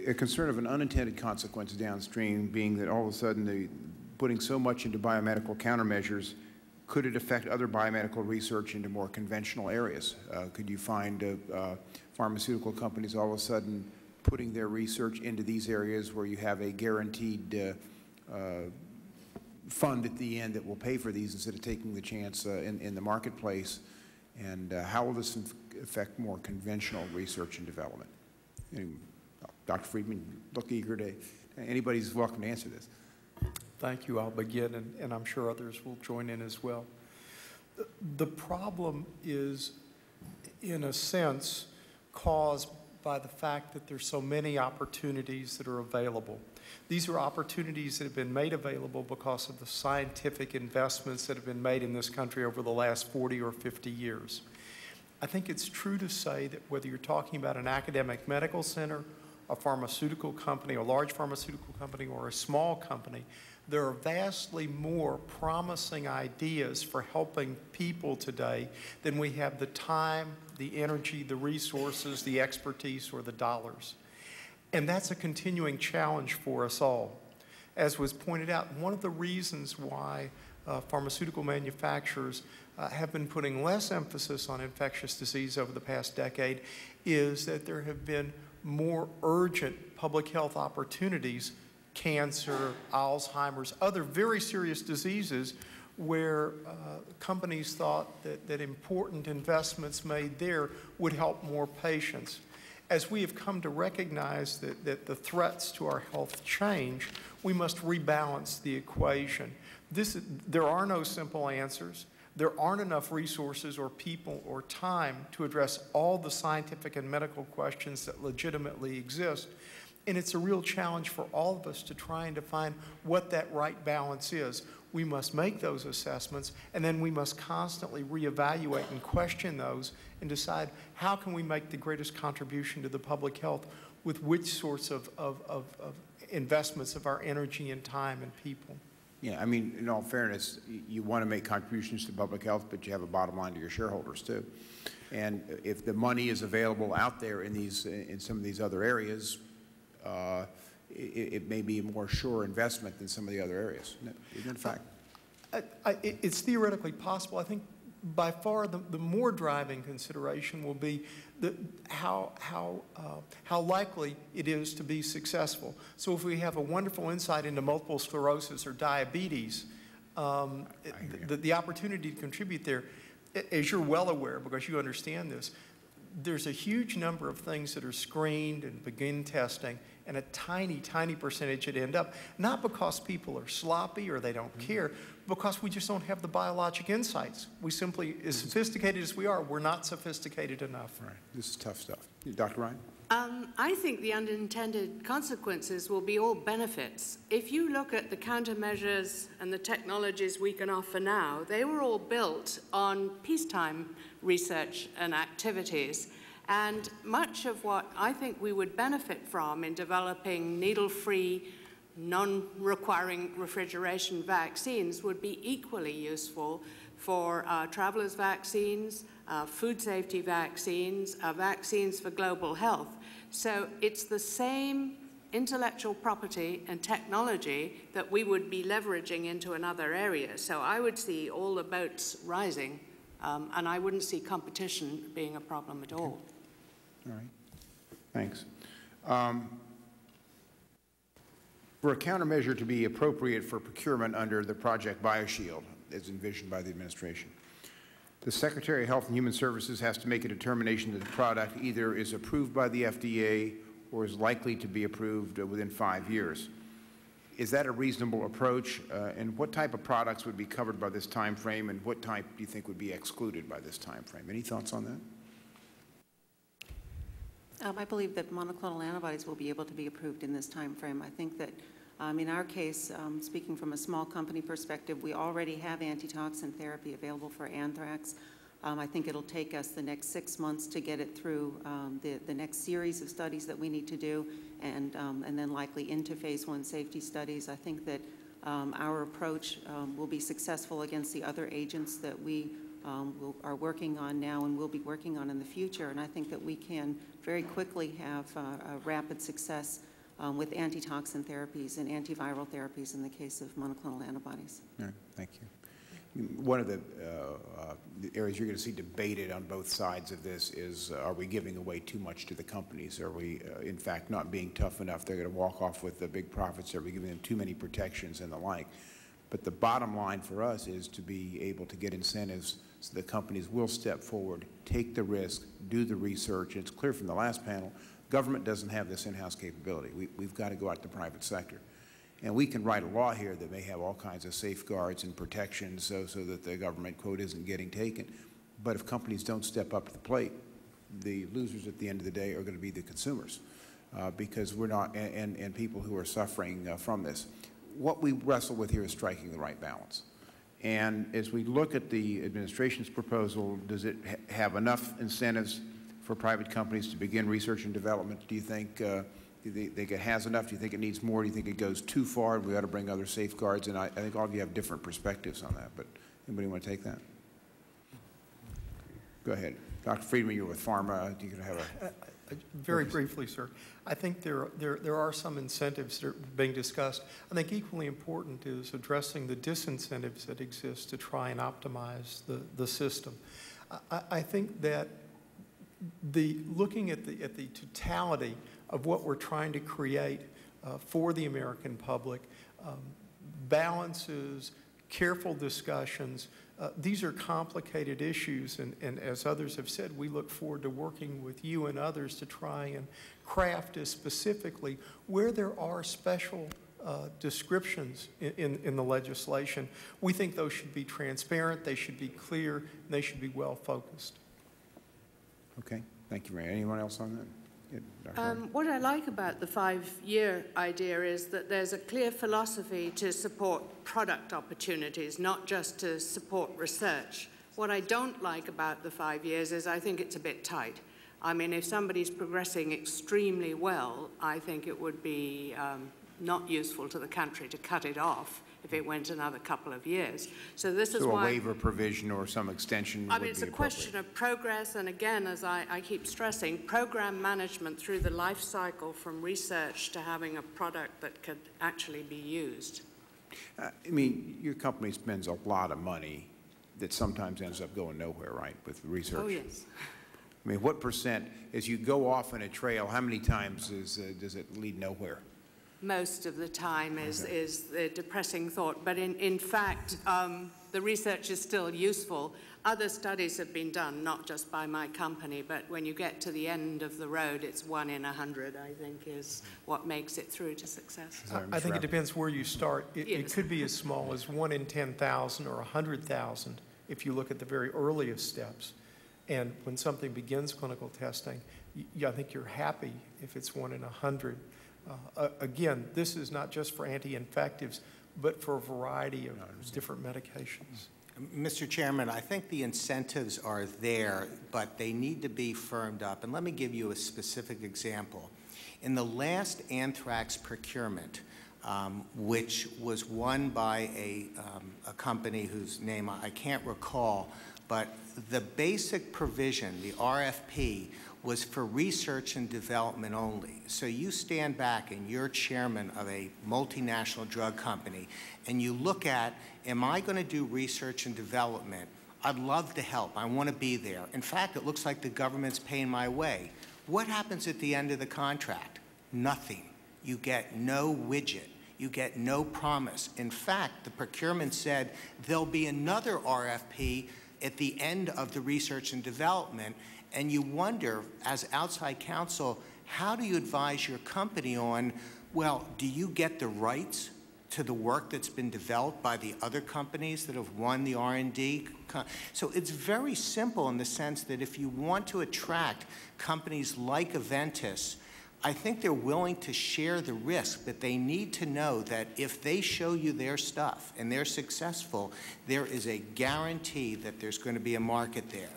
A concern of an unintended consequence downstream being that all of a sudden, putting so much into biomedical countermeasures, could it affect other biomedical research into more conventional areas? Could you find pharmaceutical companies all of a sudden putting their research into these areas where you have a guaranteed fund at the end that will pay for these instead of taking the chance in the marketplace? And how will this affect more conventional research and development? And, Dr. Friedman, look eager to, anybody's welcome to answer this. Thank you. I'll begin, and I'm sure others will join in as well. The problem is, in a sense, caused by the fact that there's so many opportunities that are available. These are opportunities that have been made available because of the scientific investments that have been made in this country over the last 40 or 50 years. I think it's true to say that whether you're talking about an academic medical center, a pharmaceutical company, a large pharmaceutical company, or a small company, there are vastly more promising ideas for helping people today than we have the time, the energy, the resources, the expertise, or the dollars. And that's a continuing challenge for us all. As was pointed out, one of the reasons why pharmaceutical manufacturers have been putting less emphasis on infectious disease over the past decade is that there have been more urgent public health opportunities, cancer, Alzheimer's, other very serious diseases where companies thought that important investments made there would help more patients. As we have come to recognize that the threats to our health change, we must rebalance the equation. There are no simple answers. There aren't enough resources or people or time to address all the scientific and medical questions that legitimately exist. And it's a real challenge for all of us to try and define what that right balance is. We must make those assessments, and then we must constantly reevaluate and question those and decide how can we make the greatest contribution to the public health with which sorts of investments of our energy and time and people. Yeah, I mean, in all fairness, you want to make contributions to public health, but you have a bottom line to your shareholders, too. And if the money is available out there in some of these other areas, it may be a more sure investment than some of the other areas. Isn't it a fact? It's theoretically possible. I think by far the more driving consideration will be how likely it is to be successful. So if we have a wonderful insight into multiple sclerosis or diabetes, the opportunity to contribute there, as you're well aware because you understand this, there's a huge number of things that are screened and begin testing, and a tiny, tiny percentage that end up, not because people are sloppy or they don't care, because we just don't have the biologic insights. We simply, as sophisticated as we are, we're not sophisticated enough. Right. This is tough stuff. Dr. Ryan? I think the unintended consequences will be all benefits. If you look at the countermeasures and the technologies we can offer now, they were all built on peacetime research and activities. And much of what I think we would benefit from in developing needle-free non-requiring refrigeration vaccines would be equally useful for travelers vaccines, food safety vaccines, vaccines for global health. So it's the same intellectual property and technology that we would be leveraging into another area. So I would see all the boats rising, and I wouldn't see competition being a problem at all. Okay. All right. Thanks. For a countermeasure to be appropriate for procurement under the Project BioShield, as envisioned by the administration, the Secretary of Health and Human Services has to make a determination that the product either is approved by the FDA or is likely to be approved within 5 years. Is that a reasonable approach? And what type of products would be covered by this time frame, and what type do you think would be excluded by this time frame? Any thoughts on that? I believe that monoclonal antibodies will be able to be approved in this time frame. I think that in our case, speaking from a small company perspective, we already have antitoxin therapy available for anthrax. I think it'll take us the next 6 months to get it through the next series of studies that we need to do, and then likely into phase 1 safety studies. I think that our approach will be successful against the other agents that we are working on now and will be working on in the future, and I think that we can very quickly have a rapid success with antitoxin therapies and antiviral therapies in the case of monoclonal antibodies. All right, thank you. One of the areas you're going to see debated on both sides of this is, are we giving away too much to the companies? Are we, in fact, not being tough enough? They're going to walk off with the big profits. Are we giving them too many protections and the like? But the bottom line for us is to be able to get incentives so the companies will step forward, take the risk, do the research. It's clear from the last panel, government doesn't have this in-house capability. We've got to go out to the private sector. And we can write a law here that may have all kinds of safeguards and protections so that the government quote isn't getting taken. But if companies don't step up to the plate, the losers at the end of the day are going to be the consumers because we're not, and people who are suffering from this. What we wrestle with here is striking the right balance. And as we look at the administration's proposal, does it have enough incentives for private companies to begin research and development? Do you think it has enough? Do you think it needs more? Do you think it goes too far and we ought to bring other safeguards? And I think all of you have different perspectives on that, but anybody want to take that? Go ahead. Dr. Friedman, you're with Pharma. Do you have a... Very briefly, sir. I think there are some incentives that are being discussed. I think equally important is addressing the disincentives that exist to try and optimize the system. I think that looking at the totality of what we're trying to create for the American public, balances, careful discussions. These are complicated issues, and as others have said, we look forward to working with you and others to try and craft as specifically where there are special descriptions in the legislation. We think those should be transparent, they should be clear, and they should be well focused. Okay, thank you, Mary. Anyone else on that? What I like about the 5-year idea is that there's a clear philosophy to support product opportunities, not just to support research. What I don't like about the 5 years is I think it's a bit tight. I mean, if somebody's progressing extremely well, I think it would be not useful to the country to cut it off if it went another couple of years. So this is why a waiver provision or some extension. I mean, it's a question of progress, and again, as I keep stressing, program management through the life cycle from research to having a product that could actually be used. I mean, your company spends a lot of money that sometimes ends up going nowhere, right, with research? Oh, yes. I mean, what percent, as you go off on a trail, how many times is, does it lead nowhere? Most of the time is the depressing thought, but in fact, the research is still useful. Other studies have been done, not just by my company, but when you get to the end of the road, it's 1 in 100, I think, is what makes it through to success. I think it depends where you start. It could be as small as 1 in 10,000 or 100,000 if you look at the very earliest steps. And when something begins clinical testing, I think you're happy if it's 1 in 100. Again, this is not just for anti-infectives, but for a variety of different medications. Mr. Chairman, I think the incentives are there, but they need to be firmed up. And let me give you a specific example. In the last anthrax procurement, which was won by a company whose name I can't recall, but the basic provision, the RFP, was for research and development only. So you stand back and you're chairman of a multinational drug company and you look at, am I going to do research and development? I'd love to help. I want to be there. In fact, it looks like the government's paying my way. What happens at the end of the contract? Nothing. You get no widget. You get no promise. In fact, the procurement said there'll be another RFP at the end of the research and development, and you wonder, as outside counsel, how do you advise your company on, well, do you get the rights to the work that's been developed by the other companies that have won the R&D? So it's very simple in the sense that if you want to attract companies like Aventis, I think they're willing to share the risk, but they need to know that if they show you their stuff and they're successful, there is a guarantee that there's going to be a market there.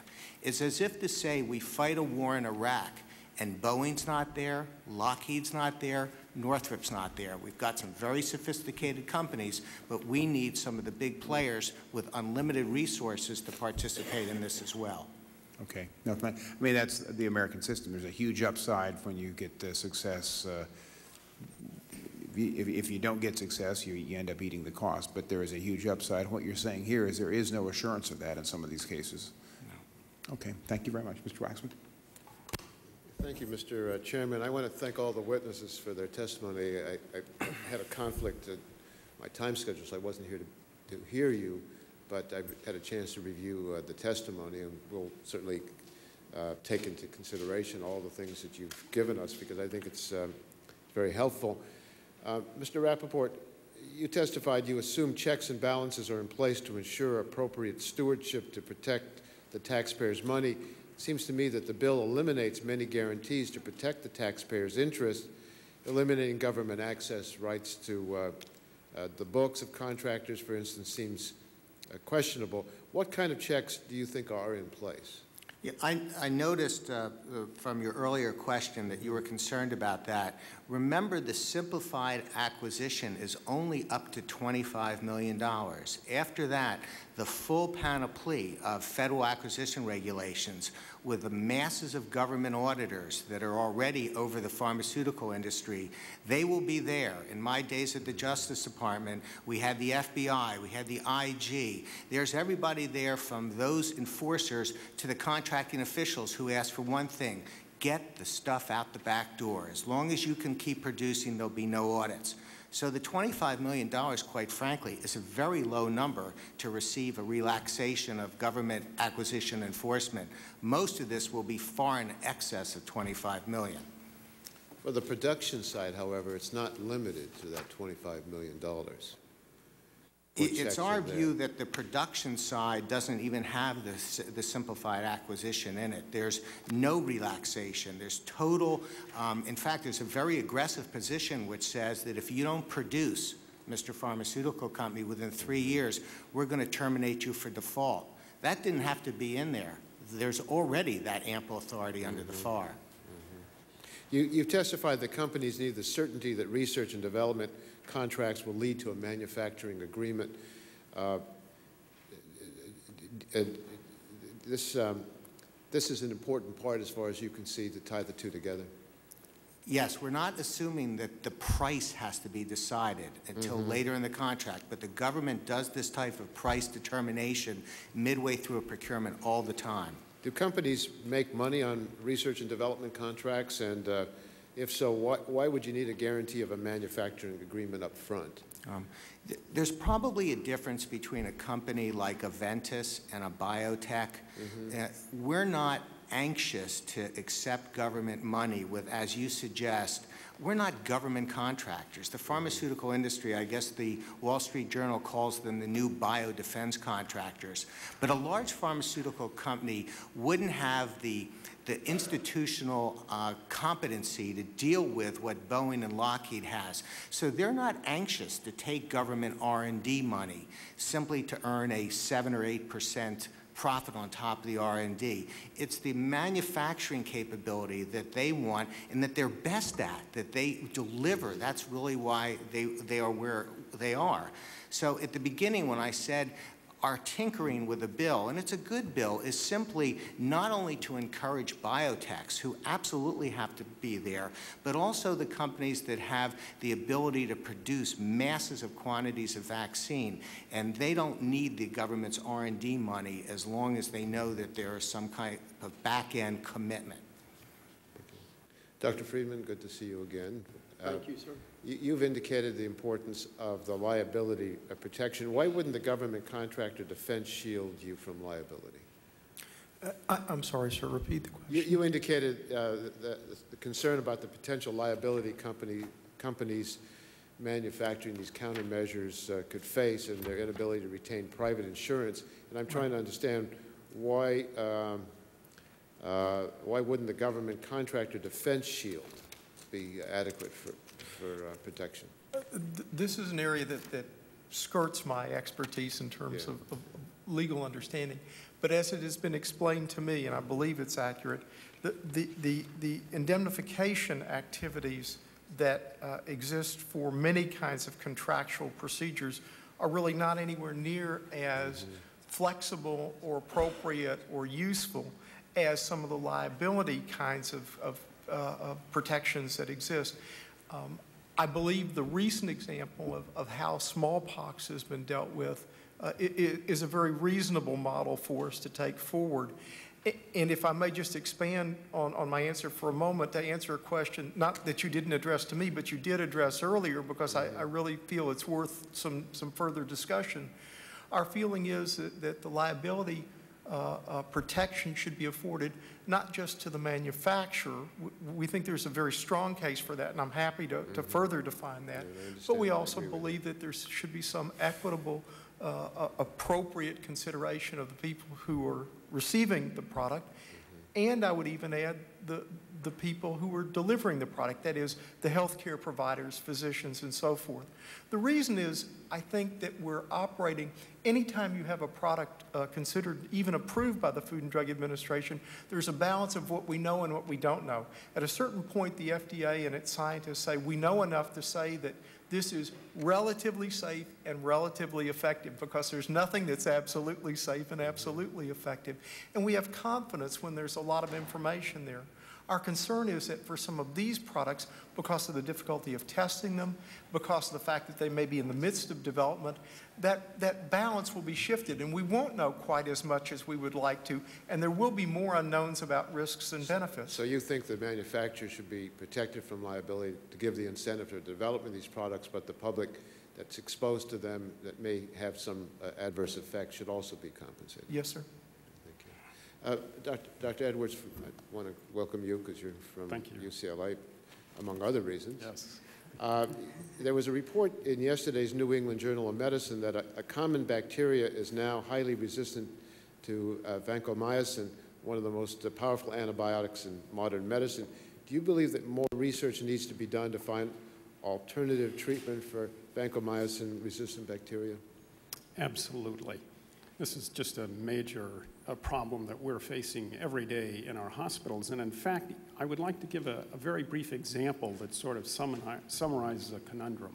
It's as if to say we fight a war in Iraq and Boeing's not there, Lockheed's not there, Northrop's not there. We've got some very sophisticated companies, but we need some of the big players with unlimited resources to participate in this as well. Okay. No, I mean, that's the American system. There's a huge upside when you get success. If you don't get success, you end up eating the cost, but there is a huge upside. What you're saying here is there is no assurance of that in some of these cases. No. Okay. Thank you very much. Mr. Waxman. Thank you, Mr. Chairman. I want to thank all the witnesses for their testimony. I had a conflict in my time schedule, so I wasn't here to hear you, but I've had a chance to review the testimony, and we'll certainly take into consideration all the things that you've given us, because I think it's very helpful. Mr. Rappaport, you testified you assume checks and balances are in place to ensure appropriate stewardship to protect the taxpayers' money. It seems to me that the bill eliminates many guarantees to protect the taxpayers' interest, eliminating government access rights to the books of contractors, for instance, seems questionable. What kind of checks do you think are in place? Yeah, I noticed from your earlier question that you were concerned about that. Remember, the simplified acquisition is only up to $25 million. After that, the full panoply of federal acquisition regulations with the masses of government auditors that are already over the pharmaceutical industry, they will be there. In my days at the Justice Department, we had the FBI, we had the IG. There's everybody there from those enforcers to the contracting officials who ask for one thing: get the stuff out the back door. As long as you can keep producing, there'll be no audits. So the $25 million, quite frankly, is a very low number to receive a relaxation of government acquisition enforcement. Most of this will be far in excess of $25 million. For the production side, however, it's not limited to that $25 million. It's our view that the production side doesn't even have the simplified acquisition in it. There's no relaxation. There's total, in fact, there's a very aggressive position which says that if you don't produce, Mr. Pharmaceutical Company, within 3 years, we're going to terminate you for default. That didn't have to be in there. There's already that ample authority under the FAR. You've testified that companies need the certainty that research and development contracts will lead to a manufacturing agreement. This is an important part, as far as you can see, to tie the two together. Yes, we're not assuming that the price has to be decided until later in the contract, but the government does this type of price determination midway through a procurement all the time. Do companies make money on research and development contracts? And if so, why would you need a guarantee of a manufacturing agreement up front? There's probably a difference between a company like Aventis and a biotech. We're not anxious to accept government money with, as you suggest, we're not government contractors. The pharmaceutical industry, I guess the Wall Street Journal calls them the new biodefense contractors. But a large pharmaceutical company wouldn't have the institutional competency to deal with what Boeing and Lockheed has. So they're not anxious to take government R&D money simply to earn a 7 or 8% profit on top of the R&D. It's the manufacturing capability that they want and that they're best at, that they deliver. That's really why they are where they are. So at the beginning when I said our tinkering with a bill, and it's a good bill, is simply not only to encourage biotechs, who absolutely have to be there, but also the companies that have the ability to produce masses of quantities of vaccine. And they don't need the government's R&D money as long as they know that there is some kind of back-end commitment. Dr. Friedman, good to see you again. Thank you, sir. You've indicated the importance of the liability protection. Why wouldn't the government contractor defense shield you from liability? I'm sorry, sir. Repeat the question. You indicated the concern about the potential liability companies manufacturing these countermeasures could face and their inability to retain private insurance. And I'm trying to understand why wouldn't the government contractor defense shield be adequate for protection? This is an area that skirts my expertise in terms of legal understanding. But as it has been explained to me, and I believe it's accurate, the indemnification activities that exist for many kinds of contractual procedures are really not anywhere near as flexible or appropriate or useful as some of the liability kinds of protections that exist. I believe the recent example of how smallpox has been dealt with is a very reasonable model for us to take forward. And if I may just expand on my answer for a moment to answer a question, not that you didn't address to me, but you did address earlier, because I really feel it's worth some further discussion. Our feeling is that the liability protection should be afforded not just to the manufacturer. We think there's a very strong case for that, and I'm happy to further define that. But we also believe that there should be some equitable, appropriate consideration of the people who are receiving the product, and I would even add the people who are delivering the product, that is, the healthcare providers, physicians, and so forth. The reason is, I think that we're operating, anytime you have a product considered, even approved by the Food and Drug Administration, there's a balance of what we know and what we don't know. At a certain point, the FDA and its scientists say, we know enough to say that this is relatively safe and relatively effective, because there's nothing that's absolutely safe and absolutely effective. And we have confidence when there's a lot of information there. Our concern is that for some of these products, because of the difficulty of testing them, because of the fact that they may be in the midst of development, that balance will be shifted, and we won't know quite as much as we would like to, and there will be more unknowns about risks and benefits. So you think the manufacturer should be protected from liability to give the incentive to development of these products, but the public that's exposed to them that may have some adverse effect should also be compensated? Yes, sir. Dr. Edwards, I want to welcome you because you're from UCLA, among other reasons. Yes. There was a report in yesterday's New England Journal of Medicine that a common bacteria is now highly resistant to vancomycin, one of the most powerful antibiotics in modern medicine. Do you believe that more research needs to be done to find alternative treatment for vancomycin-resistant bacteria? Absolutely. This is just a major problem that we're facing every day in our hospitals. And in fact, I would like to give a very brief example that sort of summarizes a conundrum.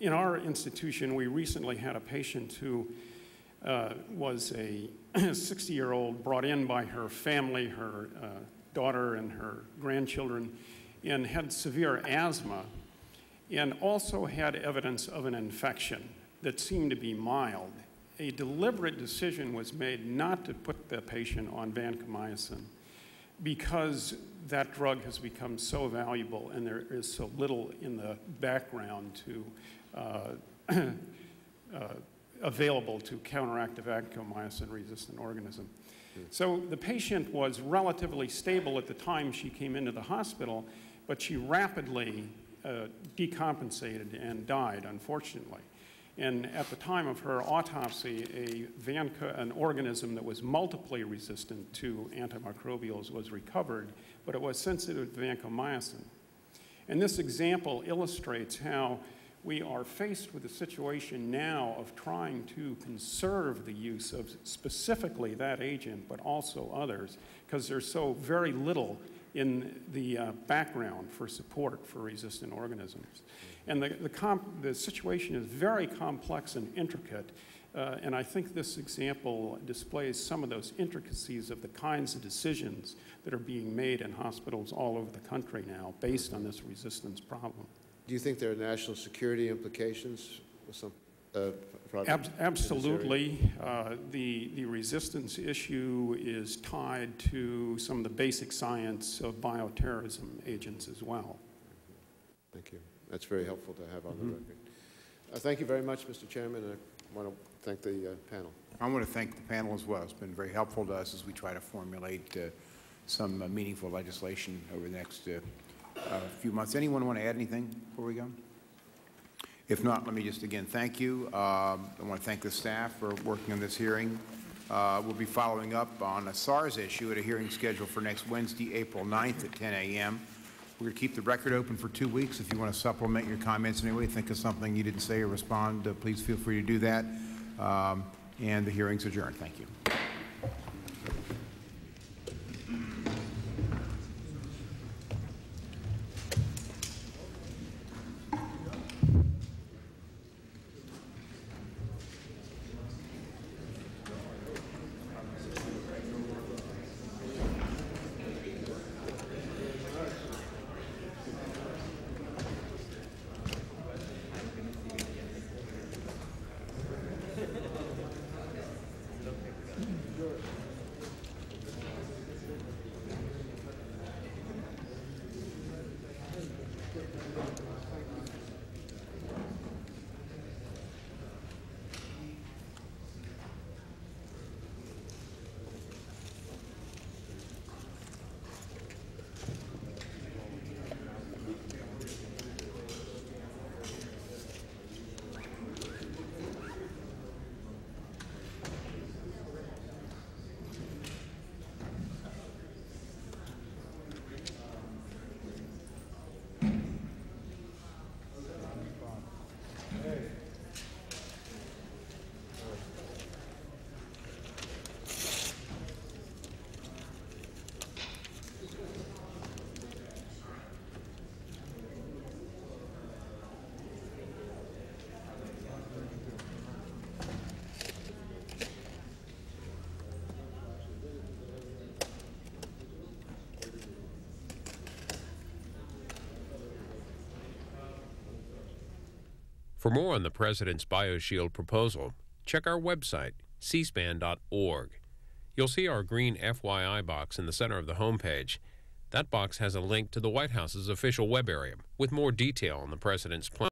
In our institution, we recently had a patient who was a 60-year-old brought in by her family, her daughter and her grandchildren, and had severe asthma and also had evidence of an infection that seemed to be mild. A deliberate decision was made not to put the patient on vancomycin because that drug has become so valuable and there is so little in the background to available to counteract the vancomycin-resistant organism. So the patient was relatively stable at the time she came into the hospital, but she rapidly decompensated and died, unfortunately. And at the time of her autopsy, an organism that was multiply resistant to antimicrobials was recovered, but it was sensitive to vancomycin. And this example illustrates how we are faced with a situation now of trying to conserve the use of specifically that agent, but also others, because there's so very little in the background for support for resistant organisms. And the situation is very complex and intricate, and I think this example displays some of those intricacies of the kinds of decisions that are being made in hospitals all over the country now based on this resistance problem. Do you think there are national security implications with some Absolutely. The resistance issue is tied to some of the basic science of bioterrorism agents as well. Thank you. That's very helpful to have on the record. Thank you very much, Mr. Chairman. I want to thank the panel. I want to thank the panel as well. It's been very helpful to us as we try to formulate some meaningful legislation over the next few months. Anyone want to add anything before we go? If not, let me just again thank you. I want to thank the staff for working on this hearing. We'll be following up on a SARS issue at a hearing scheduled for next Wednesday, April 9th at 10 a.m. We're going to keep the record open for 2 weeks. If you want to supplement your comments in any way, think of something you didn't say or respond, please feel free to do that. And the hearing's adjourned. Thank you. For more on the President's BioShield proposal, check our website, cspan.org. You'll see our green FYI box in the center of the homepage. That box has a link to the White House's official web area with more detail on the President's plan.